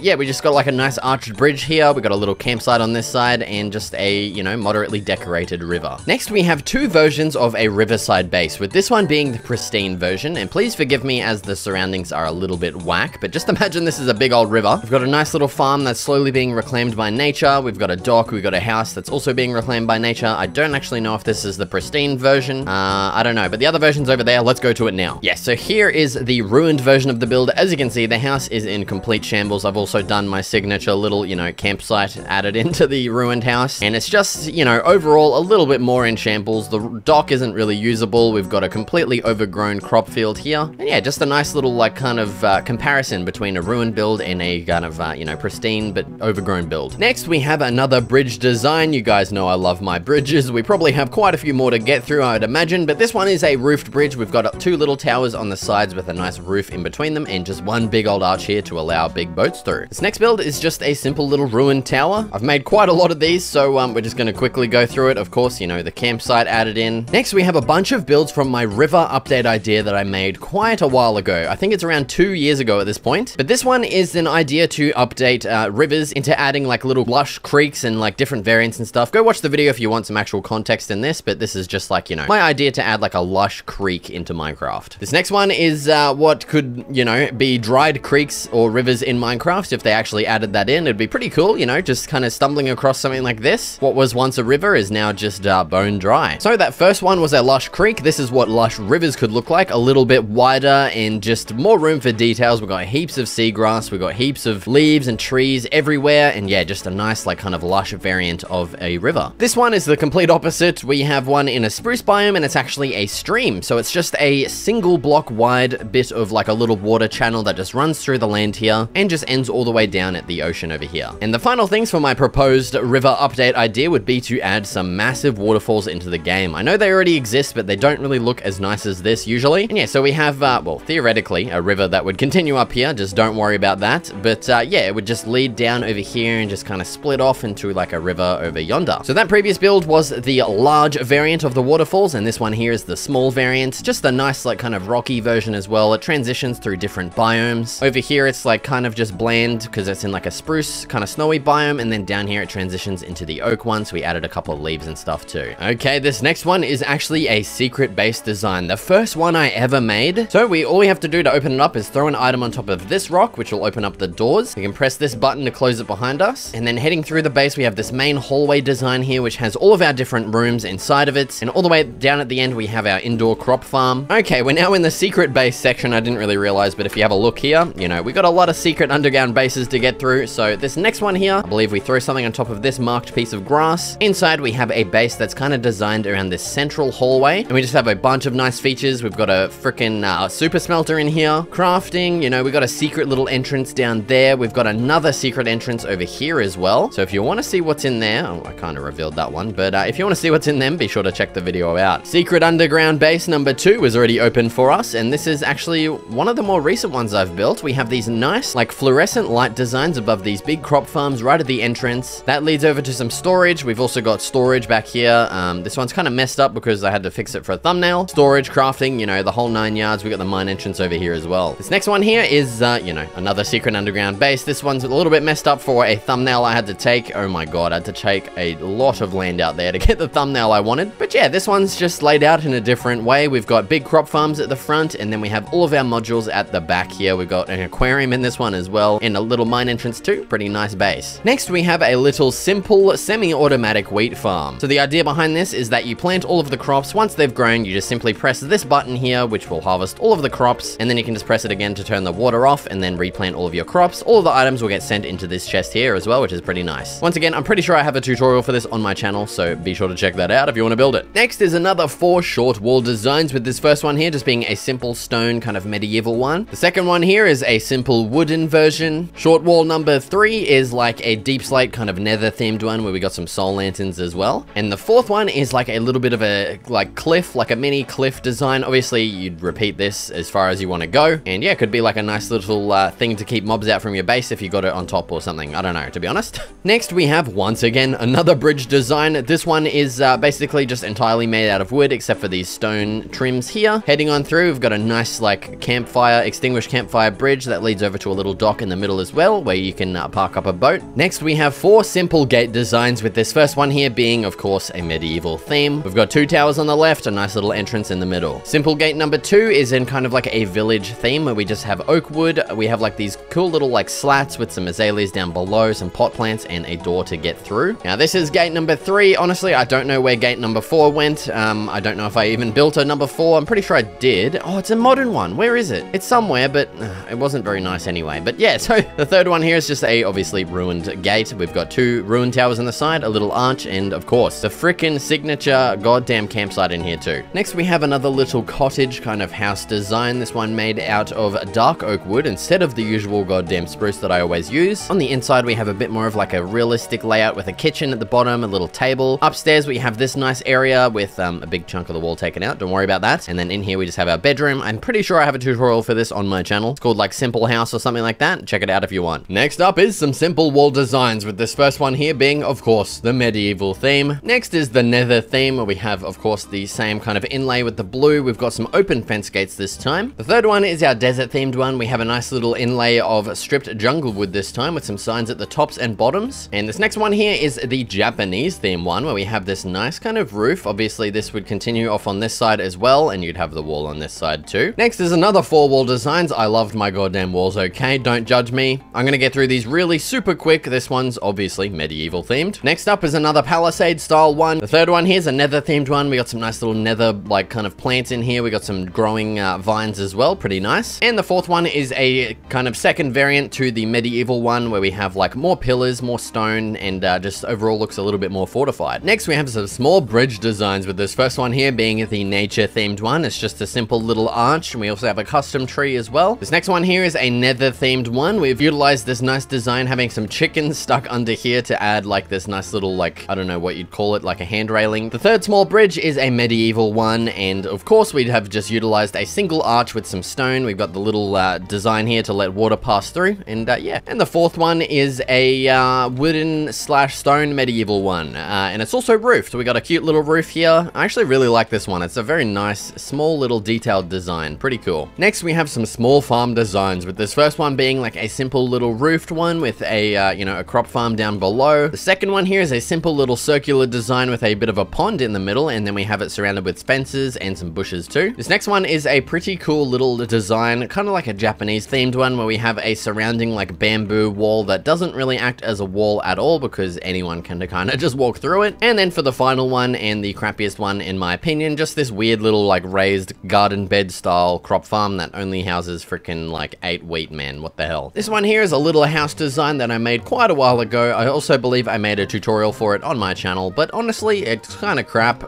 Yeah, we just got like a nice arched bridge here. We got a little campsite on this side and just a, you know, moderately decorated river. Next, we have 2 versions of a riverside base, with this one being the pristine version. And please forgive me as the surroundings are a little bit whack, but just imagine this is a big old river. We've got a nice little farm that's slowly being reclaimed by nature. We've got a dock. We've got a house that's also being reclaimed by nature. I don't actually know if this is the pristine version. I don't know, but the other version's over there. Let's go to it now. Yes, so here is the ruined version of the build. As you can see, the house is in complete shambles. I've also done my signature little, you know, campsite added into the ruined house, and it's just, you know, overall a little bit more in shambles. The dock isn't really usable. We've got a completely overgrown crop field here, and yeah, just a nice little like kind of comparison between a ruined build and a kind of you know, pristine but overgrown build. Next, we have another bridge design. You guys know I love my bridges. We probably have quite a few more to get through, I would imagine, but this one is a roofed bridge. We've got 2 little towers on the sides with a nice roof in between them, and just one big old arch here to allow big boats through. This next build is just a simple little ruined tower. I've made quite a lot of these, so we're just going to quickly go through it. Of course, you know, the campsite added in. Next, we have a bunch of builds from my river update idea that I made quite a while ago. I think it's around 2 years ago at this point, but this one is an idea to update rivers into adding like little lush creeks and like different variants and stuff. Go watch the video if you want some actual context in this, but this is just like, you know, my idea to add like a lush creek into Minecraft. This next one is what could, you know, be dried creeks or rivers in Minecraft. If they actually added that in, it'd be pretty cool, you know, just kind of stumbling across something like this. What was once a river is now just bone dry. So that first one was a lush creek. This is what lush rivers could look like, a little bit wider and just more room for details. We've got heaps of seagrass, we've got heaps of leaves and trees everywhere, and yeah, just a nice like kind of lush variant of a river. This one is the complete opposite. We have one in a spruce biome, and it's actually a stream. So it's just a single block wide bit of like a little water channel that just runs through the land here and just ends all the way down at the ocean over here. And the final things for my proposed river update idea would be to add some massive waterfalls into the game. I know they already exist, but they don't really look as nice as this usually. And yeah, so we have, well, theoretically, a river that would continue up here. Just don't worry about that. But yeah, it would just lead down over here and just kind of split off into like a river over yonder. So that previous build was the large variant of the waterfalls, and this one here is the small variant. Just a nice like kind of rocky version as well. It transitions through different biomes. Over here, it's like kind of just bland because it's in like a spruce kind of snowy biome, and then down here it transitions into the oak one. So we added a couple of leaves and stuff too. Okay, this next one is actually a secret base design, the first one I ever made. So all we have to do to open it up is throw an item on top of this rock, which will open up the doors. We can press this button to close it behind us. And then heading through the base, we have this main hallway design here, which has all of our different rooms inside of it. And all the way down at the end, we have our indoor crop farm. Okay, we're now in the secret base section. I didn't really realize, but if you have a look here, you know, we got a lot of secret underground bases to get through. So this next one here, I believe we throw something on top of this marked piece of grass. Inside, we have a base that's kind of designed around this central hallway, and we just have a bunch of nice features. We've got a freaking super smelter in here, crafting, you know, we We've got a secret little entrance down there. We've got another secret entrance over here as well. So if you want to see what's in there, oh, I kind of revealed that one, but if you want to see what's in them, be sure to check the video out. Secret underground base number 2 is already open for us, and this is actually one of the more recent ones I've built. We have these nice, like, fluorescent light designs above these big crop farms right at the entrance. That leads over to some storage. We've also got storage back here. This one's kind of messed up because I had to fix it for a thumbnail. Storage, crafting, you know, the whole 9 yards. We got the mine entrance over here as well. This next one here is, you know, another secret underground base. This one's a little bit messed up for a thumbnail I had to take. Oh my god, I had to take a lot of land out there to get the thumbnail I wanted. But yeah, this one's just laid out in a different way. We've got big crop farms at the front, and then we have all of our modules at the back here. We've got an aquarium in this one as well, and a little mine entrance too. Pretty nice base. Next, we have a little simple semi-automatic wheat farm. So the idea behind this is that you plant all of the crops. Once they've grown, you just simply press this button here, which will harvest all of the crops, and then you can just press it again to turn the water off and then replant all of your crops. All of the items will get sent into this chest here as well, which is pretty nice. Once again, I'm pretty sure I have a tutorial for this on my channel, so be sure to check that out if you want to build it. Next is another 4 short wall designs, with this first one here just being a simple stone kind of medieval one. The second one here is a simple wooden version. Short wall number 3 is like a deep slate kind of nether themed one where we got some soul lanterns as well. And the fourth one is like a little bit of a cliff, like a mini cliff design. Obviously, you'd repeat this as far as you want to go. And yeah, it could be like a nice little thing to keep mobs out from your base if you got it on top or something. I don't know, to be honest. Next, we have once again another bridge design. This one is basically just entirely made out of wood except for these stone trims here. Heading on through, we've got a nice like campfire, extinguished campfire bridge that leads over to a little dock in the middle as well where you can park up a boat. Next, we have 4 simple gate designs, with this first one here being, of course, a medieval theme. We've got 2 towers on the left, a nice little entrance in the middle. Simple gate number 2 is in kind of like a village theme where we just have oak wood. We have like these cool little like slats with some azaleas down below, some pot plants, and a door to get through. Now, this is gate number 3. Honestly, I don't know where gate number 4 went. I don't know if I even built a number 4. I'm pretty sure I did. Oh, it's a modern one. Where is it? It's somewhere, but it wasn't very nice anyway. But yeah, so the third one here is just a obviously ruined gate. We've got 2 ruined towers on the side, a little arch, and of course, the frickin' signature goddamn campsite in here too. Next, we have another little cottage kind of house design. This one made out of dark oak wood instead of the usual goddamn spruce that I always use. On the inside, we have a bit more of like a realistic layout with a kitchen at the bottom, a little table. Upstairs, we have this nice area with a big chunk of the wall taken out. Don't worry about that. And then in here, we just have our bedroom. I'm pretty sure I have a tutorial for this on my channel. It's called like Simple House or something like that. Check it out if you want. Next up is some simple wall designs, with this first one here being, of course, the medieval theme. Next is the nether theme, where we have, of course, the same kind of inlay with the blue. We've got some open fence gates this time. The third one is our desert themed one. We have a nice little inlay of stripped jungle wood this time with some signs at the tops and bottoms. And this next one here is the Japanese theme one, where we have this nice kind of roof. Obviously, this would continue off on this side as well, and you'd have the wall on this side too. Next is another 4 wall designs. I loved my goddamn walls, okay? Don't judge me. I'm gonna get through these really super quick. This one's obviously medieval themed. Next up is another palisade style one. The third one here's a nether themed one. We got some nice little nether like kind of plants in here. We got some growing vines as well, pretty nice. And the fourth one is a kind of second variant to the medieval one, where we have like more pillars, more stone, and just overall looks a little bit more fortified. Next, we have some small bridge designs, with this first one here being the nature themed one. It's just a simple little arch, and we also have a custom tree as well. This next one here is a nether themed one. We've utilized this nice design having some chickens stuck under here to add like this nice little like, I don't know what you'd call it, like a hand railing. The third small bridge is a medieval one, and of course we'd have just utilized a single arch with some stone. We've got the little design here to let water pass through, and yeah. And the fourth one is a wooden / stone medieval one, and it's also roofed. We got a cute little roof here. I actually really like this one. It's a very nice, small little detailed design. Pretty cool. Next, we have some small farm designs, with this first one being like a simple little roofed one with a, you know, a crop farm down below. The second one here is a simple little circular design with a bit of a pond in the middle, and then we have it surrounded with fences and some bushes too. This next one is a pretty cool little design, kind of like a Japanese themed one, where we have a surrounding like bamboo wall that doesn't really act as a wall at all because anyone can kind of just walk through it. And then for the final one, and the crappiest one in my opinion, just this weird little like raised garden bed style crop farm that only houses freaking like 8 wheat, man. What the hell? This one here is a little house design that I made quite a while ago. I also believe I made a tutorial for it on my channel, but honestly, it's kind of crap.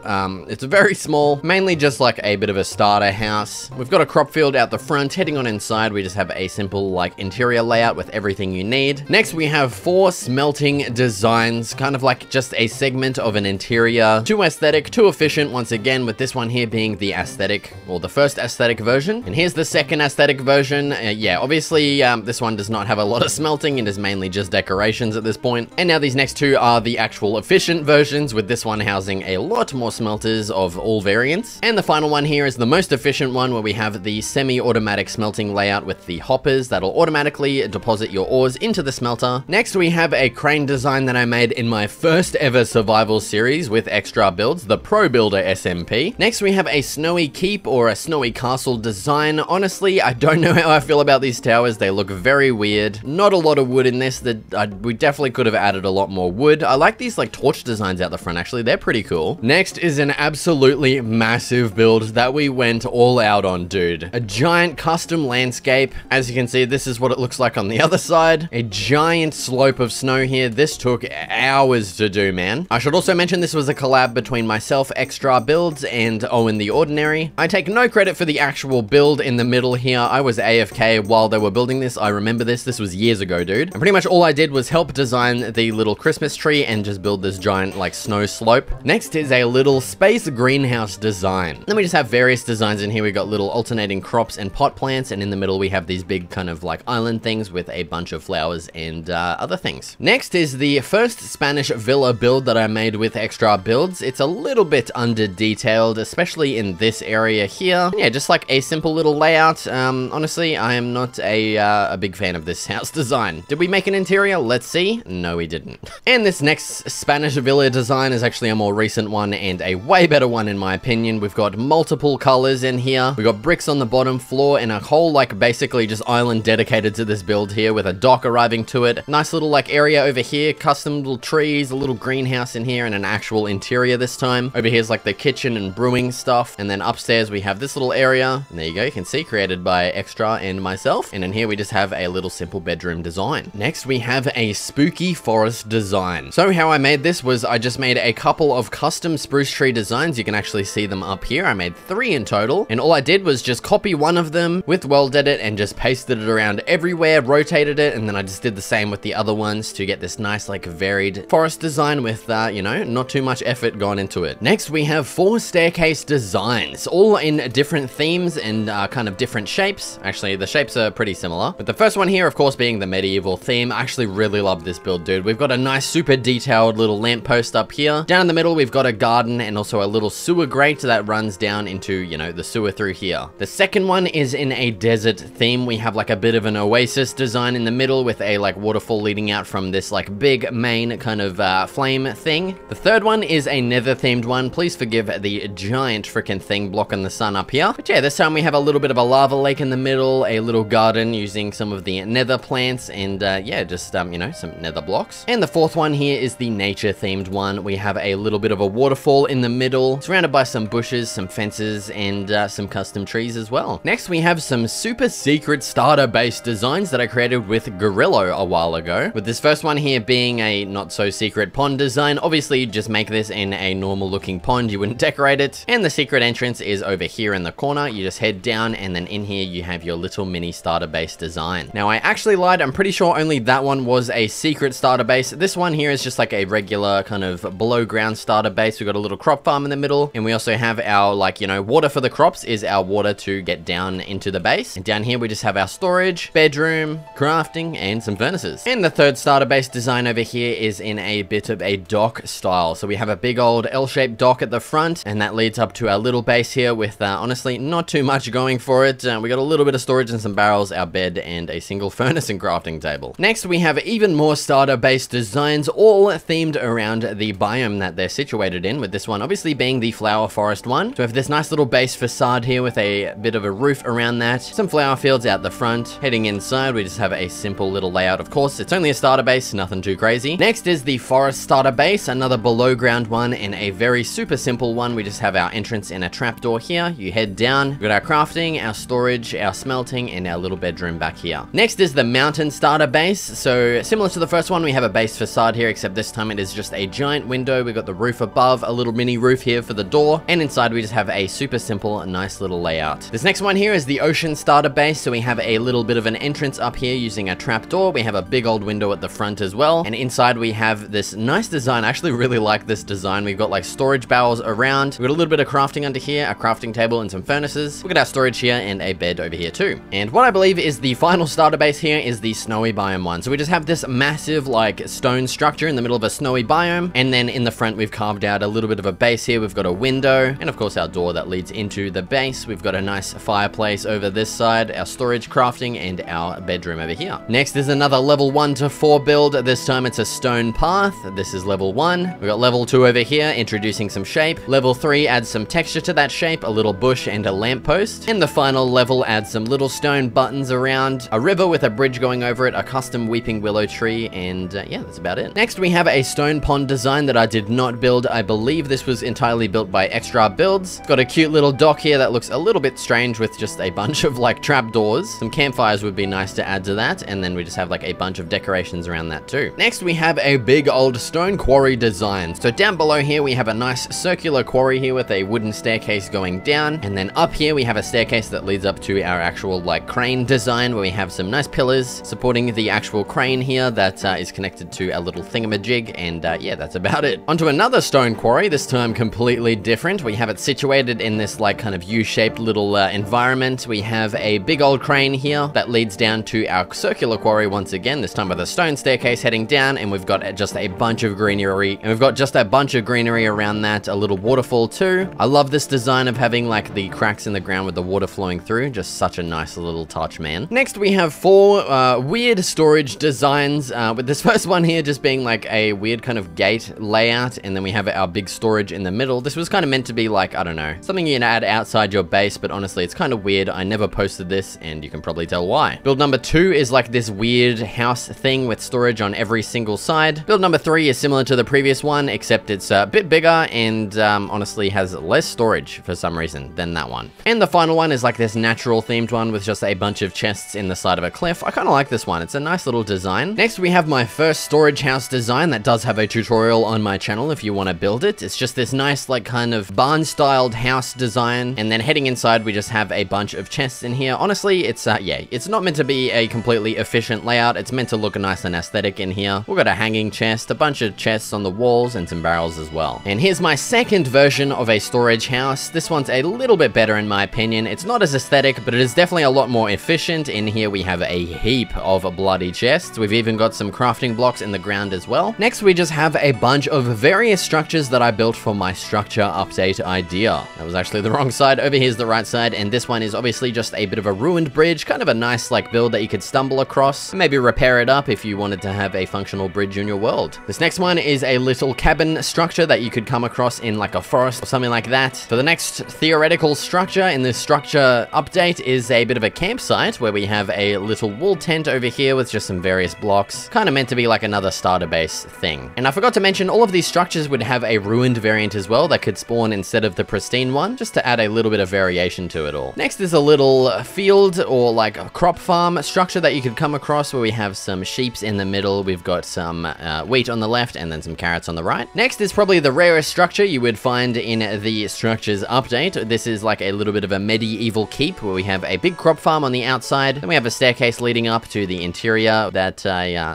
It's very small, mainly just like a bit of a starter house. We've got a crop field out the front. Heading on inside, we just have a simple like interior layout with everything you need. Next, we have 4 smelting designs, kind of like just a segment of an interior. 2 aesthetic, 2 efficient, once again, with this one here being the aesthetic, or the first aesthetic version. And here's the second aesthetic version. Yeah, obviously this one does not have a lot of smelting. It is mainly just decorations at this point. And now these next 2 are the actual efficient versions, with this one housing a lot more smelters of all variants. And the final one here is the most efficient one, where we have the semi-automatic smelting layout with the hoppers that'll automatically deposit your ores into the smelter. Next, we have a crane design that I made in my first ever survival series with Extra Builds, the Pro Builder SMP. Next, we have a snowy keep or a snowy castle design. Honestly, I don't know how I feel about these towers. They look very weird. Not a lot of wood in this. We definitely could have added a lot more wood. I like these like torch designs out the front, actually. They're pretty cool. Next is an absolutely massive build that we went all out on, dude. A giant custom landscape. As you can see, this is what it looks like on the other side. A giant slope of snow here. This took hours to do, man. I should also mention this was a collab between myself, Extra Builds, and Owen the Ordinary. I take no credit for the actual build in the middle here. I was AFK while they were building this. I remember this. This was years ago, dude. And pretty much all I did was help design the little Christmas tree and just build this giant, like, snow slope. Next is a little space greenhouse design. Then we just have various designs in here. We got little alternating crops and pot plants, and in the middle we have these big kind of like island things with a bunch of flowers and other things. Next is the first Spanish villa build that I made with Extra Builds. It's a little bit under detailed, especially in this area here. Yeah, just like a simple little layout. Honestly, I am not a big fan of this house design. Did we make an interior? Let's see. No, we didn't. And this next Spanish villa design is actually a more recent one and a way better one in my opinion. We've got multiple colors in here. We got bricks on the bottom floor and a whole like basically just island dedicated to this build here with a dock arriving to it. Nice little like area over here, custom little trees, a little greenhouse in here and an actual interior this time. Over here's like the kitchen and brewing stuff. And then upstairs we have this little area. And there you go, you can see created by Extra and myself. And in here we just have a little simple bedroom design. Next we have a spooky forest design. So how I made this was I just made a couple of custom spruce tree designs. You can actually see them up here. I made 3 in total, and all I did was just copy one of them with World Edit and just pasted it around everywhere, rotated it, and then I just did the same with the other ones to get this nice like varied forest design with you know, not too much effort gone into it. Next we have 4 staircase designs, all in different themes and kind of different shapes. Actually the shapes are pretty similar, but the first one here of course being the medieval theme. I actually really love this build, dude. We've got a nice super detailed little lamppost up here. Down in the middle we've got a garden and also a little sewer grate that runs down into, you know, the sewer through here. The second one is in a desert theme. We have like a bit of an oasis design in the middle with a like waterfall leading out from this like big main kind of flame thing. The third one is a nether themed one. Please forgive the giant freaking thing blocking the sun up here. But yeah, this time we have a little bit of a lava lake in the middle, a little garden using some of the nether plants and yeah, just, you know, some nether blocks. And the fourth one here is the nature themed one. We have a little bit of a waterfall in the middle, surrounded by some bushes, some fences, and some custom trees as well. Next, we have some super secret starter-based designs that I created with Gorillo a while ago, with this first one here being a not-so-secret pond design. Obviously, you'd just make this in a normal-looking pond. You wouldn't decorate it. And the secret entrance is over here in the corner. You just head down, and then in here, you have your little mini starter-based design. Now, I actually lied. I'm pretty sure only that one was a secret starter base. This one here is just like a regular kind of below-ground starter base. We've got a little crop farm in the middle, and we also have our, like, you know, water for the crops is our water to get down into the base. And down here, we just have our storage, bedroom, crafting, and some furnaces. And the third starter base design over here is in a bit of a dock style. So we have a big old L-shaped dock at the front, and that leads up to our little base here with, honestly, not too much going for it. We got a little bit of storage and some barrels, our bed, and a single furnace and crafting table. Next, we have even more starter base designs, all themed around the biome that they're situated in, with this one obviously being the flower forest one. So we have this nice little base facade here with a bit of a roof around that, some flower fields out the front. Heading inside, we just have a simple little layout. Of course, it's only a starter base, nothing too crazy. Next is the forest starter base, another below ground one and a very super simple one. We just have our entrance and a trapdoor here. You head down, we've got our crafting, our storage, our smelting, and our little bedroom back here. Next is the mountain starter base. So similar to the first one, we have a base facade here, except this time it is just a giant window. We've got the roof above, a little mini roof here for the door, and inside we just have a super simple, nice little layout. This next one here is the ocean starter base. space, so we have a little bit of an entrance up here using a trapdoor. We have a big old window at the front as well, and inside we have this nice design. I actually really like this design. We've got like storage barrels around. We've got a little bit of crafting under here, a crafting table and some furnaces. Look at our storage here and a bed over here too. And what I believe is the final starter base here is the snowy biome one. So we just have this massive like stone structure in the middle of a snowy biome, and then in the front we've carved out a little bit of a base here. We've got a window and of course our door that leads into the base. We've got a nice fireplace over this side, our storage, crafting, and our bedroom over here. Next is another level 1 to 4 build. This time it's a stone path. This is level 1. We've got level 2 over here, introducing some shape. Level 3 adds some texture to that shape, a little bush and a lamppost. And the final level adds some little stone buttons around, a river with a bridge going over it, a custom weeping willow tree, and yeah, that's about it. Next, we have a stone pond design that I did not build. I believe this was entirely built by Extra Builds. Got a cute little dock here that looks a little bit strange with just a bunch of like trapdoors. Some campfires would be nice to add to that, and then we just have like a bunch of decorations around that too. Next, we have a big old stone quarry design. So down below here, we have a nice circular quarry here with a wooden staircase going down, and then up here we have a staircase that leads up to our actual like crane design, where we have some nice pillars supporting the actual crane here that is connected to a little thingamajig, and yeah, that's about it. Onto another stone quarry, this time completely different. We have it situated in this like kind of U-shaped little environment. We have a big old crane here that leads down to our circular quarry once again, this time with a stone staircase heading down, and we've got just a bunch of greenery, and we've got just a bunch of greenery around that, a little waterfall too. I love this design of having like the cracks in the ground with the water flowing through. Just such a nice little touch, man. Next, we have 4 weird storage designs, with this first one here just being like a weird kind of gate layout, and then we have our big storage in the middle. This was kind of meant to be like, I don't know, something you can add outside your base, but honestly, it's kind of weird. I never posted this, and you can probably tell why. Build number 2 is like this weird house thing with storage on every single side. Build number 3 is similar to the previous one, except it's a bit bigger and honestly has less storage for some reason than that one. And the final one is like this natural themed one with just a bunch of chests in the side of a cliff. I kind of like this one. It's a nice little design. Next, we have my first storage house design that does have a tutorial on my channel if you want to build it. It's just this nice like kind of barn-styled house design, and then heading inside we just have a bunch of chests in here. Honestly, it's yeah, it's not meant to be a completely efficient layout. It's meant to look nice and aesthetic in here. We've got a hanging chest, a bunch of chests on the walls, and some barrels as well. And here's my second version of a storage house. This one's a little bit better in my opinion. It's not as aesthetic, but it is definitely a lot more efficient. In here we have a heap of bloody chests. We've even got some crafting blocks in the ground as well. Next, we just have a bunch of various structures that I built for my structure update idea. That was actually the wrong side. Over here's the right side, and this one is obviously just a bit of a ruined bridge, kind of a nice like build that you could stumble across and maybe repair it up if you wanted to have a functional bridge in your world. This next one is a little cabin structure that you could come across in like a forest or something like that. For the next theoretical structure in this structure update is a bit of a campsite where we have a little wool tent over here with just some various blocks, kind of meant to be like another starter base thing. And I forgot to mention, all of these structures would have a ruined variant as well that could spawn instead of the pristine one, just to add a little bit of variation to it all. Next is a little field or like a crop farm structure that you could come across where we have some sheeps in the middle. We've got some wheat on the left and then some carrots on the right. Next is probably the rarest structure you would find in the structures update. This is like a little bit of a medieval keep where we have a big crop farm on the outside, and we have a staircase leading up to the interior that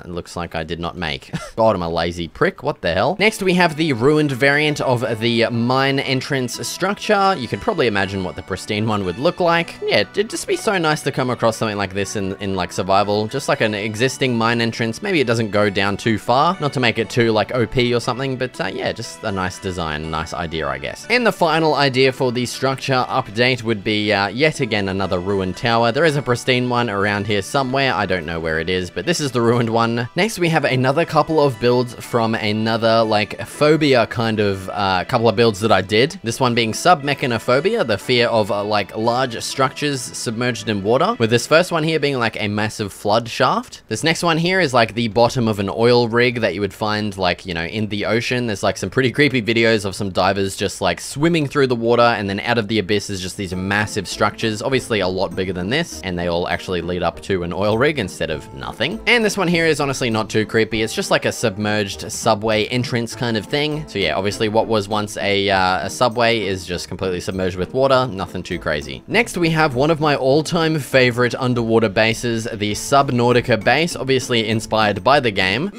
looks like I did not make. God, I'm a lazy prick. What the hell? Next, we have the ruined variant of the mine entrance structure. You could probably imagine what the pristine one would look like. Yeah, it'd just be so nice to come across something like this in like survival, just like an existing mine entrance. Maybe it doesn't go down too far, not to make it too like OP or something, but yeah, just a nice design, nice idea, I guess. And the final idea for the structure update would be yet again another ruined tower. There is a pristine one around here somewhere. I don't know where it is, but this is the ruined one. Next, we have another couple of builds from another like phobia kind of couple of builds that I did. This one being submechanophobia, the fear of like large structures submerged in water, with this first one here being like a massive flood shaft. This next one here is like the bottom of an oil rig that you would find like, you know, in the ocean. There's like some pretty creepy videos of some divers just like swimming through the water, and then out of the abyss is just these massive structures, obviously a lot bigger than this, and they all actually lead up to an oil rig instead of nothing. And this one here is honestly not too creepy. It's just like a submerged subway entrance kind of thing. So yeah, obviously what was once a subway is just completely submerged with water, nothing too crazy. Next, we have one of my all all-time favorite underwater bases, the Subnautica base, obviously inspired by the game.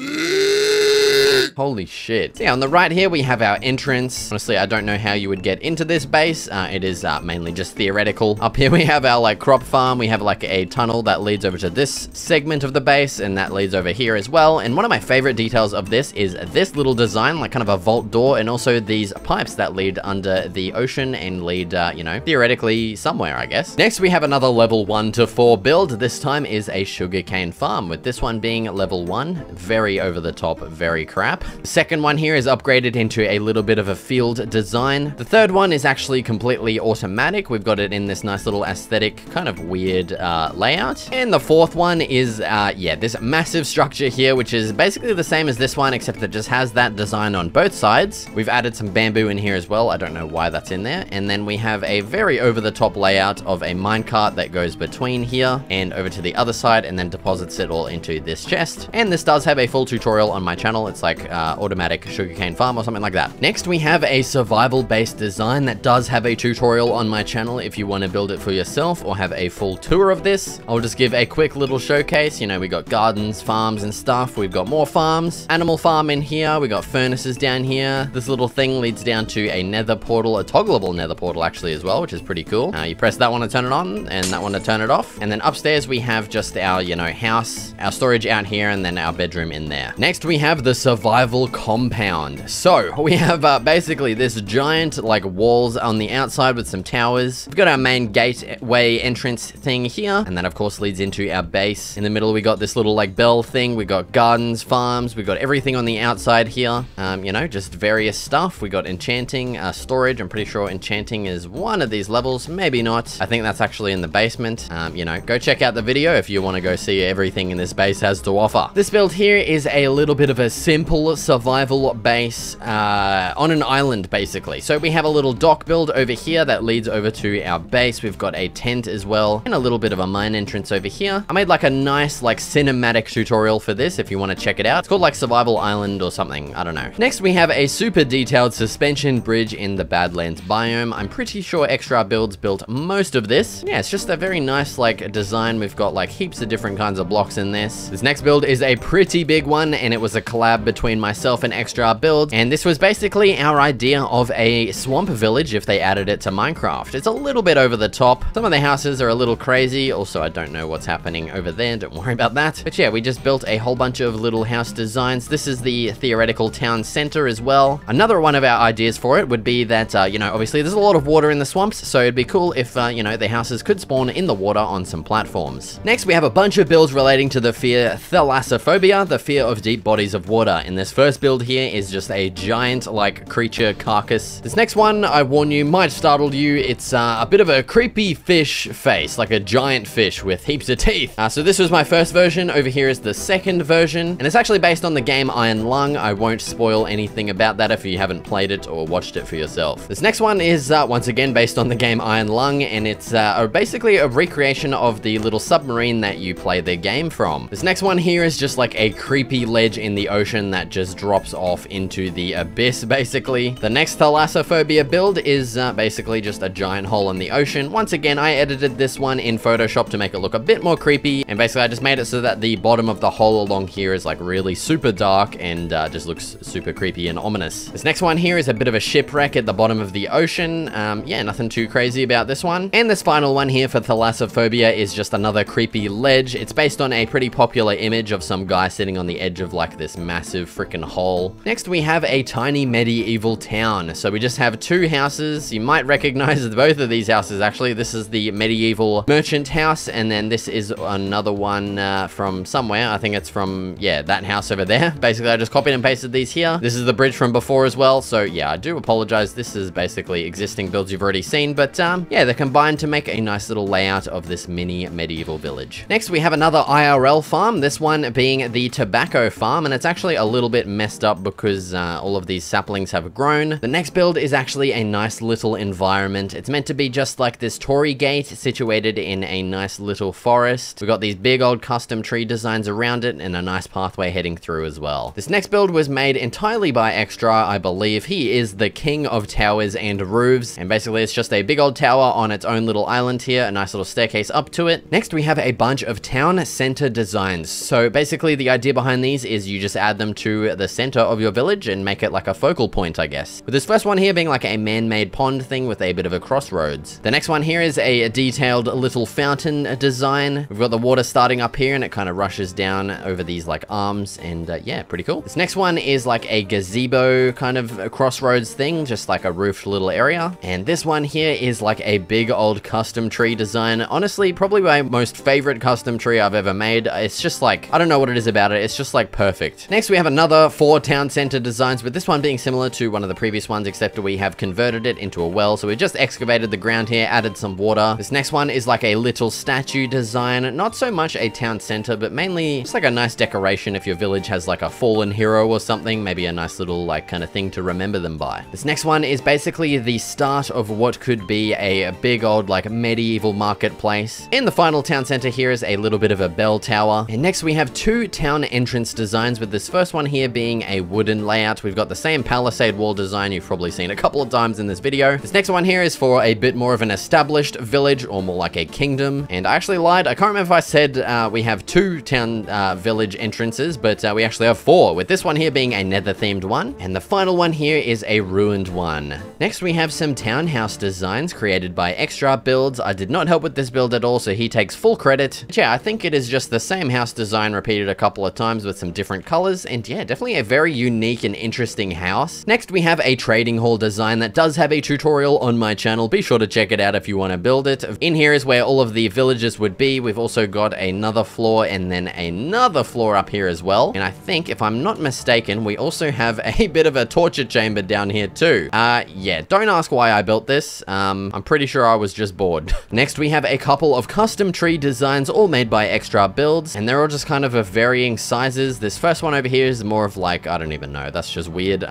Holy shit. So yeah, on the right here, we have our entrance. Honestly, I don't know how you would get into this base. It is mainly just theoretical. Up here, we have our, like, crop farm. We have, like, a tunnel that leads over to this segment of the base, and that leads over here as well. And one of my favorite details of this is this little design, like, kind of a vault door, and also these pipes that lead under the ocean and lead, you know, theoretically somewhere, I guess. Next, we have another level 1 to 4 build. This time is a sugarcane farm, with this one being level 1. Very over the top, very crap. The second one here is upgraded into a little bit of a field design. The third one is actually completely automatic. We've got it in this nice little aesthetic, kind of weird layout. And the fourth one is, yeah, this massive structure here, which is basically the same as this one, except it just has that design on both sides. We've added some bamboo in here as well. I don't know why that's in there. And then we have a very over-the-top layout of a minecart that goes between here and over to the other side and then deposits it all into this chest. And this does have a full tutorial on my channel. It's like automatic sugarcane farm or something like that. Next, we have a survival-based design that does have a tutorial on my channel if you want to build it for yourself or have a full tour of this. I'll just give a quick little showcase. You know, we got gardens, farms, and stuff. We've got more farms. Animal farm in here. We got furnaces down here. This little thing leads down to a nether portal, a toggleable nether portal actually as well, which is pretty cool. You press that one to turn it on and that one to turn it off. And then upstairs, we have just our, you know, house, our storage out here, and then our bedroom in there. Next, we have the survival compound. So we have basically this giant like walls on the outside with some towers. We've got our main gateway entrance thing here, and that of course leads into our base. In the middle, we got this little like bell thing. We got gardens, farms. We got everything on the outside here. You know, just various stuff. We got enchanting, storage. I'm pretty sure enchanting is one of these levels. Maybe not. I think that's actually in the basement. You know, go check out the video if you want to go see everything in this base has to offer. This build here is a little bit of a simple survival base on an island, basically. So we have a little dock build over here that leads over to our base. We've got a tent as well and a little bit of a mine entrance over here. I made like a nice like cinematic tutorial for this if you want to check it out. It's called like Survival Island or something. I don't know. Next, we have a super detailed suspension bridge in the Badlands biome. I'm pretty sure Extra Builds built most of this. Yeah, it's just a very nice like design. We've got like heaps of different kinds of blocks in this. This next build is a pretty big one, and it was a collab between myself and Extra Builds, and this was basically our idea of a swamp village if they added it to Minecraft. It's a little bit over the top. Some of the houses are a little crazy. Also, I don't know what's happening over there. Don't worry about that. But yeah, we just built a whole bunch of little house designs. This is the theoretical town center as well. Another one of our ideas for it would be that, you know, obviously there's a lot of water in the swamps, so it'd be cool if, you know, the houses could spawn in the water on some platforms. Next, we have a bunch of builds relating to the fear thalassophobia, the fear of deep bodies of water. And this first build here is just a giant, like, creature carcass. This next one, I warn you, might startle you. It's a bit of a creepy fish face, like a giant fish with heaps of teeth. So this was my first version. Over here is the second version, and it's actually based on the game Iron Lung. I won't spoil anything about that if you haven't played it or watched it for yourself. This next one is, once again, based on the game Iron Lung, and it's basically a recreation of the little submarine that you play the game from. This next one here is just like a creepy ledge in the ocean that just drops off into the abyss, basically. The next thalassophobia build is basically just a giant hole in the ocean. Once again, I edited this one in Photoshop to make it look a bit more creepy, and basically I just made it so that the bottom of the hole along here is like really super dark and just looks super creepy and ominous. This next one here is a bit of a shipwreck at the bottom of the ocean. Yeah, nothing too crazy about this one. And this final one here for thalassophobia is just another creepy ledge. It's based on a pretty popular image of some guy sitting on the edge of like this massive freaking hole. Next, we have a tiny medieval town. So we just have two houses. You might recognize both of these houses, actually. This is the medieval merchant house, and then this is another one from somewhere. I think it's from, yeah, that house over there. Basically, I just copied and pasted these here. This is the bridge from before as well. So yeah, I do apologize. This is basically existing builds you've already seen, but yeah, they're combined to make a nice little layout of this mini medieval village. Next, we have another IRL farm, this one being the tobacco farm, and it's actually a little bit messed up because all of these saplings have grown. The next build is actually a nice little environment. It's meant to be just like this Torii gate situated in a nice little forest. We've got these big old custom tree designs around it and a nice pathway heading through as well. This next build was made entirely by Extra, I believe. He is the king of towers and roofs, and basically it's just a big old tower on its own little island here, a nice little staircase up to it. Next we have a bunch of town center designs. So basically the idea behind these is you just add them to the center of your village and make it like a focal point, I guess. With this first one here being like a man-made pond thing with a bit of a crossroads. The next one here is a detailed little fountain design. We've got the water starting up here and it kind of rushes down over these like arms and yeah, pretty cool. This next one is like a gazebo kind of a crossroads thing, just like a roofed little area. And this one here is like a big old custom tree design. Honestly, probably my most favorite custom tree I've ever made. It's just like, I don't know what it is about it. It's just like perfect. Next, we have another 4 town center designs, with this one being similar to one of the previous ones, except we have converted it into a well. So we just excavated the ground here, added some water. This next one is like a little statue design. Not so much a town center, but mainly it's like a nice decoration if your village has like a fallen hero or something, maybe a nice little like kind of thing to remember them by. This next one is basically the start of what could be a big old like medieval marketplace. In the final town center here is a little bit of a bell tower. And next we have 2 town entrance designs, with this first one here being a wooden layout. We've got the same palisade wall design you've probably seen a couple of times in this video. This next one here is for a bit more of an established village, or more like a kingdom. And I actually lied. I can't remember if I said we have 2 town village entrances, but we actually have 4, with this one here being a nether themed one. And the final one here is a ruined one. Next we have some townhouse designs created by Extra Builds. I did not help with this build at all, so he takes full credit. But yeah, I think it is just the same house design repeated a couple of times with some different colors. And yeah, definitely a very unique and interesting house. Next we have a trading hall design that does have a tutorial on my channel. Be sure to check it out if you want to build it. In here is where all of the villages would be. We've also got another floor and then another floor up here as well. And I think, if I'm not mistaken, we also have a bit of a torture chamber down here too. Yeah, don't ask why I built this. I'm pretty sure I was just bored. Next we have a couple of custom tree designs, all made by Extra Builds, and they're all just kind of varying sizes. This first one over here is more of like, I don't even know, that's just weird.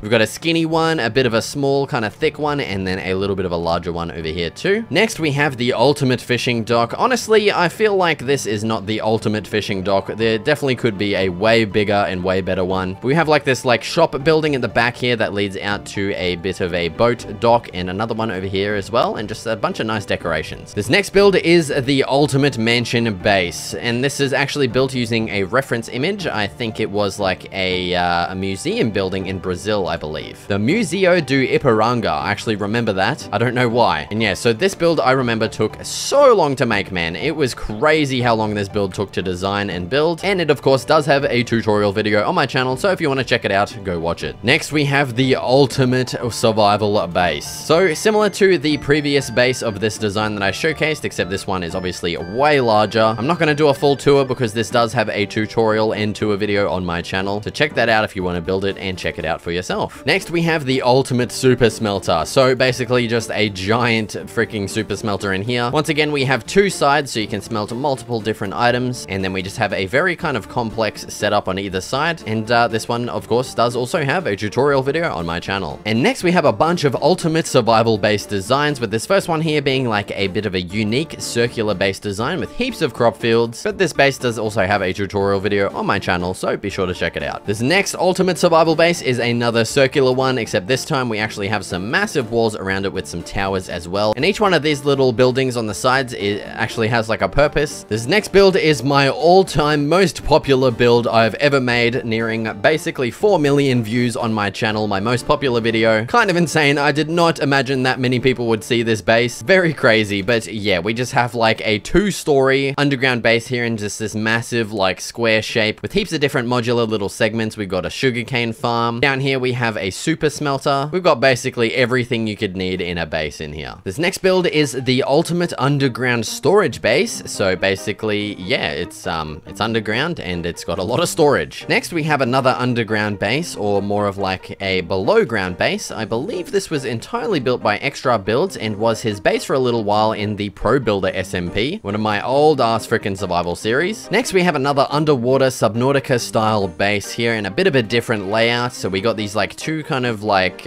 We've got a skinny one, a bit of a small kind of thick one, and then a little bit of a larger one over here too. Next we have the ultimate fishing dock. Honestly, I feel like this is not the ultimate fishing dock. There definitely could be a way bigger and way better one. But we have like this like shop building at the back here that leads out to a bit of a boat dock, and another one over here as well, and just a bunch of nice decorations. This next build is the ultimate mansion base, and this is actually built using a reference image. I think it was like a museum building in Brazil, I believe. The Museu do Ipiranga. I actually remember that. I don't know why. And yeah, so this build I remember took so long to make, man. It was crazy how long this build took to design and build. And it of course does have a tutorial video on my channel, so if you want to check it out, go watch it. Next we have the ultimate survival base. So similar to the previous base of this design that I showcased, except this one is obviously way larger. I'm not going to do a full tour because this does have a tutorial and tour video on my channel, so check that out if you want to build it and check it out for yourself. Next we have the ultimate super smelter. So basically just a giant freaking super smelter in here. Once again we have 2 sides, so you can smelt multiple different items, and then we just have a very kind of complex setup on either side. And this one of course does also have a tutorial video on my channel. And next we have a bunch of ultimate survival based designs, with this first one here being like a bit of a unique circular based design with heaps of crop fields. But this base does also have a tutorial video on my channel, so be sure to check it out. This next ultimate survival base is another circular one, except this time we actually have some massive walls around it with some towers as well. And each one of these little buildings on the sides actually has like a purpose. This next build is my all-time most popular build I've ever made, nearing basically 4 million views on my channel, my most popular video. Kind of insane. I did not imagine that many people would see this base. Very crazy. But yeah, we just have like a 2-story underground base here in just this massive like square shape with heaps of different modular little segments. We've got a sugarcane farm. Down here we have a super smelter. We've got basically everything you could need in a base in here. This next build is the ultimate underground storage base. So basically, yeah, it's underground and it's got a lot of storage. Next we have another underground base, or more of like a below ground base. I believe this was entirely built by Extra Builds and was his base for a little while in the Pro Builder SMP, one of my old ass frickin' survival series. Next we have another underwater Subnautica style base. Mace here in a bit of a different layout. So we got these like two kind of like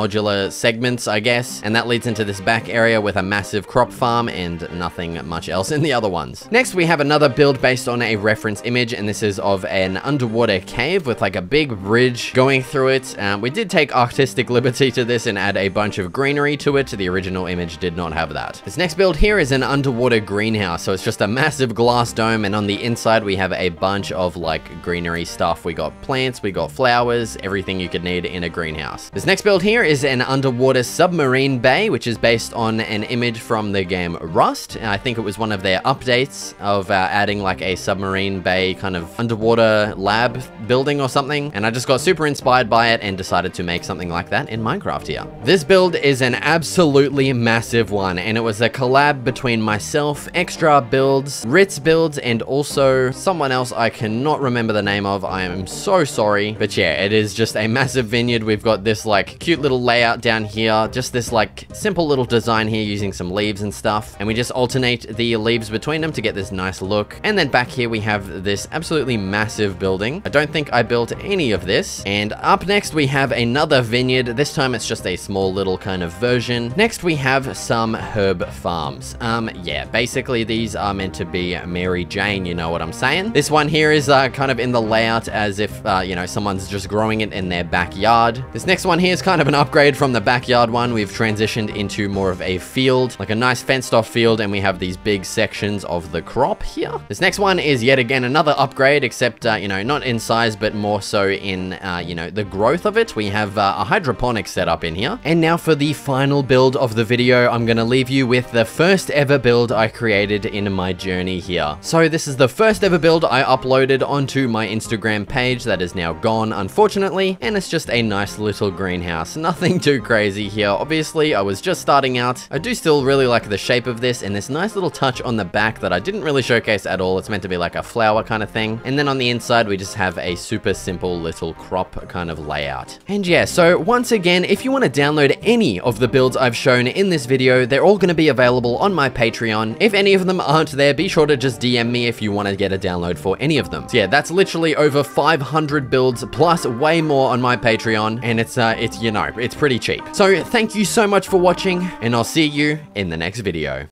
modular segments, I guess. And that leads into this back area with a massive crop farm and nothing much else in the other ones. Next, we have another build based on a reference image, and this is of an underwater cave with like a big bridge going through it. We did take artistic liberty to this and add a bunch of greenery to it. The original image did not have that. This next build here is an underwater greenhouse. So it's just a massive glass dome, and on the inside we have a bunch of like greenery stuff. We got plants, we got flowers, everything you could need in a greenhouse. This next build here is an underwater submarine bay, which is based on an image from the game Rust. And I think it was one of their updates of adding like a submarine bay kind of underwater lab building or something. And I just got super inspired by it and decided to make something like that in Minecraft here. This build is an absolutely massive one, and it was a collab between myself, Extra Builds, Ritz Builds, and also someone else I cannot remember the name of. I am so sorry, but yeah, it is just a massive vineyard. We've got this like cute little layout down here, just this like simple little design here using some leaves and stuff, and we just alternate the leaves between them to get this nice look. And then back here we have this absolutely massive building. I don't think I built any of this. And up next we have another vineyard. This time it's just a small little kind of version. Next we have some herb farms. Yeah, basically these are meant to be Mary Jane, you know what I'm saying? This one here is kind of in the layout as if, you know, someone's just growing it in their backyard. This next one here is kind of an upgrade from the backyard one. We've transitioned into more of a field, like a nice fenced off field, and we have these big sections of the crop here. This next one is yet again another upgrade, except, you know, not in size, but more so in, you know, the growth of it. We have a hydroponic setup in here. And now for the final build of the video, I'm gonna leave you with the first ever build I created in my journey here. So this is the first ever build I uploaded onto my Instagram page that is now gone, unfortunately, and it's just a nice little greenhouse. Nothing too crazy here. Obviously, I was just starting out. I do still really like the shape of this and this nice little touch on the back that I didn't really showcase at all. It's meant to be like a flower kind of thing. And then on the inside, we just have a super simple little crop kind of layout. And yeah, so once again, if you want to download any of the builds I've shown in this video, they're all going to be available on my Patreon. If any of them aren't there, be sure to just DM me if you want to get a download for any of them. So yeah, that's literally over 500 builds plus way more on my Patreon, and it's, you know, it's pretty cheap. So thank you so much for watching, and I'll see you in the next video.